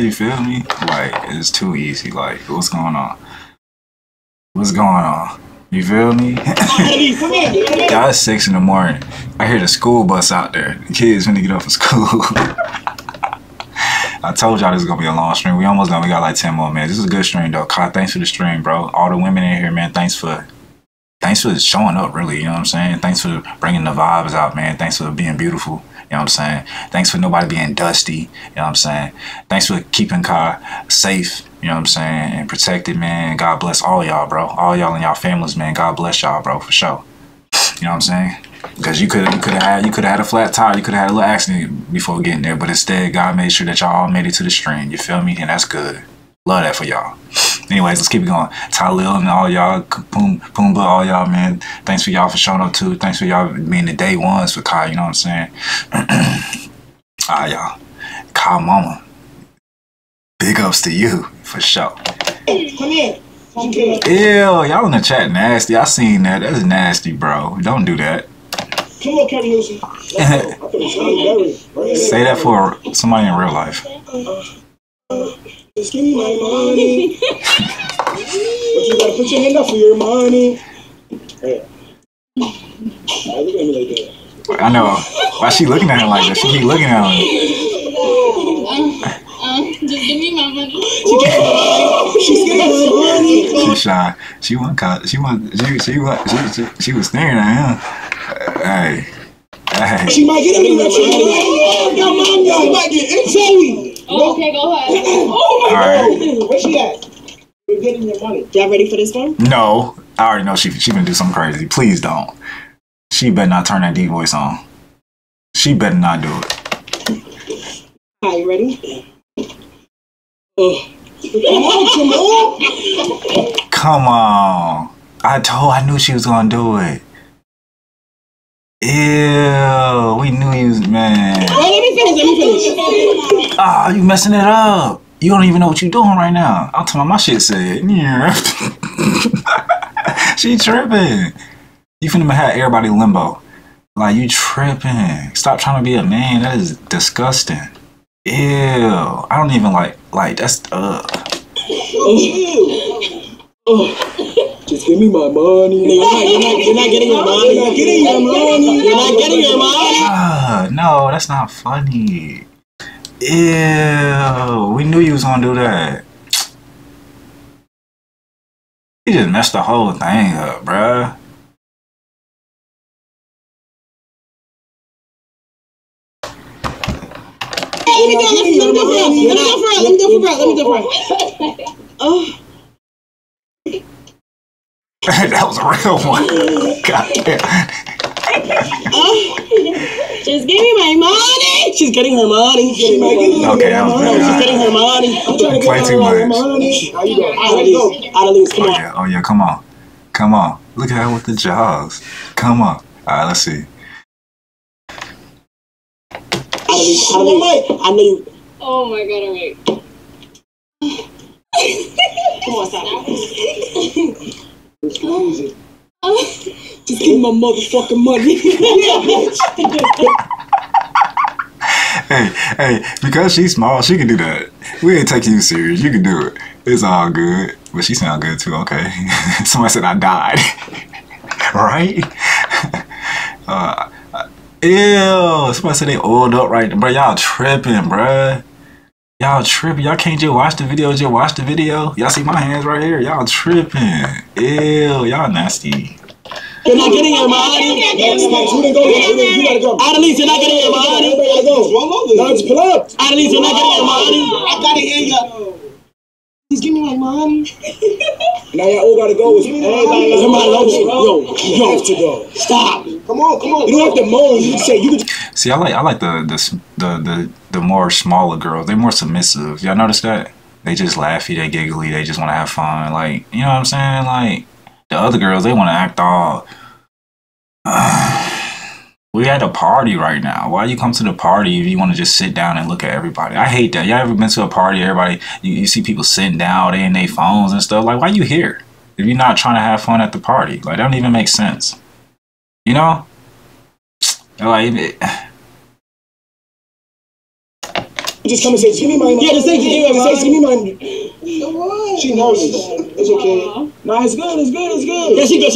You feel me? Like it's too easy. Like what's going on? You feel me? Yeah, it's 6 in the morning. I hear the school bus out there. The kids when they get off of school. I told y'all this is gonna be a long stream. We almost done. We got like 10 more minutes. This is a good stream though. Kai, thanks for the stream, bro. All the women in here, man. Thanks for showing up, really. You know what I'm saying? Thanks for bringing the vibes out, man. Thanks for being beautiful. You know what I'm saying? Thanks for nobody being dusty. You know what I'm saying? Thanks for keeping Kai safe. You know what I'm saying? And protected, man. God bless all y'all, bro. All y'all and y'all families, man. God bless y'all, bro, for sure. You know what I'm saying? Because you could have had a flat tire. You could have had a little accident before getting there. But instead, God made sure that y'all all made it to the stream. You feel me? And that's good. Love that for y'all. Anyways, let's keep it going. Talil and all y'all, Pumbaa, all y'all, man. Thanks for y'all for showing up, too. Thanks for y'all being the day ones for Kai. You know what I'm saying? Y'all. Kai Mama. Big ups to you, for sure. Come here. Ew, y'all in the chat nasty. I seen that. That's nasty, bro. Don't do that. Come on, Kevin Wilson. Say that for somebody in real life. Just give me my money. But you gotta put your hand up for your money. Yeah. Why look at me like that? I know. Why she looking at him like that? She keep looking at him. Just give me my money. She shy. She was staring at him. Hey. She might get me. She might get it. Okay, go ahead. Oh my God. Right. Where she at? We're getting your money. Y'all ready for this one? No, I already know she gonna do something crazy. Please don't. She better not turn that D voice on. She better not do it. Are you ready? Come on. I knew she was gonna do it. Ew, we knew you was, man. Let me finish. Ah, you messing it up. You don't even know what you're doing right now. I'm telling my shit said. Yeah. She tripping. You finna have everybody limbo. Like you tripping. Stop trying to be a man. That is disgusting. Ew, I don't even like that's Just give me my money. You're not getting your money. You're not getting your money. No, that's not funny. Ew, we knew you was gonna do that. You just messed the whole thing up, bruh. Let me do it. Oh. That was a real one. God damn. Just give me my money. She's getting her money. She's getting her money. I'm trying to get her money. How you doing? Adelise, come on. Oh yeah, come on. Look at her with the jaws. Come on. All right, let's see. I know you. Oh my god! All right. Come on, stop. It's crazy. Just give my motherfucking money. Hey, because she's small, she can do that. We ain't taking you serious. You can do it. It's all good. But she sound good too. Okay. Somebody said I died. Right? Ew. Somebody said they oiled up right now. Bro, y'all tripping, bruh. Y'all tripping. Y'all can't just watch the video. Just watch the video. Y'all see my hands right here. Y'all tripping. Ew. Y'all nasty. You're not getting in my audience. Adelise, you're not getting in my audience. No, it's pull up. Adelise, you're not getting in my audience. I got it in your. Please give me my money. Now y'all all gotta go. Everybody, somebody loves you. Yo, stop. Come on. You don't have to moan. You say you. See, I like the more smaller girls. They're more submissive. Y'all notice that? They just laughy. They giggly. They just want to have fun. Like, you know what I'm saying? Like. The other girls, they want to act all we at a party right now. Why you come to the party if you want to just sit down and look at everybody? I hate that. Y'all ever been to a party, everybody, you see people sitting down, they in their phones and stuff? Like, why you here if you're not trying to have fun at the party? Like, that don't even make sense, you know? Like, just come and say, give me my money. Yeah, just say, give me my money. She knows it. It's okay. No, it's good. Yeah, she good.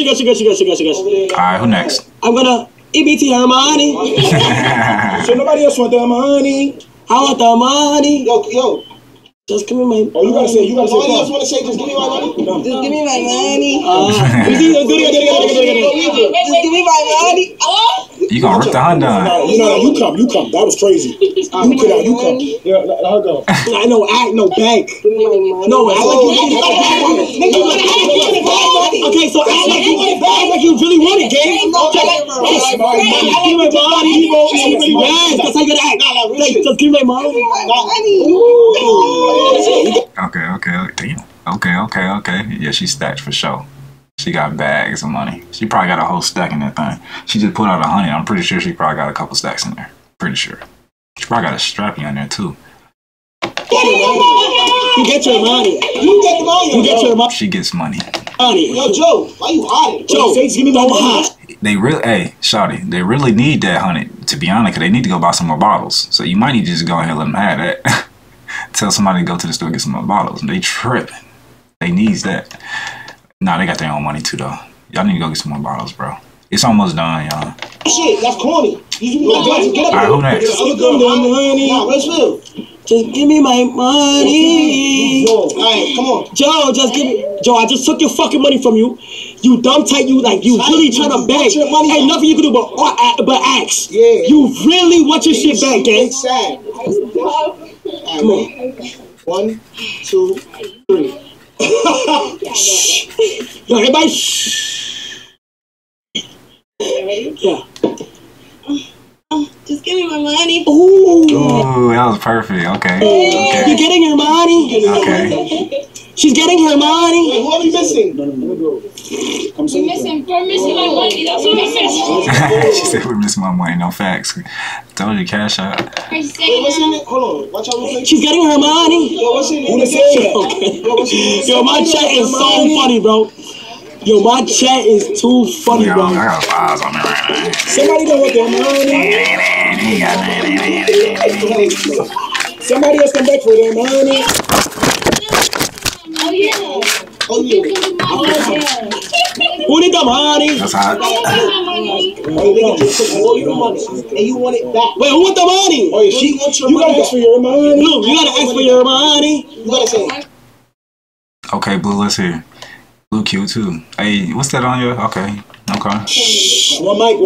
All right, who next? I'm gonna EBT her money. So nobody else want their money. I want the money. Yo. Just give me my money. Oh, you gotta say. Nobody else wanna say, just give me my money? No. Just give me my money. Just give me my money. Oh. You gonna rip the Honda? No, you come. That was crazy. You come. Yeah, I'll go. Back. No, act like you. Okay, so act like you really want it, gang. Give my money. That's how you gotta act. Like, just give my money. Okay. Yeah, she's stacked for sure. She got bags of money. She probably got a whole stack in that thing. She just pulled out 100. I'm pretty sure she probably got a couple stacks in there. Pretty sure. She probably got a strappy on there too. You get your money. You get your money. She gets money. Yo, Joe, why you hot? Joe, give me my money. They really, hey, shawty, they really need that 100, to be honest, because they need to go buy some more bottles. So you might need to just go ahead and let them have that. Tell somebody to go to the store and get some more bottles. They tripping. They needs that. Nah, they got their own money too, though. Y'all need to go get some more bottles, bro. It's almost done, y'all. Shit, that's corny. Alright, who next? Just give me my money. Alright, come on. Joe, just give me. Joe, I just took your fucking money from you. You dumb tight. You like, you really trying to beg. Ain't nothing you can do but ask. Yeah. You really want your shit back, gang. Come on. 1, 2, 3. Yo, everybody. Yeah. Just give me my money. Ooh, that was perfect. Okay. You're getting your money. Okay. She's getting her money. Wait, what are we missing? We're missing my money. That's what we missed. She said we're missing my money. No facts. Told you, cash out. Hold on. Watch out. She's getting her money. Yo, what's in it? Okay. Yo, my chat is so funny, bro. Yo, my chat is too funny, bro. I got fives on me right now. Somebody don't want their money. Somebody else come back for their money. Oh yeah. Who need the money? That's hot. And you want it back. Wait, who want the money? Oh, yeah, you gotta ask for your money. Blue, you gotta ask for your money. You gotta say. Okay, Blue, let's hear. Blue cute too. Hey, what's that on you? Okay. One mic.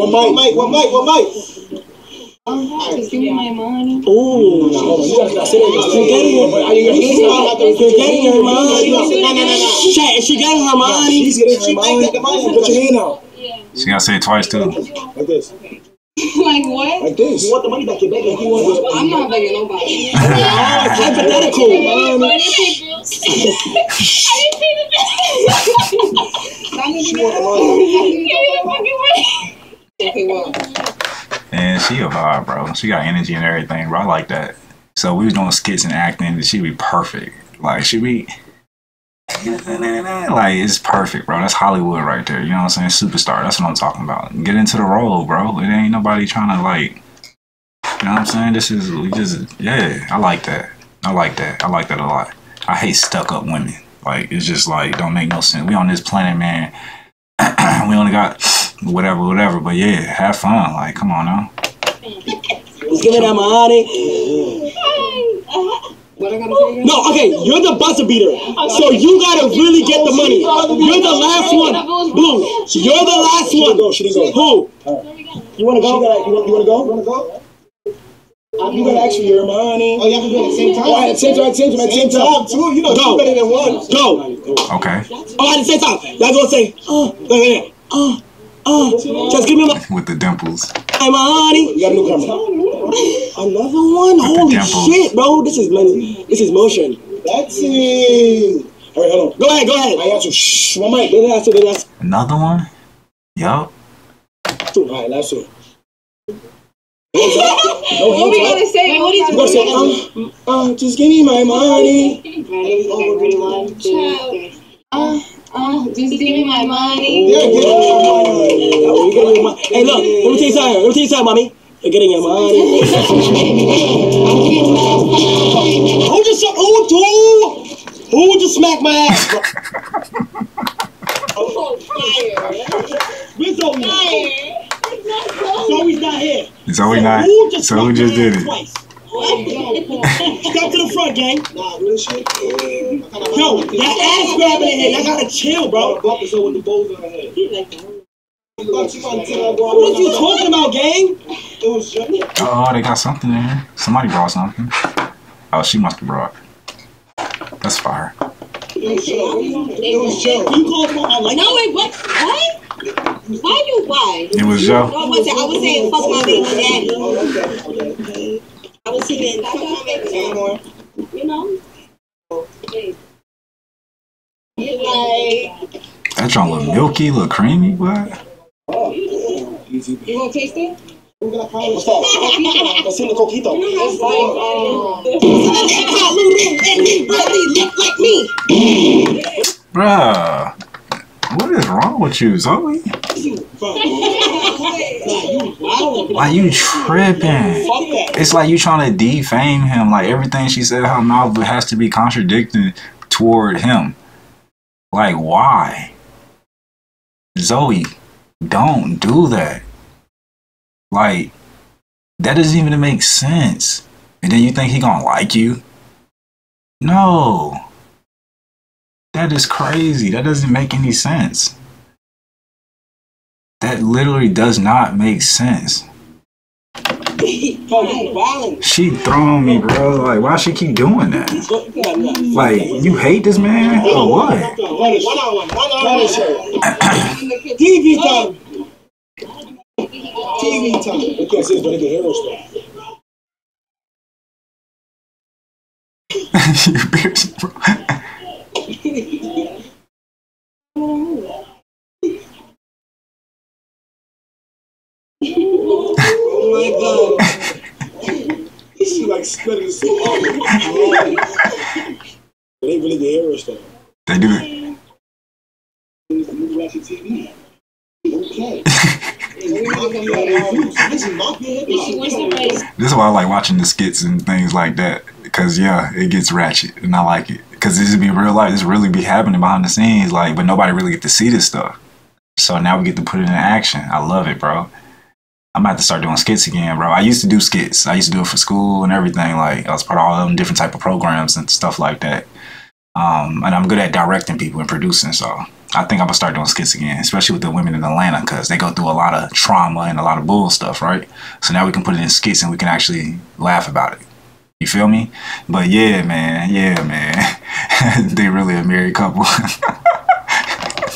Just give me my money. Ooh. You're getting your money. No. Chat, she getting her money. She's getting her money. Put your hand out. She got to say it twice, too. Like this. Like what? Like this. You want the money back, you're begging. I'm not begging nobody. Hypothetical. I didn't pay the bill. Give me the fucking money. Okay, well. And and she a vibe, bro. She got energy and everything, bro. I like that. So we was doing skits and acting, and she be perfect. Like she be like, it's perfect, bro. That's Hollywood right there. You know what I'm saying? Superstar. That's what I'm talking about. Get into the role, bro. It ain't nobody trying to, like, you know what I'm saying? This is just, yeah. I like that. I like that. I like that a lot. I hate stuck up women. Like, it's just like, don't make no sense. We on this planet, man. We only got whatever. But yeah, have fun. Like, come on now. Let's give it that money. What I gotta say? No, okay, you're the buzzer beater, so you gotta really get the money. You're the last one. Boom. You're the last one. Who? You wanna go? You wanna go? You gotta ask for your money. Oh, you have to do it at the same time? Oh, at the same time. Two, you know, two better than one. Go. Okay. Oh, at the same time. That's what I'm saying. Just give me my... With the dimples. Hey, my honey. You got a new camera. Another one? Holy shit, bro. This is motion. That's it. All right, hold on. Go ahead. I got you. Shh. One mic. The last. Another one? Yup. All right, last one. What are we going to say? Just give me my money. Just give me my money. Yeah, give me my money. Hey, look. Let me tell you something, mommy. They're getting him out of here. Who just smacked my ass? I'm so tired. We're so tired. Zoe's not here. Zoe not. Who just did it? Twice. Step to the front, gang. Nah, real shit. Yo, that ass grabbing in here. Y'all gotta chill, bro. Buck is over the bowls on her head. He's like that. What are you talking about, gang? Oh, they got something in here. Somebody brought something. Oh, she must have brought. That's fire. It was Joe. You called him on like. No, wait, what? Why do why? It was Joe. I was saying, fuck my baby daddy. Okay. I was saying, fuck my baby anymore. You know? Like. That joint look milky, look creamy, what? You want to taste it? What's that? That's in the coquito. Look like me. Bruh, what is wrong with you, Zoe? Why you tripping? It's like you trying to defame him. Like everything she said out of her mouth has to be contradicted toward him. Like, why? Zoe, don't do that. Like, that doesn't even make sense. And then you think he gonna like you? No. That is crazy. That doesn't make any sense. That literally does not make sense. She throwing me, bro. Like, why she keep doing that? Like, you hate this man or what? TV time. We can't see it's gonna get hero stuff. You bitch, bro. Oh my god. She like spitting so hard. They really get hero stuff. They do it. You watching TV? Okay. This is why I like watching the skits and things like that, because yeah, it gets ratchet and I like it, because this would be real life. This really be happening behind the scenes, like, but nobody really get to see this stuff. So now we get to put it in action. I love it, bro. I'm about to start doing skits again, bro. I used to do skits. I used to do it for school and everything. Like, I was part of all them different type of programs and stuff like that. And I'm good at directing people and producing, so I think I'm gonna start doing skits again, especially with the women in Atlanta, because they go through a lot of trauma and a lot of bull stuff, right? So now we can put it in skits and we can actually laugh about it. You feel me? But yeah, man. They really a married couple.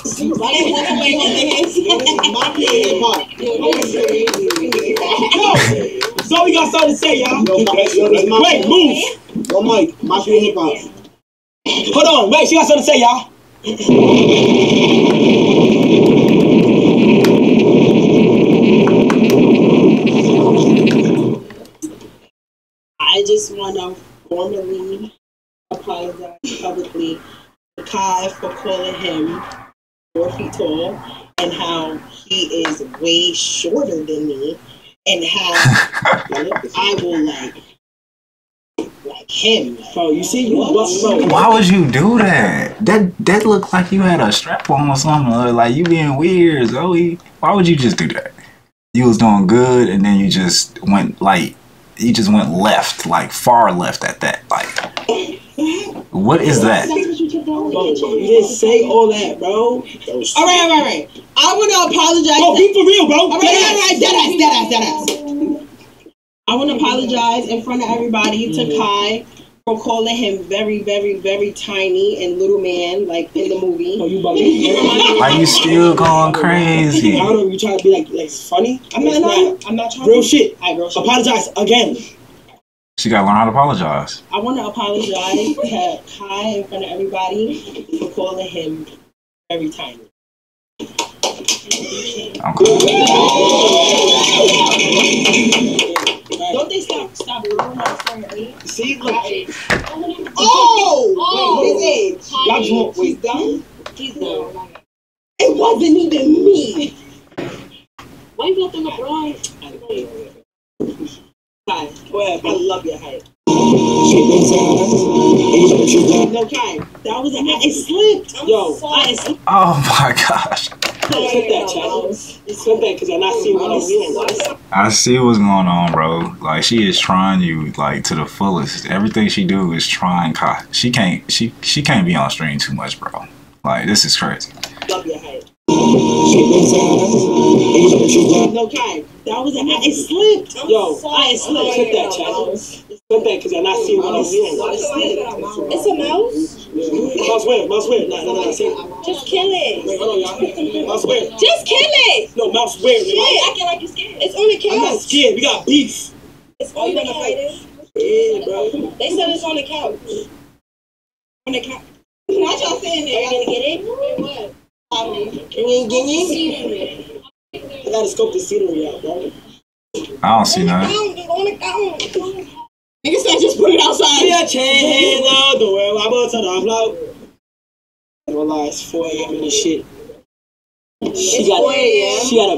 So we got something to say, y'all. Wait, move. Yo, Mike, mafia hip hop. Hold on, wait, she got something to say, y'all. just want to formally apologize publicly to Kai for calling him 4 feet tall and how he is way shorter than me and how I will like him. Bro, you see, you bro. Why would you do that? That looked like you had a strap on or something. Like you being weird, Zoe. Why would you just do that? You was doing good, and then you just went like you just went left, like far left at that. Like, what is that? Bro, you didn't say all that, bro. All right. I want to apologize. Oh, be for real, bro. All right, deadass. I want to apologize in front of everybody to Kai for calling him very, very, very tiny and little man, like in the movie. Oh, you bugging? Why you still going crazy? I don't know. You trying to be like funny? I'm not trying. Real shit. Real shit. Apologize again. She gotta learn how to apologize. I want to apologize to Kai in front of everybody for calling him very tiny. Okay. Don't they stop see, look. Oh! Oh! He's done. It wasn't even me. Why you got the LeBron? Kai, I love your height. No, Kai, that was an it slipped. Yo, I slipped. Oh my gosh. I see what's going on, bro. Like she is trying you like to the fullest. Everything she do is trying Kai. She can't be on stream too much, bro. Like this is crazy. Love your height. No, Kai, that was an it slipped. Yo, I slipped. Clip that, child. Clip that, cause I'm not seeing what I'm doing. It's a mouse. Mouse weird. No. Just kill it. Wait, hold on, y'all. Mouse weird. Just kill it. No, mouse weird. Shit, I feel like you're scared. It's on the couch. I'm not scared. We got beef. It's on the couch. Yeah, bro. They said it's on the couch. On the couch. What y'all saying? Are you gonna get it? What? I gotta scope the scenery out, bro. I don't see nothing. Nigga said just put it outside. Yeah, change out the world. I'm about to turn off. I don't lie, it's 4 a.m. and this shit. She got a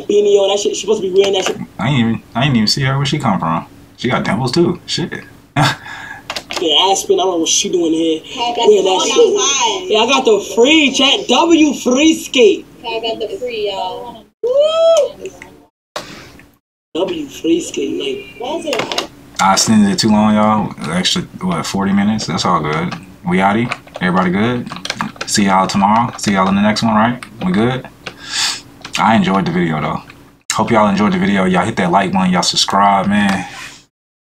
beanie on that shit. She supposed to be wearing that shit. I ain't even see her where she come from. She got dimples too. Shit. Yeah, Aspen, I don't know what she doing here. Yeah, I got the free chat. W free skate. I got the free, y'all. Woo! W free skate, like. I extended it too long, y'all. Extra, what, 40 minutes? That's all good. We outie? Everybody good? See y'all tomorrow. See y'all in the next one, right? We good? I enjoyed the video, though. Hope y'all enjoyed the video. Y'all hit that like button. Y'all subscribe, man.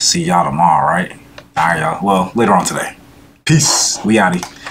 See y'all tomorrow, right? All right, y'all. Well, later on today. Peace. We outie.